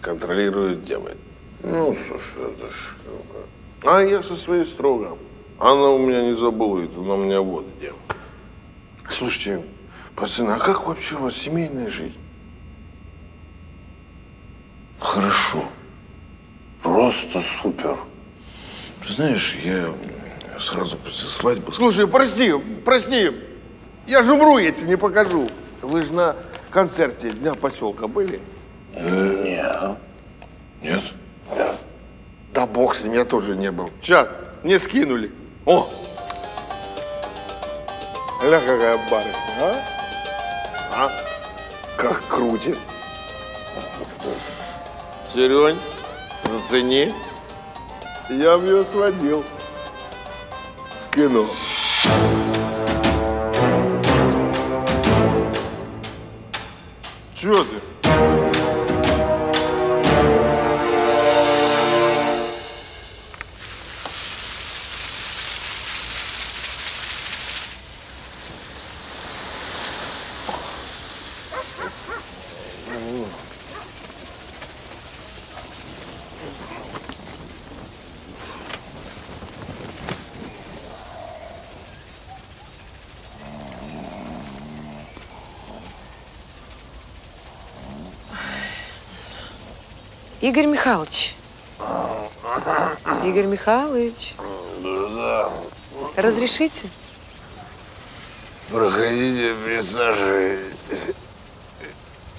Контролирует, где мы. Ну, слушай, это строго. А я со своей строго. Она у меня не забудет, она у меня вот где. Слушайте, пацаны, а как вообще у вас семейная жизнь? Хорошо. Просто супер. Ты знаешь, я сразу после свадьбы... Слушай, прости, прости. Я же умру, я тебе не покажу. Вы же на концерте Дня поселка были? Нет. Нет? Да. Да бог с ним, я тоже не был. Сейчас, мне скинули. О! Ля какая барышня, а? А? Как крутит. Серёнь, зацени. Я в неё сводил. В кино. Чё ты? Игорь Михайлович. Игорь Михайлович. Да. Разрешите? Проходите, присаживайтесь.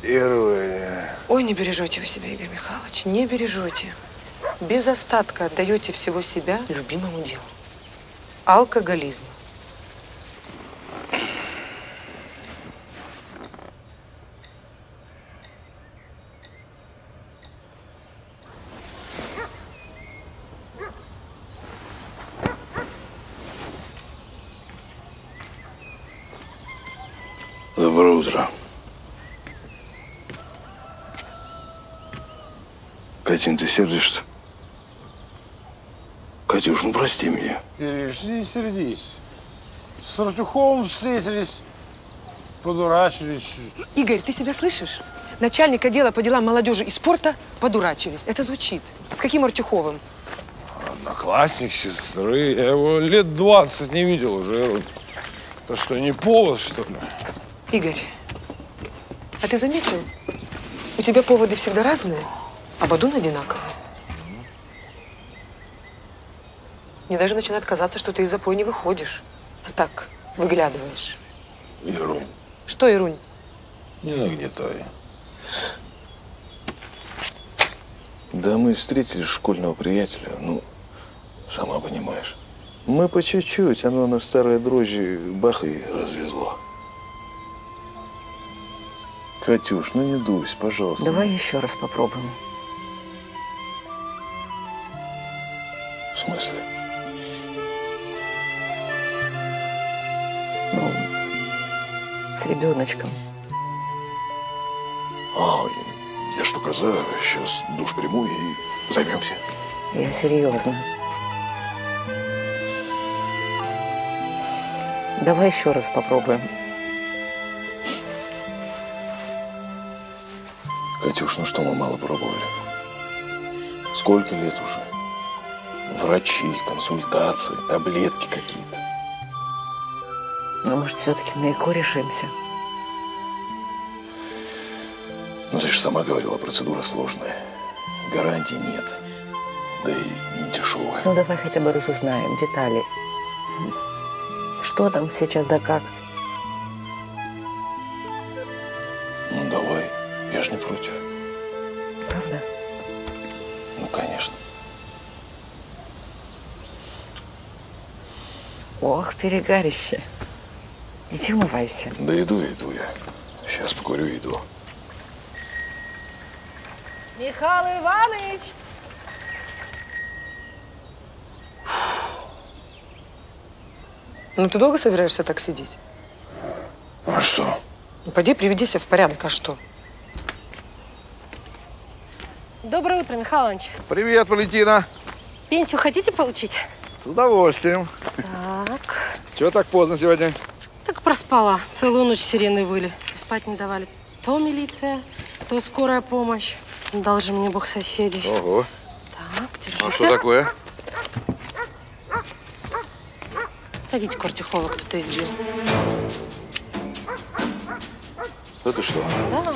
Первое. Ой, не бережете вы себя, Игорь Михайлович, не бережете. Без остатка отдаете всего себя любимому делу. Алкоголизм. Доброе утро. Катин, ты сердишься? Катюш, ну прости меня. Ириш, не сердись. С Артюховым встретились, подурачились. Игорь, ты себя слышишь? Начальник отдела по делам молодежи и спорта подурачились. Это звучит. С каким Артюховым? Одноклассник сестры. Я его лет двадцать не видел уже. Это что, не повод, что ли? Игорь, а ты заметил? У тебя поводы всегда разные, а Бадун одинаковый. Мне даже начинает казаться, что ты из запоя не выходишь, а так выглядываешь. Ирунь. Что, Ирунь? Не нагнетай. Да мы встретили школьного приятеля, ну, сама понимаешь. Мы по чуть-чуть, оно на старые дрожжи бах и развезло. Катюш, ну не дуйся, пожалуйста. Давай еще раз попробуем. В смысле? Ну, с ребеночком. А, я ж только за, сейчас душ приму и займемся. Я серьезно. Давай еще раз попробуем. Катюш, ну что мы мало пробовали? Сколько лет уже? Врачи, консультации, таблетки какие-то. Ну, может, все-таки на ЭКО решимся? Ну, ты же сама говорила, процедура сложная. Гарантий нет. Да и не дешевая. Ну, давай хотя бы разузнаем детали. Что там сейчас, да как? Ну, давай. Я ж не против. Правда? Ну, конечно. Ох, перегарище. Иди умывайся. Да иду, иду я. Сейчас покурю, иду. Михаил Иванович! Ну, ты долго собираешься так сидеть? А что? Ну, пойди, приведи себя в порядок, а что? Доброе утро, Михаил Иванович. Привет, Валентина. Пенсию хотите получить? С удовольствием. Так. Чего так поздно сегодня? Так проспала. Целую ночь сирены выли. И спать не давали. То милиция, то скорая помощь. Дал же мне бог соседей. Ого. Так, держите. А что такое? Давайте Кортюхова кто-то избил. Это что? Да.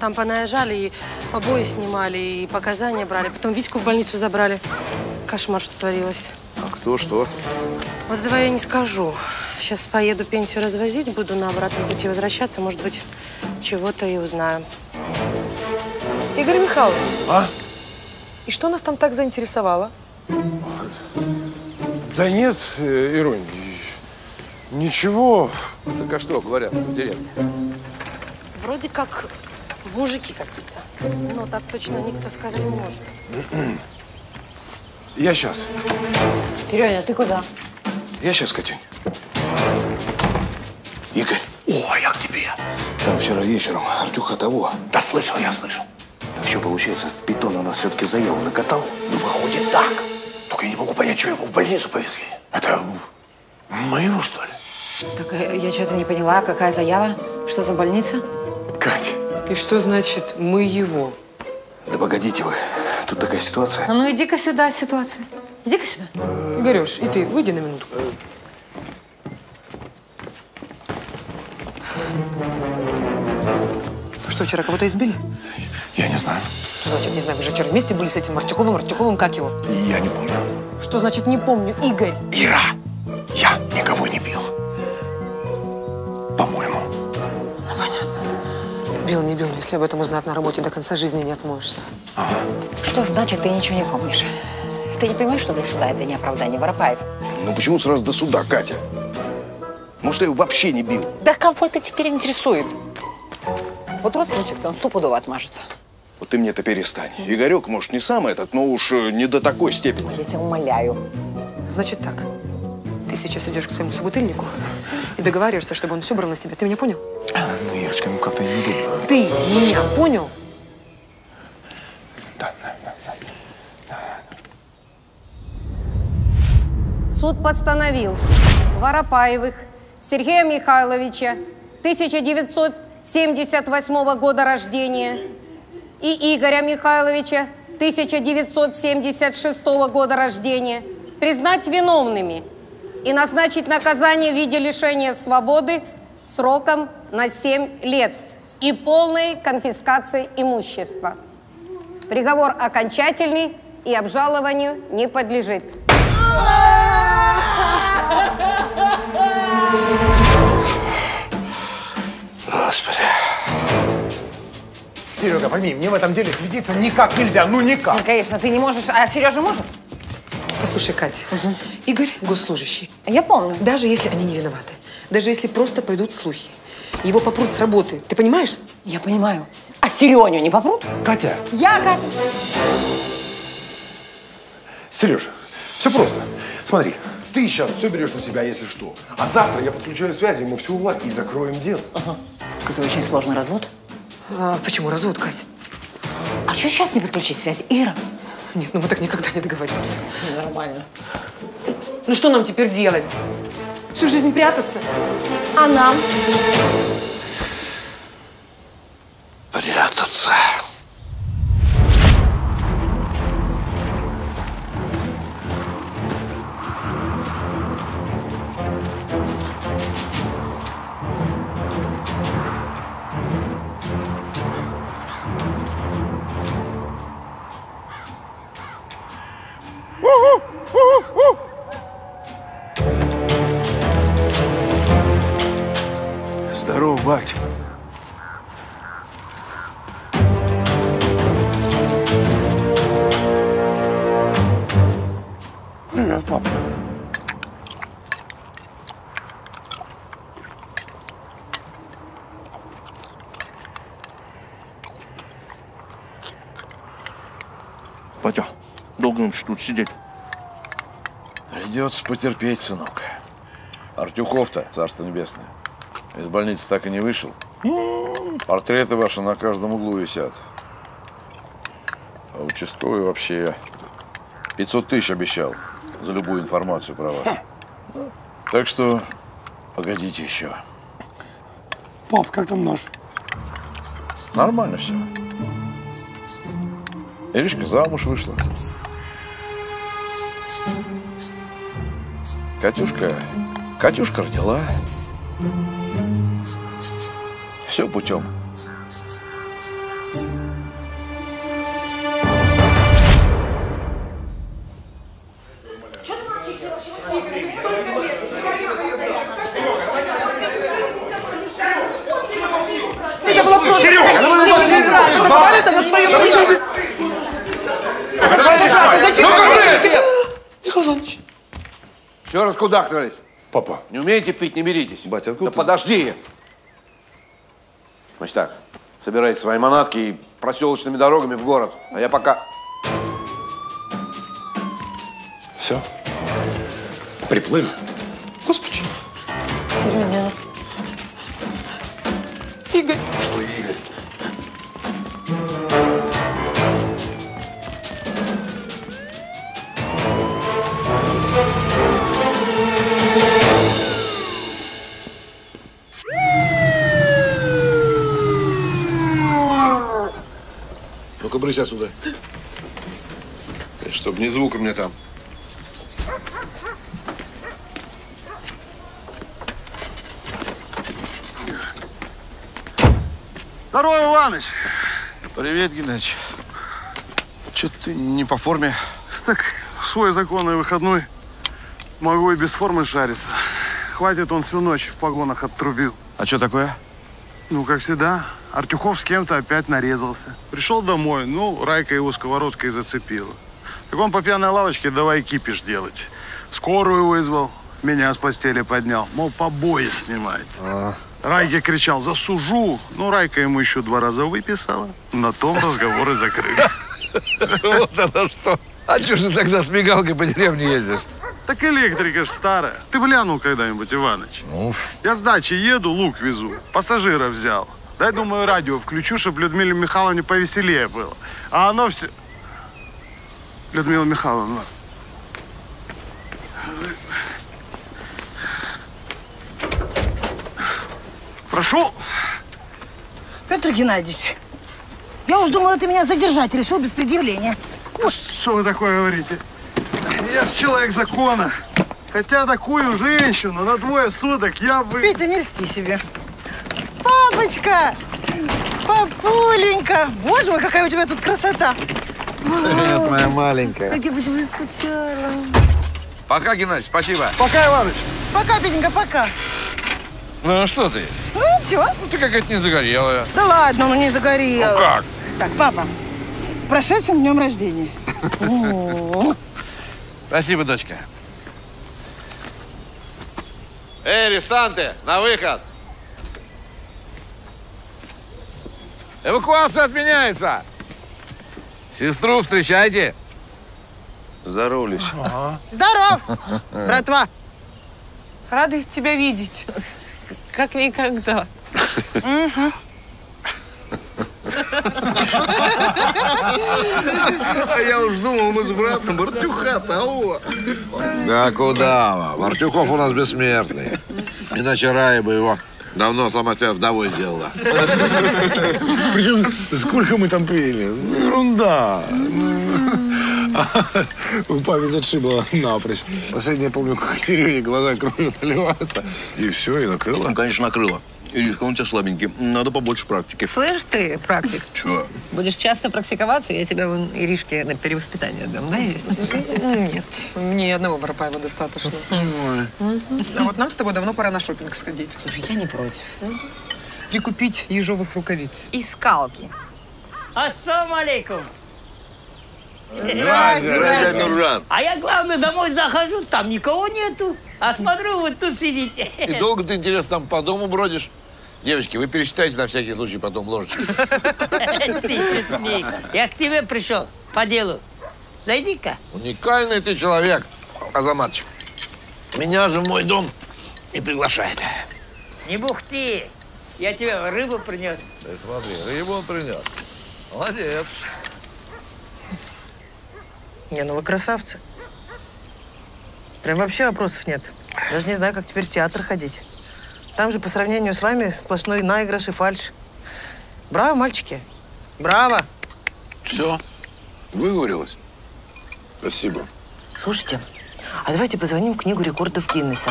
Там понаезжали и обои снимали, и показания брали. Потом Витьку в больницу забрали. Кошмар, что творилось. А кто что? Вот этого я не скажу. Сейчас поеду пенсию развозить, буду на обратном пути возвращаться. Может быть, чего-то и узнаю. Игорь Михайлович. А? И что нас там так заинтересовало? Да нет, Ирунь, ничего. Так а что говорят в деревне? Вроде как... Мужики какие-то. Но так точно никто сказать не может. Я сейчас. Серега, ты куда? Я сейчас, Катюнь. Игорь. О, а я к тебе. Там вчера вечером Артюха того. Да слышал, я слышал. Так что получается, питон у нас все-таки заяву накатал? Ну, выходит так. Только я не могу понять, что его в больницу повезли. Это мы его, что ли? Так я что-то не поняла, какая заява? Что за больница? Кать. И что значит «мы его»? Да погодите вы, тут такая ситуация. А ну иди-ка сюда, ситуация. Иди-ка сюда. Игорёш, и ты выйди на минутку. Что, вчера кого-то избили? Я не знаю. Что значит не знаю? Вы же вчера вместе были с этим Артюховым, Артюховым, как его? Я не помню. Что значит не помню, Игорь? Ира, я никого не бил. По-моему. Ну, понятно. Бил, не бил, если об этом узнать на работе, до конца жизни не отмоешься. Ага. Что значит, ты ничего не помнишь? Ты не понимаешь, что для суда это не оправдание, Воропаев? Ну почему сразу до суда, Катя? Может, я его вообще не бил? Да кого это теперь интересует? Вот родственничек-то, он стопудово отмажется. Вот ты мне-то перестань. Игорек, может, не сам этот, но уж не до такой степени. Я тебя умоляю. Значит так, ты сейчас идешь к своему собутыльнику и договариваешься, чтобы он все брал на себя. Ты меня понял? Ну, Ирочка, ну как-то неудобно. Ты меня понял? Да, да, да, да. Суд постановил Воропаевых Сергея Михайловича, тысяча девятьсот семьдесят восьмого года рождения, и Игоря Михайловича, тысяча девятьсот семьдесят шестого года рождения, признать виновными и назначить наказание в виде лишения свободы сроком на семь лет и полной конфискации имущества. Приговор окончательный и обжалованию не подлежит. Господи. Серега, пойми, мне в этом деле светиться никак нельзя, ну никак. Ну, конечно, ты не можешь, а Сережа может? Послушай, Катя, угу. Игорь госслужащий. Я помню. Даже если они не виноваты, даже если просто пойдут слухи, его попрут с работы, ты понимаешь? Я понимаю. А Сереню не попрут? Катя. Я, Катя. Сережа, все просто. Смотри. Ты сейчас все берешь на себя, если что. А завтра я подключаю связи, мы все уладим и закроем дело. Ага. Это очень сложный развод. А почему развод, Кать? А что сейчас не подключить связи, Ира? Нет, ну мы так никогда не договоримся. Нормально. Ну что нам теперь делать? Всю жизнь прятаться? А нам? Прятаться. Здорово, бать. Привет, пап. Батя, долго нам тут сидеть? Придется потерпеть, сынок. Артюхов-то, царство небесное, из больницы так и не вышел. Портреты ваши на каждом углу висят. А участковый вообще пятьсот тысяч обещал за любую информацию про вас. Так что погодите еще. Пап, как там нож? Нормально все. Иришка замуж вышла. Катюшка, Катюшка родила. Все путем. Это было просто. Серега, ну вы вас на своем плече. Зачем вы Михалыч? Еще раз куда кудахтались? Папа. Не умеете пить, не беритесь. Батя, откуда? Да подожди. Значит так, собирайте свои манатки и проселочными дорогами в город. А я пока... Все? Приплыли? Господи. Серега. Игорь. Что Игорь? Ну-ка, брысь отсюда. Чтоб ни звука мне там. Здорово, Иваныч. Привет, Геннадьевич. Че ты не по форме? Так, свой законный выходной. Могу и без формы шариться. Хватит он всю ночь в погонах оттрубил. А что такое? Ну, как всегда. Артюхов с кем-то опять нарезался. Пришел домой, ну, Райка его сковородкой зацепила. Так он по пьяной лавочке давай кипиш делать. Скорую вызвал, меня с постели поднял. Мол, побои снимает. А... Райке кричал, засужу. Ну, Райка ему еще два раза выписала. На том разговоры закрылись. Вот это что. А чё ж ты тогда с мигалкой по деревне ездишь? Так электрика ж старая. Ты глянул когда-нибудь, Иваныч? Ну. Я с дачи еду, лук везу, пассажира взял. Дай, думаю, радио включу, чтобы Людмиле Михайловне повеселее было. А оно все... Людмила Михайловна. Прошу. Петр Геннадьевич, я уж думала, ты меня задержать решил без предъявления. Ну, что вы такое говорите? Я же человек закона. Хотя такую женщину на двое суток я бы... Петя, не льсти себе. Папочка! Папуленька! Боже мой, какая у тебя тут красота! Привет, моя маленькая. Как я бы тебя скучала. Пока, Геннадьевич, спасибо. Пока, Иваныч. Пока, Петенька, пока. Ну, а что ты? Ну, ничего. Ну, ты какая-то не загорелая. Да ладно, ну не загорелая. Ну, как? Так, папа, с прошедшим днем рождения. Спасибо, дочка. Эй, арестанты, на выход! Эвакуация отменяется! Сестру встречайте! Здоров, Леся. Ага. Здоров, братва! Рада тебя видеть. Как никогда. Угу. А я уж думал, мы с братом Артюха того. Да куда? Артюхов у нас бессмертный. Иначе Рая бы его давно сама себя вдовой сделала. Причем сколько мы там пили? Ерунда. Память отшибла напрочь. Последнее помню, как Сереге глаза кровью наливаться. И все, и накрыло. Конечно, накрыло. Иришка, он у тебя слабенький. Надо побольше практики. Слышь ты, практик? Чего? Будешь часто практиковаться, я тебя вон Иришке на перевоспитание отдам, да? Нет, мне одного Воропаева достаточно. А вот нам с тобой давно пора на шопинг сходить. Слушай, я не против. Прикупить ежовых рукавиц. И скалки. Ассаламу алейкум! Здравствуйте, дядя Нуржан. А я, главное, домой захожу, там никого нету. А смотрю, вот тут сидите. И долго ты, интересно, там по дому бродишь? Девочки, вы пересчитайте на всякий случай потом ложечки. Я к тебе пришел по делу. Зайди-ка. Уникальный ты человек, Азаматыч. Меня же в мой дом и приглашает. Не бухти. Я тебе рыбу принес. Да смотри, рыбу он принес. Молодец. Не, ну вы красавцы. Прям вообще вопросов нет. Даже не знаю, как теперь в театр ходить. Там же по сравнению с вами сплошной наигрыш и фальшь. Браво, мальчики. Браво. Все. Выговорилась. Спасибо. Слушайте, а давайте позвоним в Книгу рекордов Гиннеса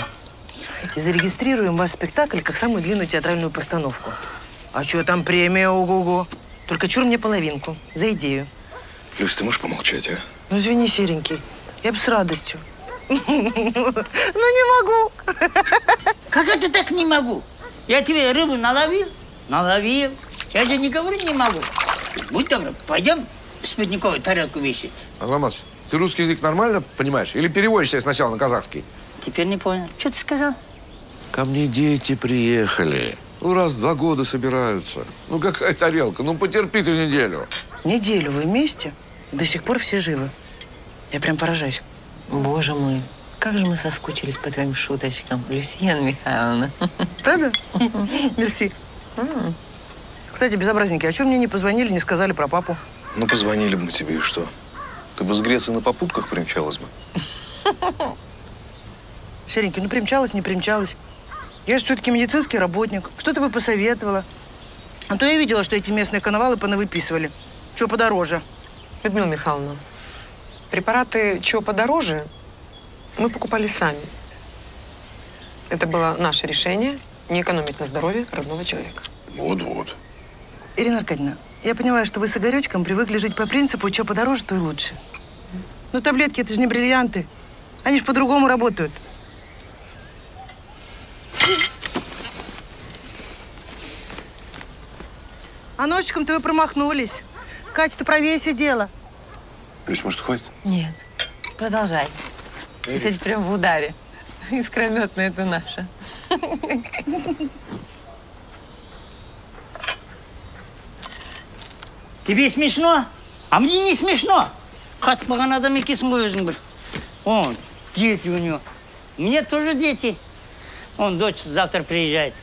и зарегистрируем ваш спектакль как самую длинную театральную постановку. А что там премия, ого-го. Только чур мне половинку. За идею. Люсь, ты можешь помолчать, а? Ну, извини, серенький, я бы с радостью. Ну, не могу. Как это так не могу? Я тебе рыбу наловил, наловил. Я же не говорю, не могу. Будь добр, пойдем с Пятниковой тарелку вещи. Азаматыч, ты русский язык нормально понимаешь? Или переводишь себя сначала на казахский? Теперь не понял. Что ты сказал? Ко мне дети приехали. Ну, раз в два года собираются. Ну, какая тарелка? Ну, потерпи ты неделю. Неделю вы вместе? До сих пор все живы. Я прям поражаюсь. Боже мой, как же мы соскучились по твоим шуточкам, Люсьяна Михайловна. Правда? Мерси. Кстати, безобразники, а чё мне не позвонили, не сказали про папу? Ну, позвонили бы тебе, и что? Ты бы с Греции на попутках примчалась бы. Серенький, ну примчалась, не примчалась. Я же все-таки медицинский работник. Что ты бы посоветовала? А то я видела, что эти местные коновалы понавыписывали. Чё подороже. Людмила Михайловна, препараты чего подороже мы покупали сами. Это было наше решение не экономить на здоровье родного человека. Вот-вот. Ирина Аркадьевна, я понимаю, что вы с Игоречком привыкли жить по принципу, что подороже, то и лучше. Но таблетки это же не бриллианты. Они же по-другому работают. А ножичком-то вы промахнулись. Катя-то правее сидела. Гриш, может, хватит? Нет. Продолжай. Ты сегодня прям в ударе. Искрометная это наша. Тебе смешно? А мне не смешно. Хатпаған адам екесің ғой өзің бір. О, дети у него. У меня тоже дети. Он, дочь завтра приезжает.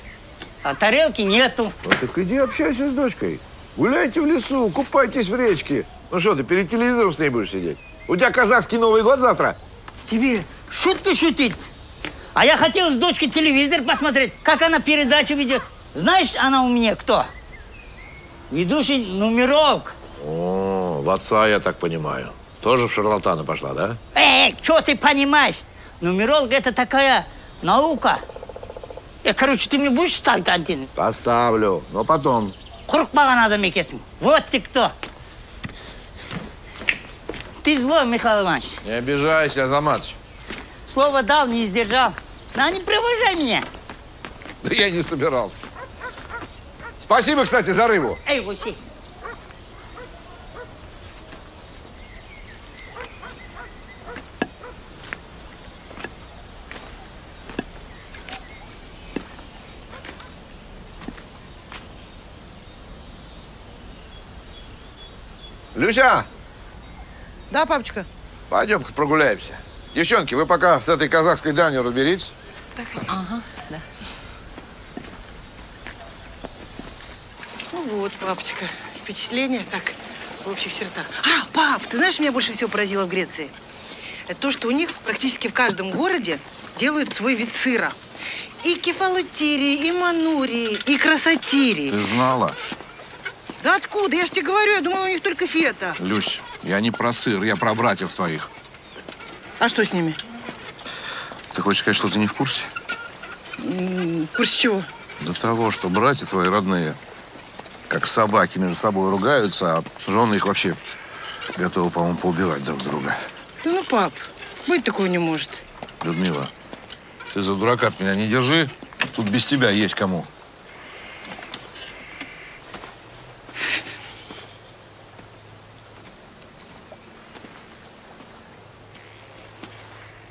А тарелки нету. А так иди общайся с дочкой. Гуляйте в лесу, купайтесь в речке. Ну что, ты перед телевизором с ней будешь сидеть? У тебя казахский Новый год завтра? Тебе шутки шутить? А я хотел с дочкой телевизор посмотреть, как она передачу ведет. Знаешь, она у меня кто? Ведущий нумеролог. О, в отца, я так понимаю. Тоже в шарлатана пошла, да? Эй, что ты понимаешь? Нумеролог — это такая наука. Я, короче, ты мне будешь ставить антенну? Поставлю, но потом. Куркпаған адам екесің. Вот ты кто. Ты злой, Михаил Иванович. Не обижайся, Азаматыч. Слово дал, не сдержал. Ну, не провожай меня. Да я не собирался. Спасибо, кстати, за рыбу. Эй, гуси. Люся! Да, папочка? Пойдем-ка прогуляемся. Девчонки, вы пока с этой казахской данью разберитесь. Да, конечно. Ага, да. Ну вот, папочка, впечатление так в общих чертах. А, пап, ты знаешь, меня больше всего поразило в Греции? Это то, что у них практически в каждом городе делают свой вид сыра. И кефалотирии, и манурии, и красотирии. Ты знала? Да откуда? Я же тебе говорю, я думала, у них только фета. Люсь, я не про сыр, я про братьев своих. А что с ними? Ты хочешь сказать, что ты не в курсе? В курсе чего? До того, что братья твои родные, как собаки, между собой ругаются, а жены их вообще готовы, по-моему, поубивать друг друга. Да ну, пап, быть такого не может. Людмила, ты за дурака меня не держи, тут без тебя есть кому.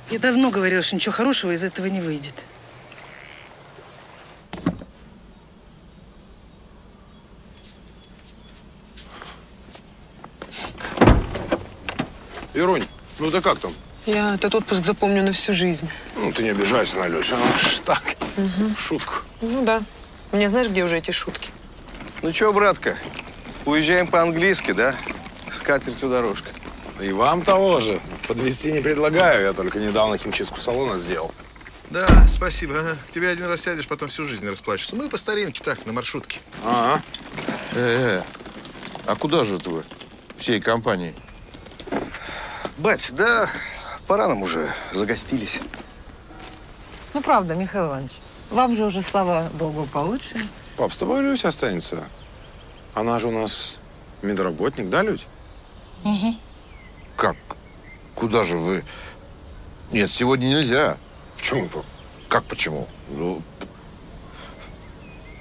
Я давно говорила, что ничего хорошего из этого не выйдет. Иронь, ну ты как там? Я этот отпуск запомню на всю жизнь. Ну, ты не обижайся на Лёсю, она ж так, угу. Шутку. Ну да. У меня знаешь, где уже эти шутки? Ну чё, братка, уезжаем по-английски, да? С катертью дорожка. И вам того же. Подвезти не предлагаю. Я только недавно химчистку салона сделал. Да, спасибо. Ага. К тебе один раз сядешь, потом всю жизнь расплачешься. Мы по старинке так, на маршрутке. Ага. Э-э-э. А куда же это вы? Всей компанией? Бать, да пора нам уже. Загостились. Ну, правда, Михаил Иванович. Вам же уже, слава богу, получше. Пап, с тобой Люся останется. Она же у нас медработник, да, Людь? Угу. Как? Куда же вы? Нет, сегодня нельзя. Почему? Как почему? Ну...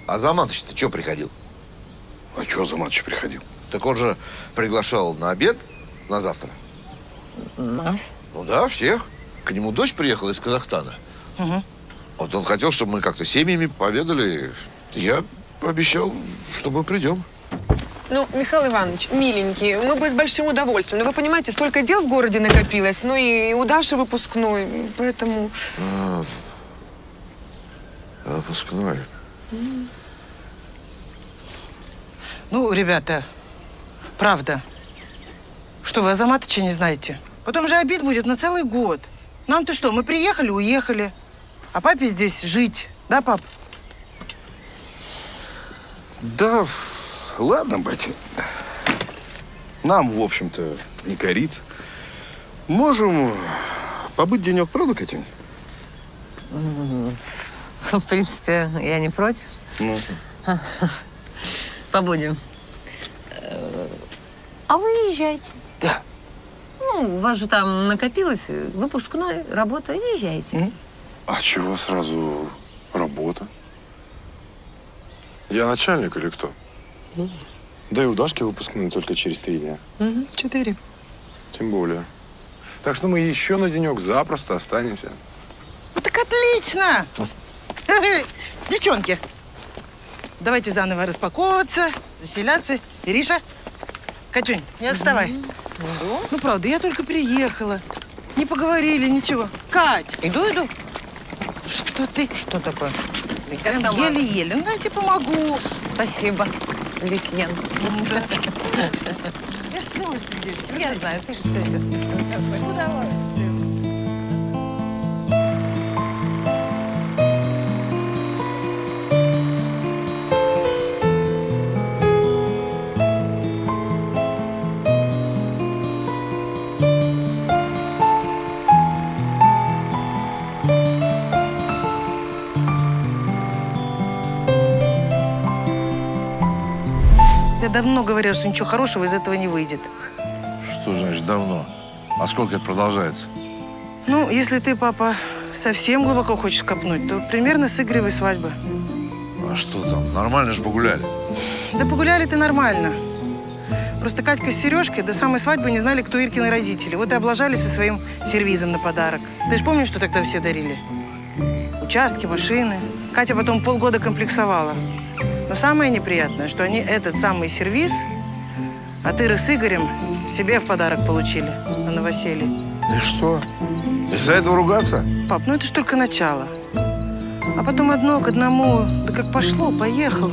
А Азаматыч, ты чё приходил? А чё Азаматыч приходил? Так он же приглашал на обед на завтра. Нас? Ну да, всех. К нему дочь приехала из Казахстана. Угу. Вот он хотел, чтобы мы как-то семьями поведали. Я пообещал, что мы придем. Ну, Михаил Иванович, миленький, мы бы с большим удовольствием. Но вы понимаете, столько дел в городе накопилось. Ну и у Даши выпускной, поэтому... А, выпускной. Mm. Ну, ребята, правда. Что вы Азаматыча не знаете? Потом же обид будет на целый год. Нам-то что, мы приехали, уехали. А папе здесь жить. Да, пап? Да... Ладно, батя. Нам, в общем-то, не корит. Можем побыть денек, правда, Катюнь? Ну, в принципе, я не против. Ну. Побудем. А вы езжайте. Да. Ну, у вас же там накопилось выпускной, работа, езжайте. А чего сразу работа? Я начальник или кто? Да и у Дашки выпускной только через три дня. Угу, четыре. Тем более. Так что мы еще на денек запросто останемся. Ну так отлично! Девчонки, давайте заново распаковываться, заселяться. Ириша, Катюнь, не отставай. Ну правда, я только приехала. Не поговорили, ничего. Кать! Иду, иду. Что ты? Что такое? Я сама. Еле-еле. Ну, дайте помогу. Спасибо, Люсьен. Я же снялась, девочки. Я знаю, ты же все это. Ну, давай. Давно говорят, что ничего хорошего из этого не выйдет. Что значит давно? А сколько это продолжается? Ну, если ты, папа, совсем глубоко хочешь копнуть, то примерно с игривой свадьбы. А что там? Нормально же погуляли. Да погуляли-то нормально. Просто Катька с Сережкой до самой свадьбы не знали, кто Иркины родители. Вот и облажались со своим сервизом на подарок. Ты же помнишь, что тогда все дарили? Участки, машины. Катя потом полгода комплексовала. Но самое неприятное, что они этот самый сервиз от Иры с Игорем себе в подарок получили на новоселье. И что? Из-за этого ругаться? Пап, ну это ж только начало. А потом одно к одному, да как пошло, поехало.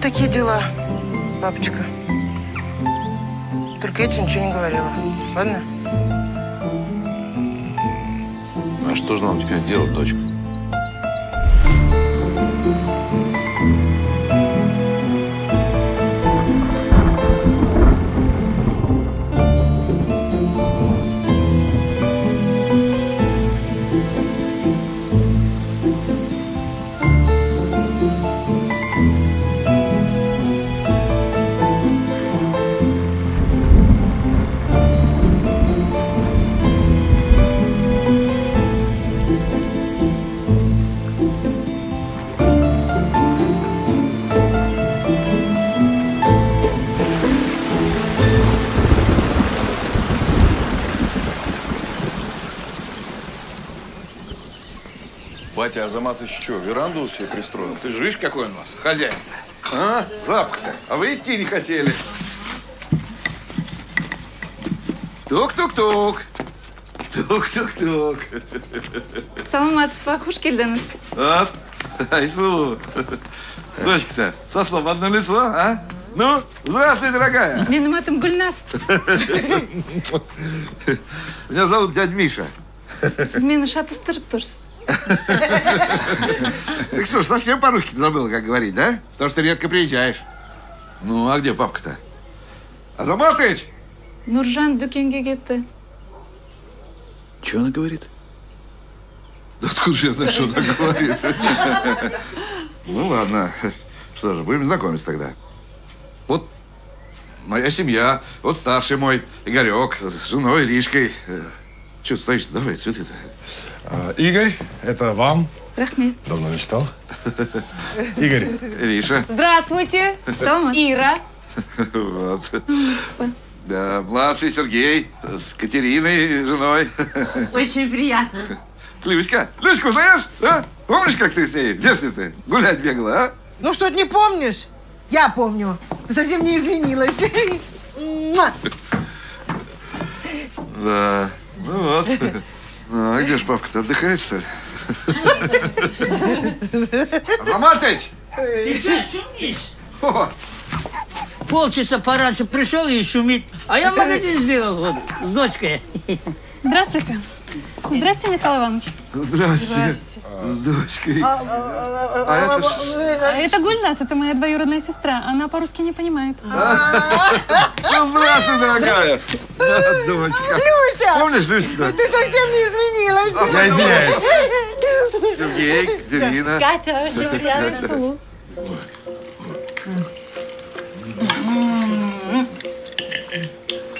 Такие дела, папочка. Только я тебе ничего не говорила, ладно? А что же нам теперь делать, дочка? Батя, Азамат еще что, веранду себе пристроил? Ты же видишь, какой он у нас хозяин-то? А? Запах-то. А вы идти не хотели. Тук-тук-тук. Тук-тук-тук. Салам атспа, хуш келдіңіз. А? Айсу. Дочка-то, совсем одно лицо, а? Ну, здравствуй, дорогая. Менім атым Гульназ. Меня зовут дядь Миша. Сіз мені шатыстырып тұрсыз. Так что ж, совсем по-русски забыла, как говорить, да? Потому что редко приезжаешь. Ну, а где папка-то? Азаматыч! Нуржан дүкенге кетті. Че она говорит? Да откуда же я знаю, что она говорит? Ну, ладно. Что же, будем знакомиться тогда. Вот моя семья, вот старший мой Игорек с женой Иришкой. Че стоишь-то? Давай, цветы-то. А, Игорь, это вам. Рахмет. Давно мечтал. Игорь. Ириша. Здравствуйте. Салам. Ира. Вот. Да, младший Сергей с Катериной, женой. Очень приятно. Люська. Люську знаешь? А? Помнишь, как ты с ней в детстве ты гулять бегала, а? Ну что, ты не помнишь? Я помню. Совсем не изменилась. Да. Ну вот. Ну, а где ж, папка, ты отдыхаешь, что ли? Азаматыч! Ты что шумишь? О! Полчаса пораньше пришел и шумит. А я в магазин сбегал вот, с дочкой. Здравствуйте. Здрасте, Михаил Иванович. Здрасте. С дочкой. А, а, а, а это, ш... это Гульназ, это моя двоюродная сестра. Она по-русски не понимает. Ну, здравствуй, дорогая. Да, дочка. Люся! Помнишь, Люська-то? Ты совсем не изменилась. Я извиняюсь. Сергей, Катерина. Катя, очень приятно.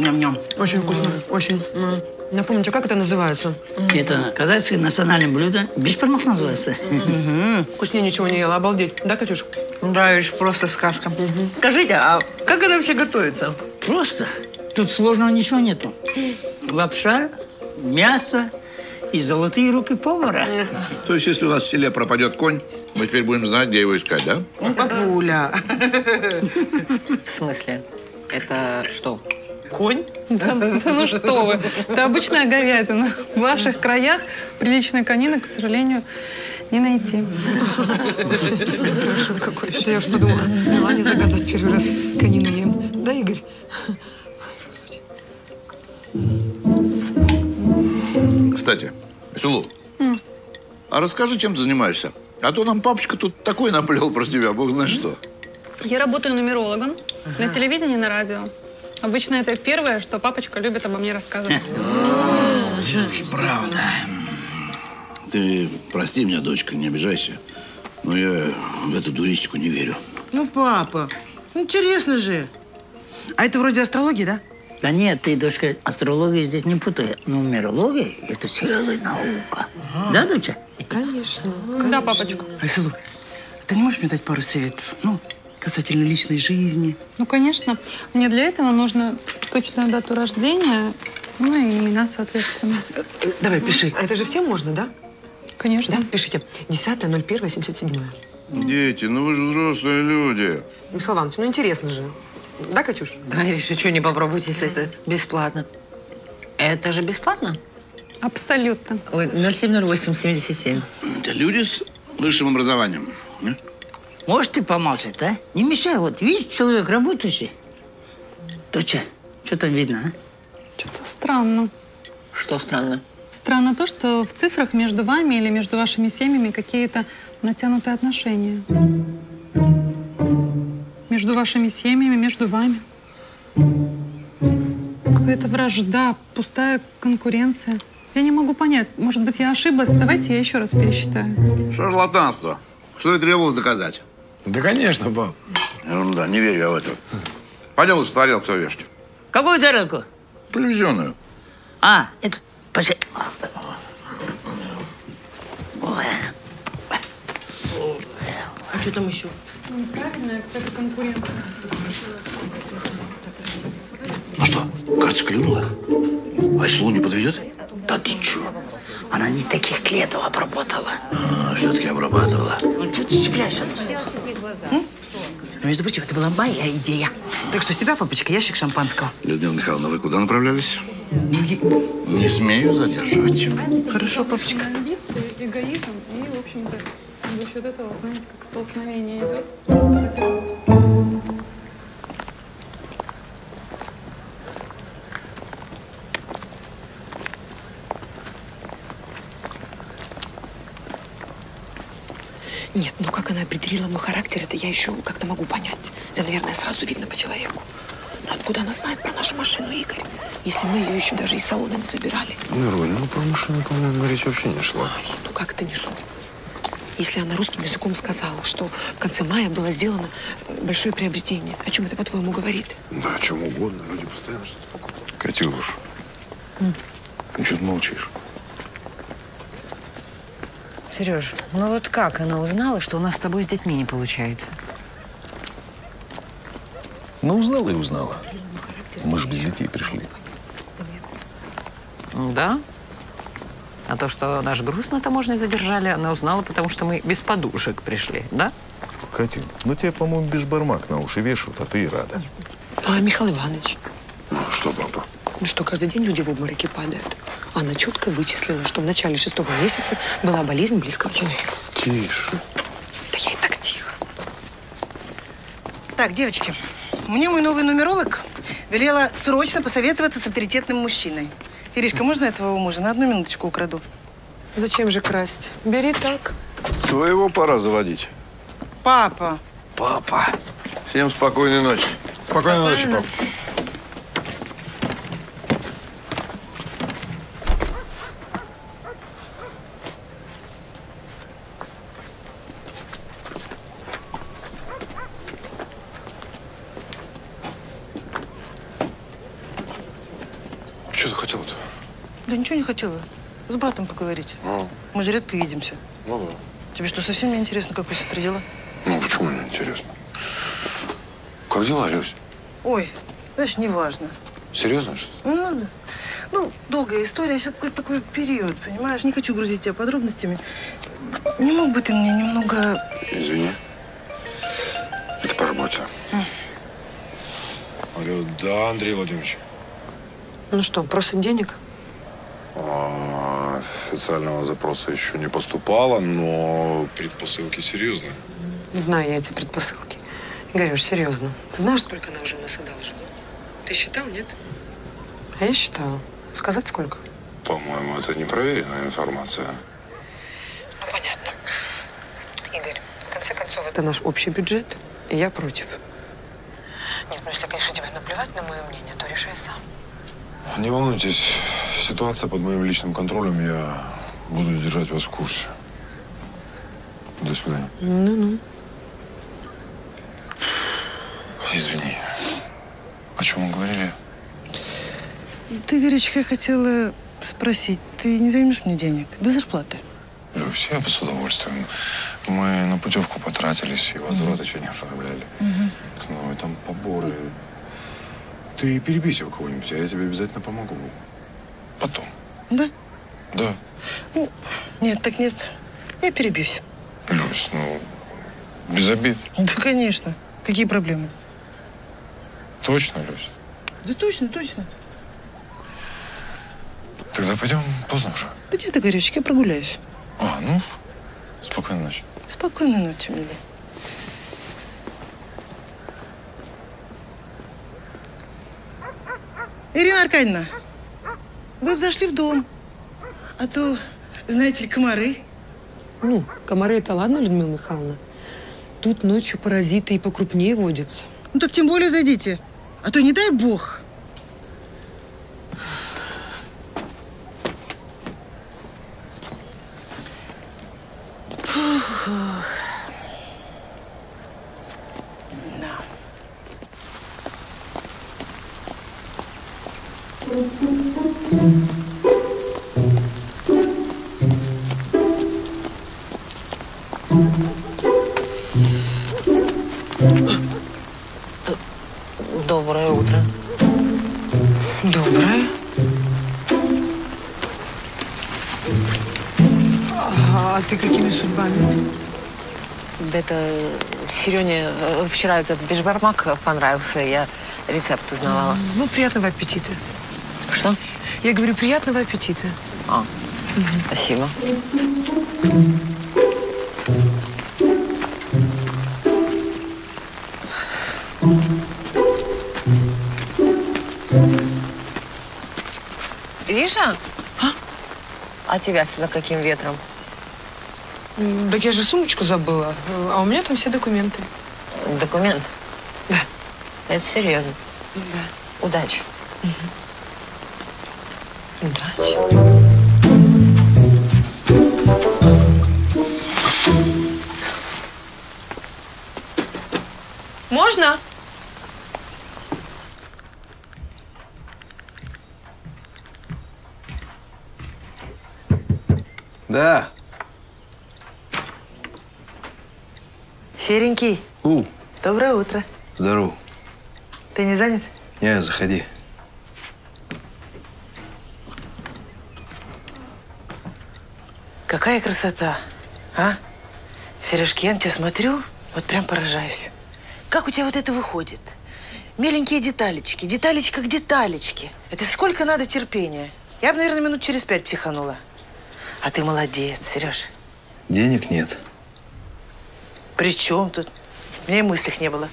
Ням-ням. Очень mm. вкусно, очень. Mm. Напомните, как это называется? Mm. Это казахское национальное блюдо. Бешбармак называется. Mm. Mm-hmm. Вкуснее ничего не ела, обалдеть. Да, Катюш? Да, это просто сказка. Mm-hmm. Скажите, а как это вообще готовится? Просто. Тут сложного ничего нету. Лапша, мясо и золотые руки повара. То есть, если у нас в селе пропадет конь, мы теперь будем знать, где его искать, да? Бабуля. В смысле? Это что? Конь? Да, да ну что вы. Это обычная говядина. В ваших краях приличной конины, к сожалению, не найти. Это я уж подумала, желание загадать первый раз конину ем. Да, Игорь? Кстати, Сулу, mm. а расскажи, чем ты занимаешься? А то нам папочка тут такой наплел про тебя, бог знает mm. что. Я работаю нумерологом uh -huh. на телевидении и на радио. Обычно это первое, что папочка любит обо мне рассказывать. Все-таки правда. Ты прости меня, дочка, не обижайся, но я в эту дуристику не верю. Ну, папа, интересно же. А это вроде астрологии, да? Да нет, ты, дочка, астрологию здесь не путай. Нумерология – это целая наука. Ага. Да, доча? Конечно, конечно. Да, папочка. Айсулук, ты не можешь мне дать пару советов? Ну, касательно личной жизни. Ну, конечно. Мне для этого нужно точную дату рождения, ну и имена, соответственно. Давай, пиши. А это же всем можно, да? Конечно. Да, пишите. десятое ноль первое семьдесят седьмое. Дети, ну вы же взрослые люди. Михаил Иванович, ну интересно же. Да, Катюш? Да, Ириша, что не попробовать, если это бесплатно? Это же бесплатно? Абсолютно. Ой, ноль семь ноль восемь семьдесят семь. Это люди с высшим образованием. А? Можешь ты помолчать, а? Не мешай, вот видишь, человек работающий. Доча, что там видно, а? Что-то странно. Что странно? Странно то, что в цифрах между вами или между вашими семьями какие-то натянутые отношения. Между вашими семьями, между вами. Какая-то вражда, пустая конкуренция. Я не могу понять. Может быть, я ошиблась? Давайте я еще раз пересчитаю. Шарлатанство. Что и требовалось доказать. Да, конечно, пап. Ерунда, не верю я в это. Пойдем лучше тарелку вешать. Какую тарелку? Телевизионную. А, это... Пошли. А что там еще? Неправильная какая-то конкурентность. Ну что, кажется, клюнула? Айсулу не подведет? Да ты че? Она не таких клетов обработала. А, все-таки обрабатывала. Ну что ты цепляешься? Между прочим, это была моя идея. Так что с тебя, папочка, ящик шампанского. Людмила Михайловна, вы куда направлялись? Не смею задерживать. Хорошо, папочка. Эгоизм и, в общем-то... За счет этого, знаете, как столкновение идет. Нет, ну как она определила мой характер, это я еще как-то могу понять. Это, наверное, сразу видно по человеку. Но откуда она знает про нашу машину, Игорь? Если мы ее еще даже из салона не забирали. Ну, Роль, ну про машину, по-моему, речь вообще не шла. Ай, ну как это не шло? Если она русским языком сказала, что в конце мая было сделано большое приобретение. О чем это, по-твоему, говорит? Да, о чем угодно. Люди постоянно что-то покупают. Катюш, mm. ну что ты молчишь? Сереж, ну вот как она узнала, что у нас с тобой с детьми не получается? Ну, узнала и узнала. Мы же без детей пришли. Да? А то, что наш груз на таможне задержали, она узнала, потому что мы без подушек пришли, да? Катя, ну тебе, по-моему, бешбармак на уши вешают, а ты и рада. Нет. А, Михаил Иванович. Ну, что, папа? Ну, что каждый день люди в обмороки падают. Она четко вычислила, что в начале шестого месяца была болезнь близкого человека. Тише. Да я и так тихо. Так, девочки, мне мой новый нумеролог велела срочно посоветоваться с авторитетным мужчиной. Иришка, можно я твоего мужа на одну минуточку украду? Зачем же красть? Бери так. Своего пора заводить. Папа. Папа. Всем спокойной ночи. Спокойной, спокойной ночи, папа. хотела-то? Да ничего не хотела. С братом поговорить. А. Мы же редко видимся. Ну да. Тебе что, совсем не интересно, как у сестры дела? Ну, почему не интересно? Как дела, Люсь? Ой, знаешь, неважно. Серьезно, что ли? Ну, да. Ну, долгая история, сейчас какой-то такой период, понимаешь? Не хочу грузить тебя подробностями. Не мог бы ты мне немного… Извини. Это по работе. А. Алло, да, Андрей Владимирович. Ну что, просит денег? А, официального запроса еще не поступало, но… Предпосылки серьезные. Знаю я эти предпосылки. Игорюш, серьезно. Ты знаешь, сколько она уже у нас одалживала? Ты считал, нет? А я считала. Сказать сколько? По-моему, это непроверенная информация. Ну, понятно. Игорь, в конце концов, это наш общий бюджет, и я против. Нет, ну если, конечно, тебе наплевать на мое мнение, то решай сам. Не волнуйтесь, ситуация под моим личным контролем, я буду держать вас в курсе. До свидания. Ну-ну. Извини. О чем мы говорили? Ты, Игоречка, я хотела спросить, ты не займешь мне денег до зарплаты? Люсь, я бы с удовольствием. Мы на путевку потратились и возврата еще не оформляли. Угу. Ну и там поборы. Ты перебейся у кого-нибудь, а я тебе обязательно помогу. Потом. Да? Да. Ну, нет, так нет. Я перебьюсь. Люсь, ну, без обид. Да, конечно. Какие проблемы? Точно, Люсь? Да точно, точно. Тогда пойдем поздно уже. Да нет, Игоречек, я прогуляюсь. А, ну, спокойной ночи. Спокойной ночи, милая. Ирина Аркадьевна, вы бы зашли в дом, а то, знаете ли, комары. Ну, комары это ладно, Людмила Михайловна. Тут ночью паразиты и покрупнее водятся. Ну так тем более зайдите, а то не дай бог. Фух. Да. Доброе утро. Доброе. А ты какими судьбами? Да это Серене вчера этот бешбармак понравился, я рецепт узнавала. Ну, приятного аппетита. Что? Я говорю, приятного аппетита. А, угу. Спасибо. Гриша? А? А тебя сюда каким ветром? Так я же сумочку забыла, а у меня там все документы. Документ? Да. Это серьезно? Да. Удачи. Угу. Удачи. Можно? Да. Серенький. У. Доброе утро. Здорово. Ты не занят? Не, заходи. Какая красота, а? Сережки, я на тебя смотрю, вот прям поражаюсь. Как у тебя вот это выходит? Миленькие деталечки, деталечка к деталечке. Это сколько надо терпения? Я бы, наверное, минут через пять психанула. А ты молодец, Сереж. Денег нет. При чем тут? У меня и мыслях не было.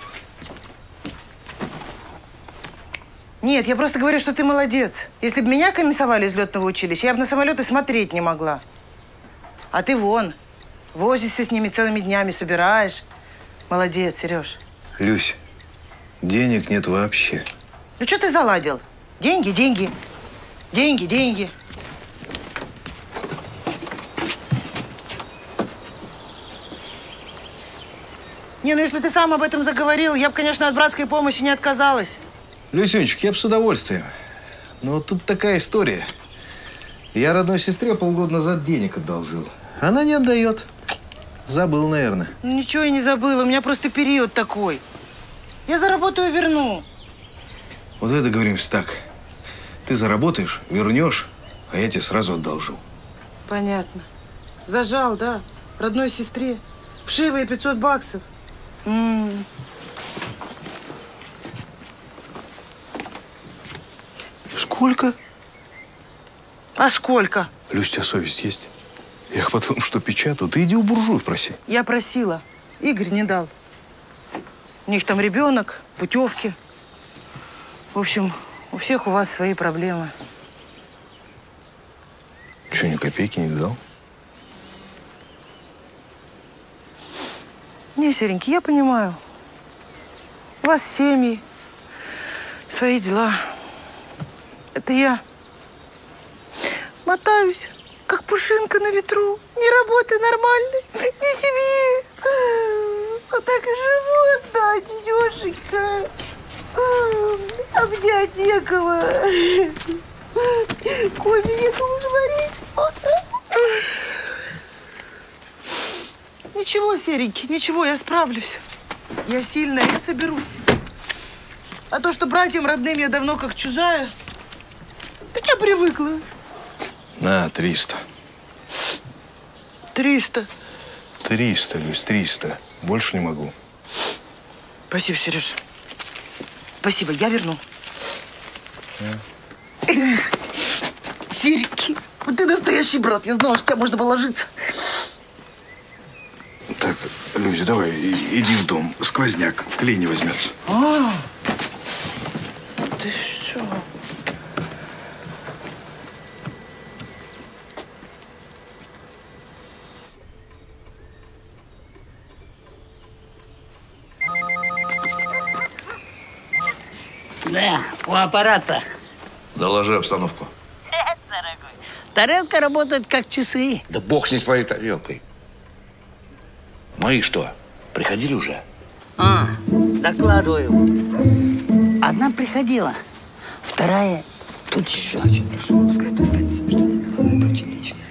Нет, я просто говорю, что ты молодец. Если бы меня комиссовали из летного училища, я бы на самолеты смотреть не могла. А ты вон, возишься с ними целыми днями, собираешь. Молодец, Сереж. Люсь, денег нет вообще. Ну что ты заладил? Деньги, деньги. Деньги, деньги. Не, ну если ты сам об этом заговорил, я бы, конечно, от братской помощи не отказалась. Люсенчик, я бы с удовольствием. Но вот тут такая история. Я родной сестре полгода назад денег одолжил. Она не отдает. Забыл, наверное. Ну, ничего я не забыла. У меня просто период такой. Я заработаю, верну. Вот это договоримся так. Ты заработаешь, вернешь, а я тебе сразу одолжу. Понятно. Зажал, да? Родной сестре. Вшивые пятьсот баксов. М-м. Сколько? А сколько? Люсь, у тебя совесть есть? Я хватал, что печатаю. Ты иди у буржуев проси. Я просила. Игорь не дал. У них там ребенок, путевки. В общем, у всех у вас свои проблемы. Че, ни копейки не дал? Не, серенький, я понимаю. У вас семьи, свои дела. Это я мотаюсь, как пушинка на ветру. Ни работы нормальной, ни семьи. А так и живу одна, денешенька. А мне некого. Кофе некому сварить. Ничего, серенький, ничего, я справлюсь. Я сильная, я соберусь. А то, что братьям родным я давно как чужая, так я привыкла. На, триста. Триста? Триста, Люсь, триста. Больше не могу. Спасибо, Сереж. Спасибо, я верну. Серенький, вот ты настоящий брат. Я знала, что тебя можно положиться. Так, Люся, давай, иди в дом. Сквозняк, клей не возьмется. А, ты что? Да, у аппарата. Доложи обстановку. Дорогой, тарелка работает как часы. Да бог с ней своей тарелкой. Мои что, приходили уже? А, докладываю. Одна приходила, вторая тут еще. Очень прошу, пускай это останется между нами. Главное, это очень личное.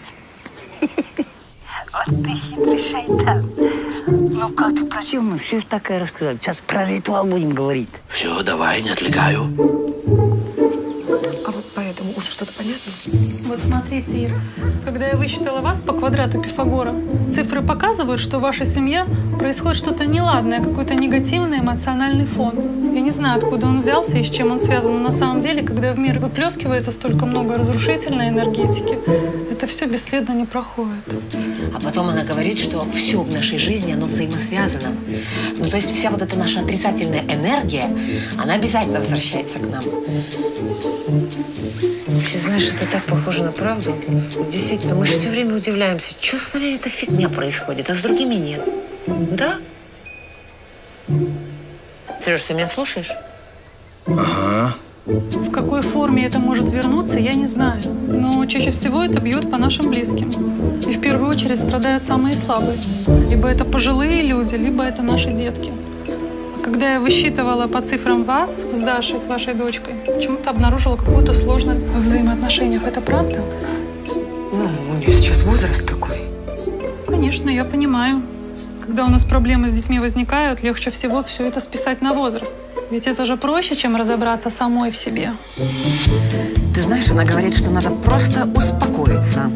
Вот ты хитрый шайтан. Ну как ты просил? Мы все такое рассказали. Сейчас про ритуал будем говорить. Все, давай, не отвлекаю. А вот поэтому уже что-то понятно? Вот смотрите, Ира, когда я высчитала вас по квадрату Пифагора, цифры показывают, что в вашей семье происходит что-то неладное, какой-то негативный эмоциональный фон. Я не знаю, откуда он взялся и с чем он связан, но на самом деле, когда в мир выплескивается столько много разрушительной энергетики, это все бесследно не проходит. А потом она говорит, что все в нашей жизни, оно взаимосвязано. Ну, то есть вся вот эта наша отрицательная энергия, она обязательно возвращается к нам. Вообще, знаешь, это так похоже на правду. Действительно, мы же все время удивляемся, что с нами эта фигня происходит, а с другими нет. Да? Сереж, ты меня слушаешь? Ага. В какой форме это может вернуться, я не знаю. Но чаще всего это бьет по нашим близким. И в первую очередь страдают самые слабые. Либо это пожилые люди, либо это наши детки. Когда я высчитывала по цифрам вас с Дашей, с вашей дочкой, почему-то обнаружила какую-то сложность во взаимоотношениях. Это правда? Ну, у нее сейчас возраст такой. Конечно, я понимаю. Когда у нас проблемы с детьми возникают, легче всего все это списать на возраст. Ведь это же проще, чем разобраться самой в себе. Ты знаешь, она говорит, что надо просто успокоиться.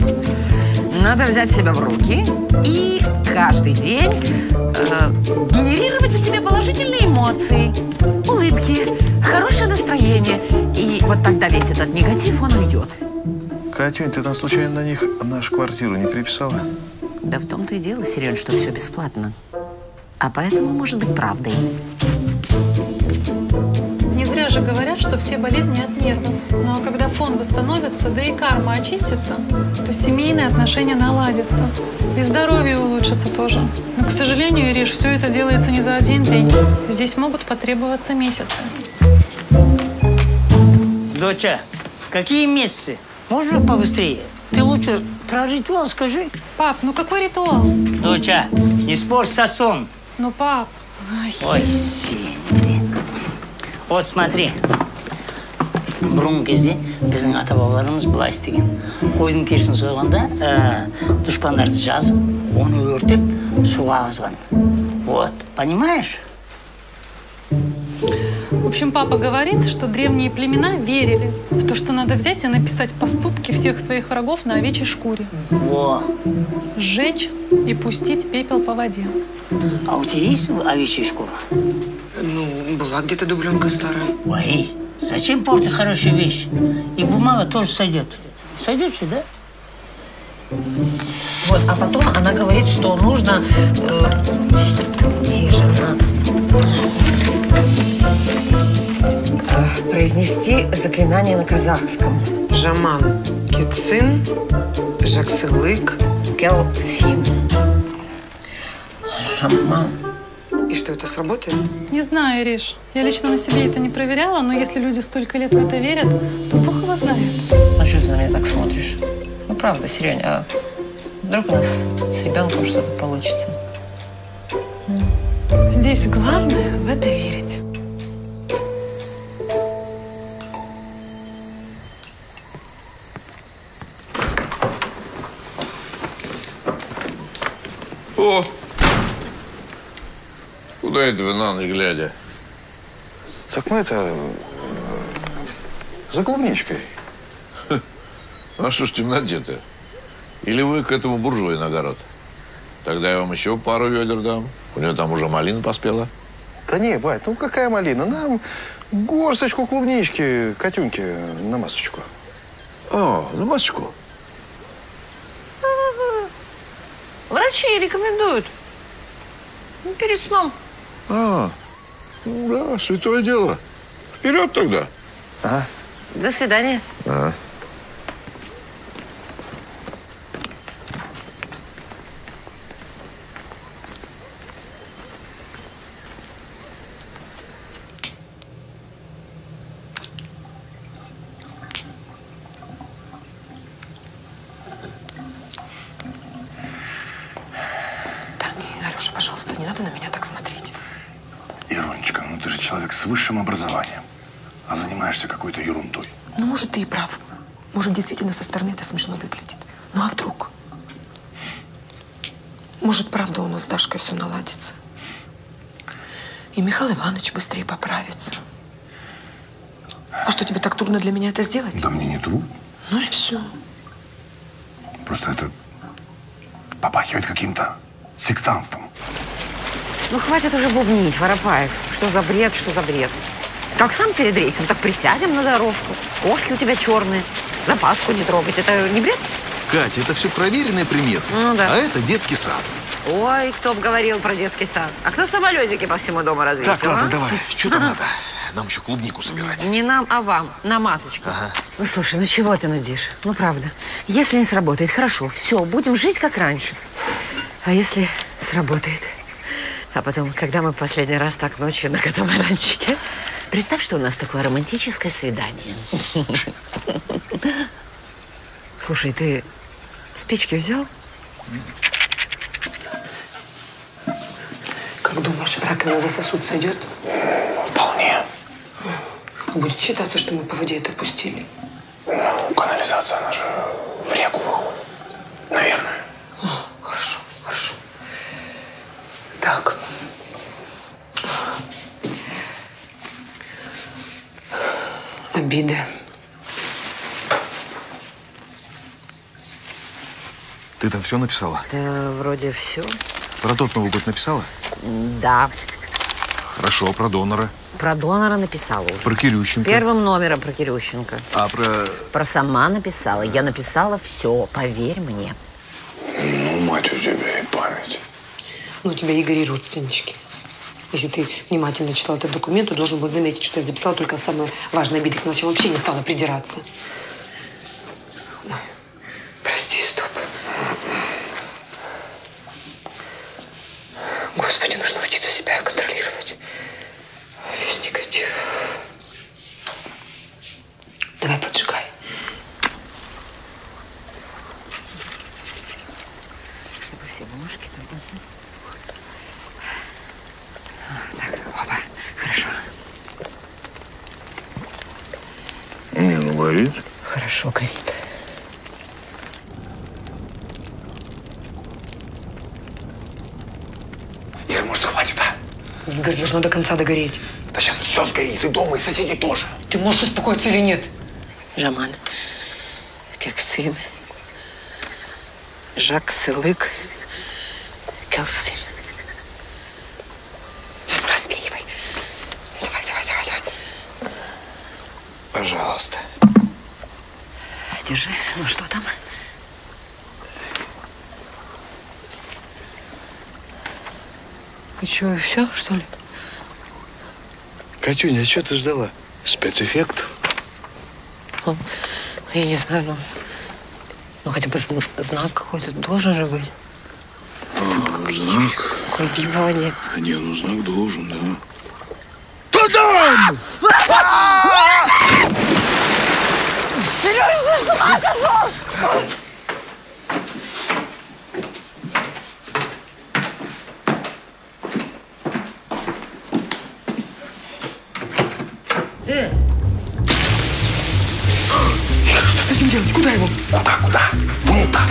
Надо взять себя в руки и каждый день э, генерировать в себе положительные эмоции, улыбки, хорошее настроение. И вот тогда весь этот негатив, он уйдет. Катюнь, ты там случайно на них нашу квартиру не приписала? Да в том-то и дело, Серёж, что все бесплатно. А поэтому может быть правдой. Не зря же говорят, что все болезни от нервов. Но когда фон восстановится, да и карма очистится, то семейные отношения наладятся. И здоровье улучшится тоже. Но, к сожалению, Ириш, все это делается не за один день. Здесь могут потребоваться месяцы. Доча, какие месяцы? Можно побыстрее? Ты лучше про ритуал скажи. Пап, ну какой ритуал? Доча, не спорь с отцом. Ну, пап. Ой, ой, сильный. Вот смотри. бұрынғы кезде біздің ата-бабаларымыз былай істеген. Қойдың терісін сойғанда дұшпандарды жазып, оны өртеп, суға ағызған. Вот, понимаешь? В общем, папа говорит, что древние племена верили в то, что надо взять и написать поступки всех своих врагов на овечьей шкуре. Во! Сжечь и пустить пепел по воде. А у тебя есть овечья шкура? Ну, была где-то дубленка старая. Ой, зачем портить хорошую вещь? И бумага тоже сойдет. Сойдет же, да? Вот, а потом она говорит, что нужно... Э, где же она? Произнести заклинание на казахском. Жаман Кецин, Жаксылык, Келсин. Жаман. И что, это сработает? Не знаю, Ириш. Я лично на себе это не проверяла, но если люди столько лет в это верят, то бог его знает. Ну что ты на меня так смотришь? Ну правда, Серёнь, а вдруг у нас с ребенком что-то получится? Здесь главное в это верить. О! Куда это вы на ночь глядя? Так мы это... за клубничкой. Ха. А что ж темноте-то? Или вы к этому буржуя на огород? Тогда я вам еще пару ведер дам. У нее там уже малина поспела. Да не, бать, ну какая малина? Нам горсточку клубнички, Катюньки, на масочку. О, на масочку? Врачи рекомендуют. Перед сном. А, ну да, святое дело. Вперед тогда. А. До свидания. А. С высшим образованием, а занимаешься какой-то ерундой. Ну, может, ты и прав. Может, действительно со стороны это смешно выглядит. Ну, а вдруг? Может, правда, у нас с Дашкой все наладится. И Михаил Иванович быстрее поправится. А что, тебе так трудно для меня это сделать? Да мне не трудно. Ну и все. Просто это попахивает каким-то сектантством. Ну, хватит уже бубнить, Воропаев. Что за бред, что за бред. Как сам перед рейсом, так присядем на дорожку. Кошки у тебя черные. Запаску не трогать. Это не бред? Катя, это все проверенные приметы. Ну, да. А это детский сад. Ой, кто бы говорил про детский сад. А кто самолетики по всему дому развесил? Так, ладно, а? Давай. Что там надо? Нам еще клубнику собирать. Не нам, а вам. На масочке. Ага. Ну, слушай, ну чего ты нудишь? Ну, правда. Если не сработает, хорошо. Все, будем жить как раньше. А если сработает? А потом, когда мы последний раз так ночью на катамаранчике, представь, что у нас такое романтическое свидание. Слушай, ты спички взял? Как думаешь, раковина за сосуд сойдет? Вполне. Будет считаться, что мы по воде это пустили. Ну, канализация, она же в реку выходит. Наверное. А, хорошо, хорошо. Так. Обида. Ты там все написала? Да, вроде все. Про тот Новый год написала? Да. Хорошо, про донора. Про донора написала уже. Про Кирющенко. Первым номером про Кирющенко. А про... Про сама написала. Я написала все, поверь мне. Ну, мать у тебя и память. Ну, у тебя, Игорь, и родственнички. Если ты внимательно читал этот документ, то должен был заметить, что я записала только самые важные обиды, к ночам вообще не стала придираться. Ой, прости, стоп. Господи, нужно учиться себя контролировать. Весь негатив. Давай, поджигай. Чтобы все бумажки там... Так, опа, хорошо. Горит? Хорошо горит. Ира, может, хватит, а? Игорь, должно до конца догореть. Да сейчас все сгорит, и дома, и соседи тоже. Ты можешь успокоиться или нет? Жаман, как сын, Жак Сылык, как сын. Развеивай. Давай, давай, давай, давай. Пожалуйста. Держи. Ну что там? И что, и все, что ли? Катюня, а что ты ждала? Спецэффектов? Ну, я не знаю, ну, ну хотя бы знак, знак какой-то должен же быть. А, знак? Круги по воде. Не, ну знак должен, да. Туда! Сережа, ты с ума сошел? Куда его? Куда, куда? Вон таз.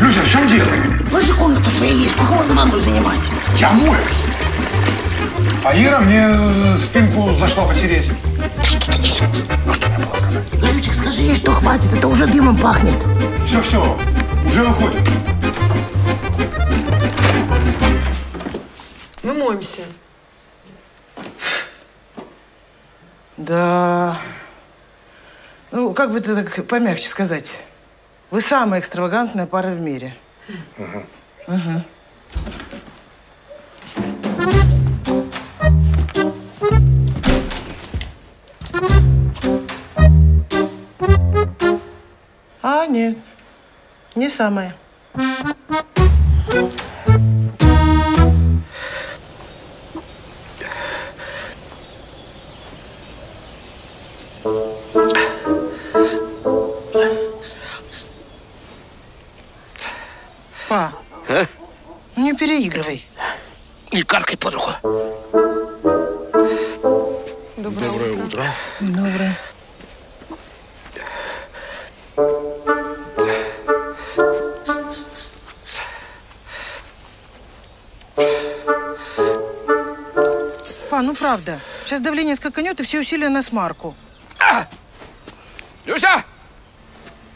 Люся, в чем дело? Вы же комната своя есть. Сколько можно ванну занимать? Я моюсь. А Ира мне спинку зашла потереть. Что ты несешь? А что мне было сказать? Галючик, скажи ей, что хватит. Это уже дымом пахнет. Все, все. Уже выходит. Мы моемся. Да, ну, как бы это так помягче сказать. Вы самая экстравагантная пара в мире. Угу. Угу. А, нет, не самая. Па, а? Не переигрывай. Или каркай под руку. Доброе, Доброе утро. утро. Доброе. Па, ну правда. Сейчас давление скаканет, и все усилия на смарку. А! Люся!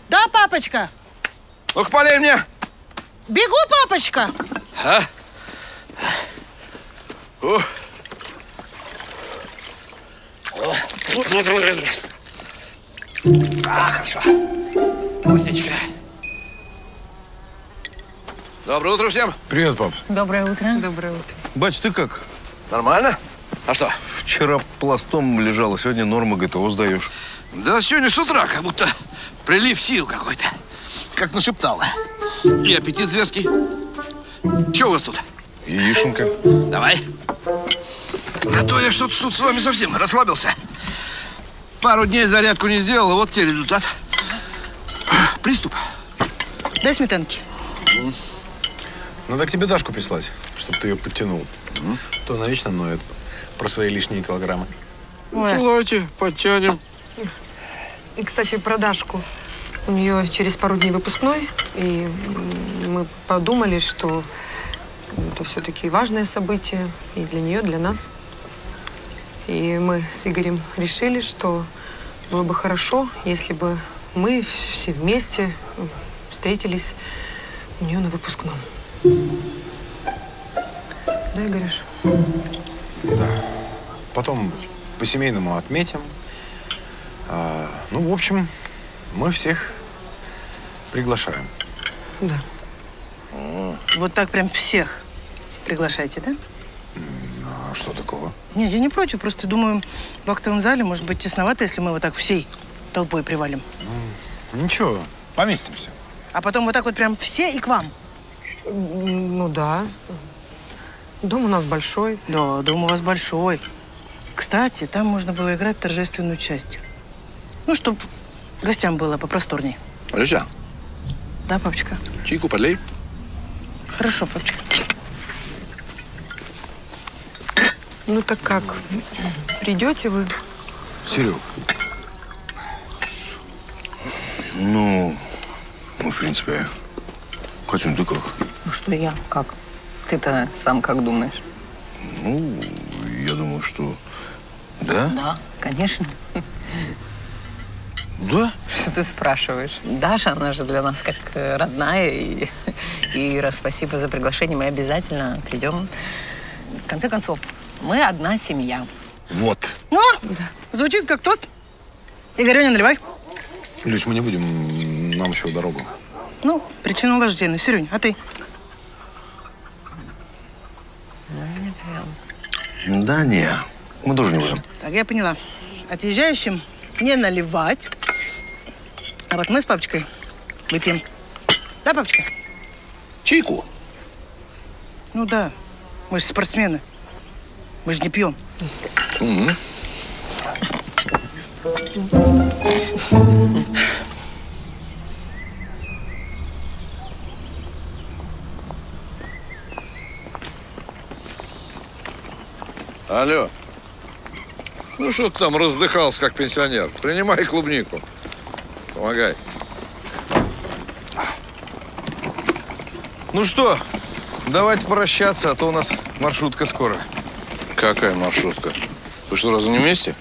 Да, папочка? Ну-ка, полей мне! Бегу, папочка! А? О. О. А, хорошо. Вкусничка. Доброе утро всем! Привет, пап. Доброе утро. Доброе утро. Бач, ты как? Нормально? А что? Вчера пластом лежала, сегодня норму ГТО сдаешь. Да, сегодня с утра как будто прилив сил какой-то. Как нашептала. И аппетит зверский. Че у вас тут? Яишенка. Давай. А то я что-то тут с вами совсем расслабился. Пару дней зарядку не сделал, вот тебе результат. Приступ. Дай сметанки. Mm. Надо к тебе Дашку прислать, чтобы ты ее подтянул. Mm. То она вечно ноет про свои лишние килограммы. Ой. Желайте, подтянем. И, кстати, про Дашку. У нее через пару дней выпускной, и мы подумали, что это все-таки важное событие и для нее, и для нас. И мы с Игорем решили, что было бы хорошо, если бы мы все вместе встретились у нее на выпускном. Да, Игореш? Да. Потом по-семейному отметим. А, ну, в общем... Мы всех приглашаем. Да. Вот так прям всех приглашаете, да? А что такого? Нет, я не против. Просто думаю, в актовом зале может быть тесновато, если мы вот так всей толпой привалим. Ну, ничего, поместимся. А потом вот так вот прям все и к вам? Ну да. Дом у нас большой. Да, дом у вас большой. Кстати, там можно было играть торжественную часть. Ну, чтобы... Гостям было попросторней. Люся? Да, папочка. Чайку подлей. Хорошо, папочка. Ну так как? Придете вы Серег, ну, ну, в принципе, Катюнь, ты как? Ну что я? Как? Ты-то сам как думаешь? Ну, я думаю, что… Да? Да, конечно. Да? Что ты спрашиваешь? Даша, она же для нас как родная. И, и раз спасибо за приглашение, мы обязательно придем. В конце концов, мы одна семья. Вот. Ну, да. Звучит как тост. Игорёня, наливай. Люсь, мы не будем, нам еще дорогу. Ну, причина вождения. Серёнь, а ты? Ну, да, не. Мы тоже не будем. Так, я поняла. Отъезжающим не наливать. А вот мы с папочкой выпьем. Да, папочка? Чайку. Ну да. Мы же спортсмены. Мы же не пьем. Mm-hmm. Алло. Ну что ты там раздыхался, как пенсионер? Принимай клубнику. Помогай. Ну что? Давайте прощаться, а то у нас маршрутка скоро. Какая маршрутка? Вы что, разве не вместе?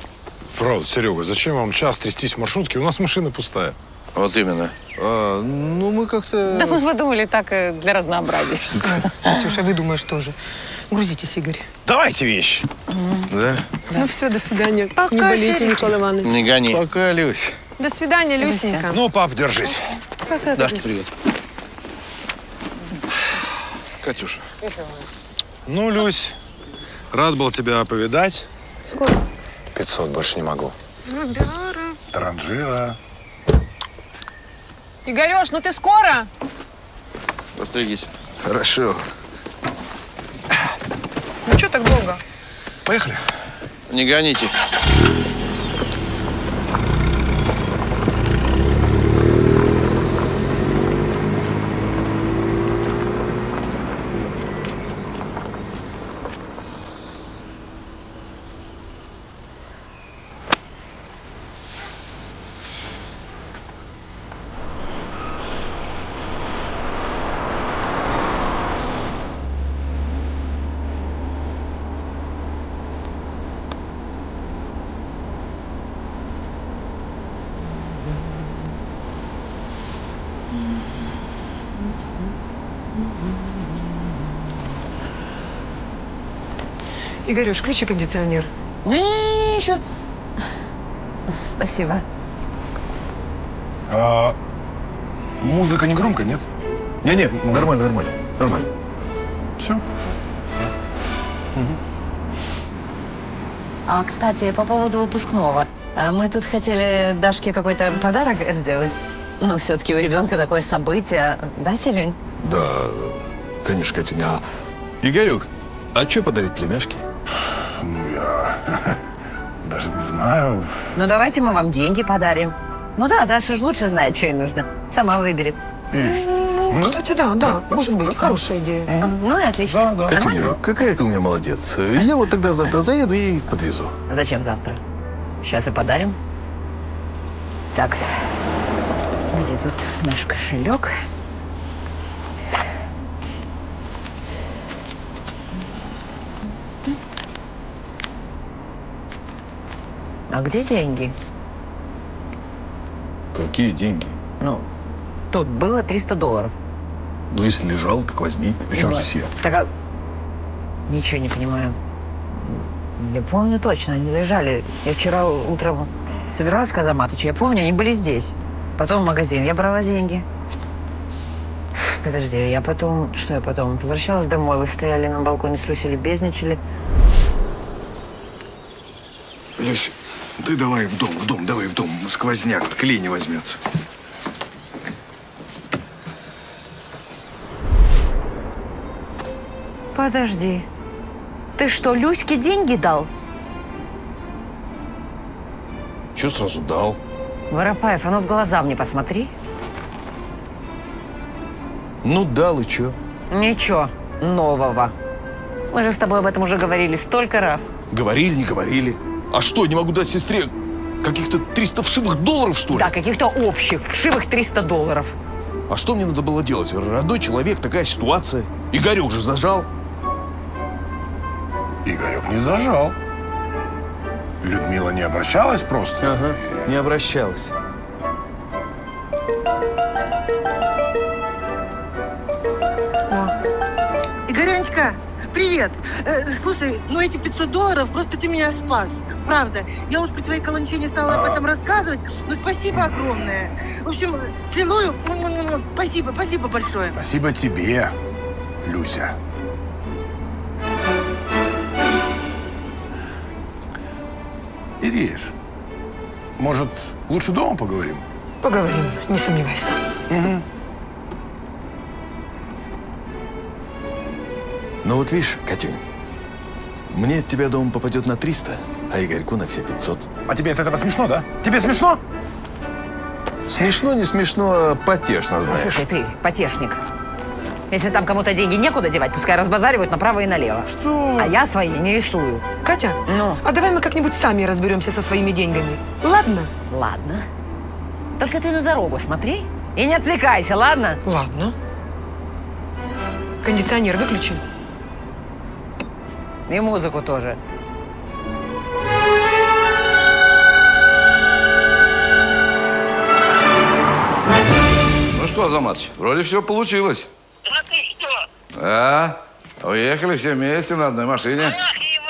Правда, Серега, зачем вам час трястись в маршрутке? У нас машина пустая. Вот именно. А, ну, мы как-то… Да мы подумали так, для разнообразия. Катюша, вы думаешь тоже. Грузитесь, Игорь. Давайте вещи. Да? Ну все, до свидания. Пока, не болейте, Николай Иванович. Не гони. Пока, Люсь. До свидания, Люсенька. Ну, пап, держись. Пока, Дашка, привет. Катюша. Ну, Люсь, рад был тебя повидать. Сколько? пятьсот, больше не могу. Таранжира. Игорёш, ну ты скоро? Постригись. Хорошо. Ну что так долго? Поехали. Не гоните. Игорюш, включи кондиционер. Не-не-не, еще. Спасибо. А, музыка не громкая, нет? Не-не, нормально, нормально, нормально. Все. Угу. А, кстати, по поводу выпускного. Мы тут хотели Дашке какой-то подарок сделать. Ну, все-таки у ребенка такое событие. Да, Серёнь? Да, конечно, Катюня. Игорюк, а что подарить племяшке? Ну, я даже не знаю. Ну, давайте мы вам деньги подарим. Ну да, Даша же лучше знает, что ей нужно. Сама выберет. Видишь? Ну, кстати, да, да, да, может быть. Да, хорошая идея. Да. Ну и отлично. Да, да. Катюня, какая ты у меня молодец. Я вот тогда завтра заеду и подвезу. Зачем завтра? Сейчас и подарим. Так, где тут наш кошелек? А где деньги? Какие деньги? Ну, тут было триста долларов. Ну, если лежал, так возьми. Причем здесь я? Так, а... Ничего не понимаю. Я помню точно, они лежали. Я вчера утром собиралась к Азаматычу. Я помню, они были здесь. Потом в магазин я брала деньги. Подожди, я потом... Что я потом? Возвращалась домой, вы стояли на балконе с Люсей, любезничали. Люся, ты давай в дом, в дом, давай в дом. Сквозняк, клей не возьмется. Подожди. Ты что, Люське деньги дал? Чё сразу дал? Воропаев, а ну в глаза мне посмотри. Ну дал и чё? Ничего нового. Мы же с тобой об этом уже говорили столько раз. Говорили, не говорили. А что, не могу дать сестре? Каких-то триста вшивых долларов, что ли? Да, каких-то общих, вшивых триста долларов. А что мне надо было делать? Родной человек, такая ситуация. Игорек же зажал. Игорек не зажал. Людмила не обращалась просто? Ага, не обращалась. Игорянечка, привет. Э, слушай, ну эти пятьсот долларов, просто ты меня спас. Правда. Я уж при твоей каланче не стала об этом рассказывать, но спасибо огромное. В общем, целую. Спасибо, спасибо большое. Спасибо тебе, Люся. Ириш, может, лучше дома поговорим? Поговорим, не сомневайся. Угу. Ну вот видишь, Катюнь, мне от тебя дома попадет на триста, а Игорьку на все пятьсот. А тебе от этого смешно, да? Тебе смешно? Смешно, не смешно, а потешно, знаешь. Слушай, ты потешник. Если там кому-то деньги некуда девать, пускай разбазаривают направо и налево. Что? А я свои не рисую. Катя, ну? А давай мы как-нибудь сами разберемся со своими деньгами. Ладно? Ладно. Только ты на дорогу смотри и не отвлекайся, ладно? Ладно. Кондиционер выключи. И музыку тоже. Ну что, Азаматыч, вроде все получилось. А, уехали все вместе на одной машине. Ох, Иванович,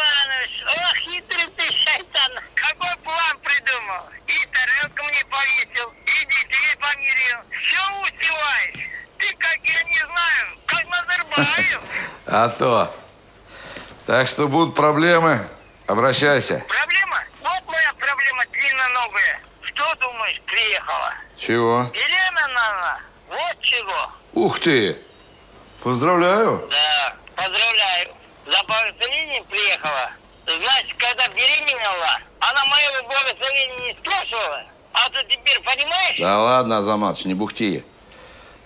ох, хитрый ты, шайтан. Какой план придумал? И тарелку мне повесил, и детей помирил. Все успеваешь. Ты, как я не знаю, как Назарбаев. А то. Так что будут проблемы, обращайся. Проблема? Вот моя проблема длинноногая. Что, думаешь, приехала? Чего? Елена Ивановна, вот чего. Ух ты! Поздравляю. Да, поздравляю. За благословением приехала. Значит, когда беременела, она моего благословения не спрашивала. А ты теперь понимаешь? Да ладно, Азаматыч, не бухти.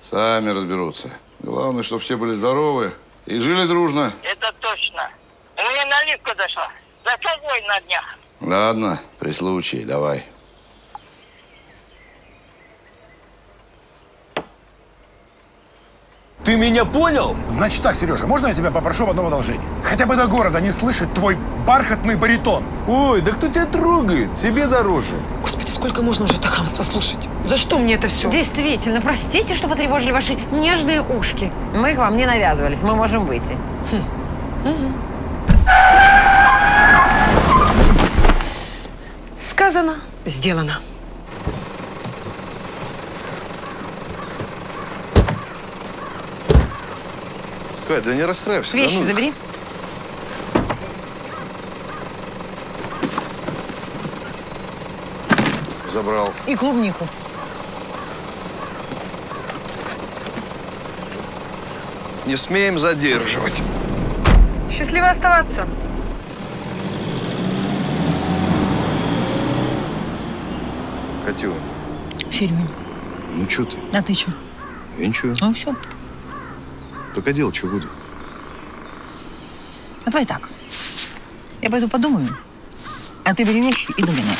Сами разберутся. Главное, чтобы все были здоровы и жили дружно. Это точно. У меня наливка дошла. За тобой на днях. Ладно, при случае, давай. Ты меня понял? Значит так, Сережа, можно я тебя попрошу об одном одолжении? Хотя бы до города не слышит твой бархатный баритон. Ой, да кто тебя трогает? Тебе дороже. Господи, сколько можно уже это хамство слушать? За что мне это все? Действительно, простите, что потревожили ваши нежные ушки. Мы к вам не навязывались, мы можем выйти. Хм. Угу. Сказано, сделано. Кать, да не расстраивайся. Вещи да ну забери. Забрал. И клубнику. Не смеем задерживать. Счастливо оставаться. Катюнь. Серёнь. Ну что ты? А ты что? Я ничего. Ну все. Только делать что буду? А давай так. Я пойду подумаю, а ты перемещай и думай.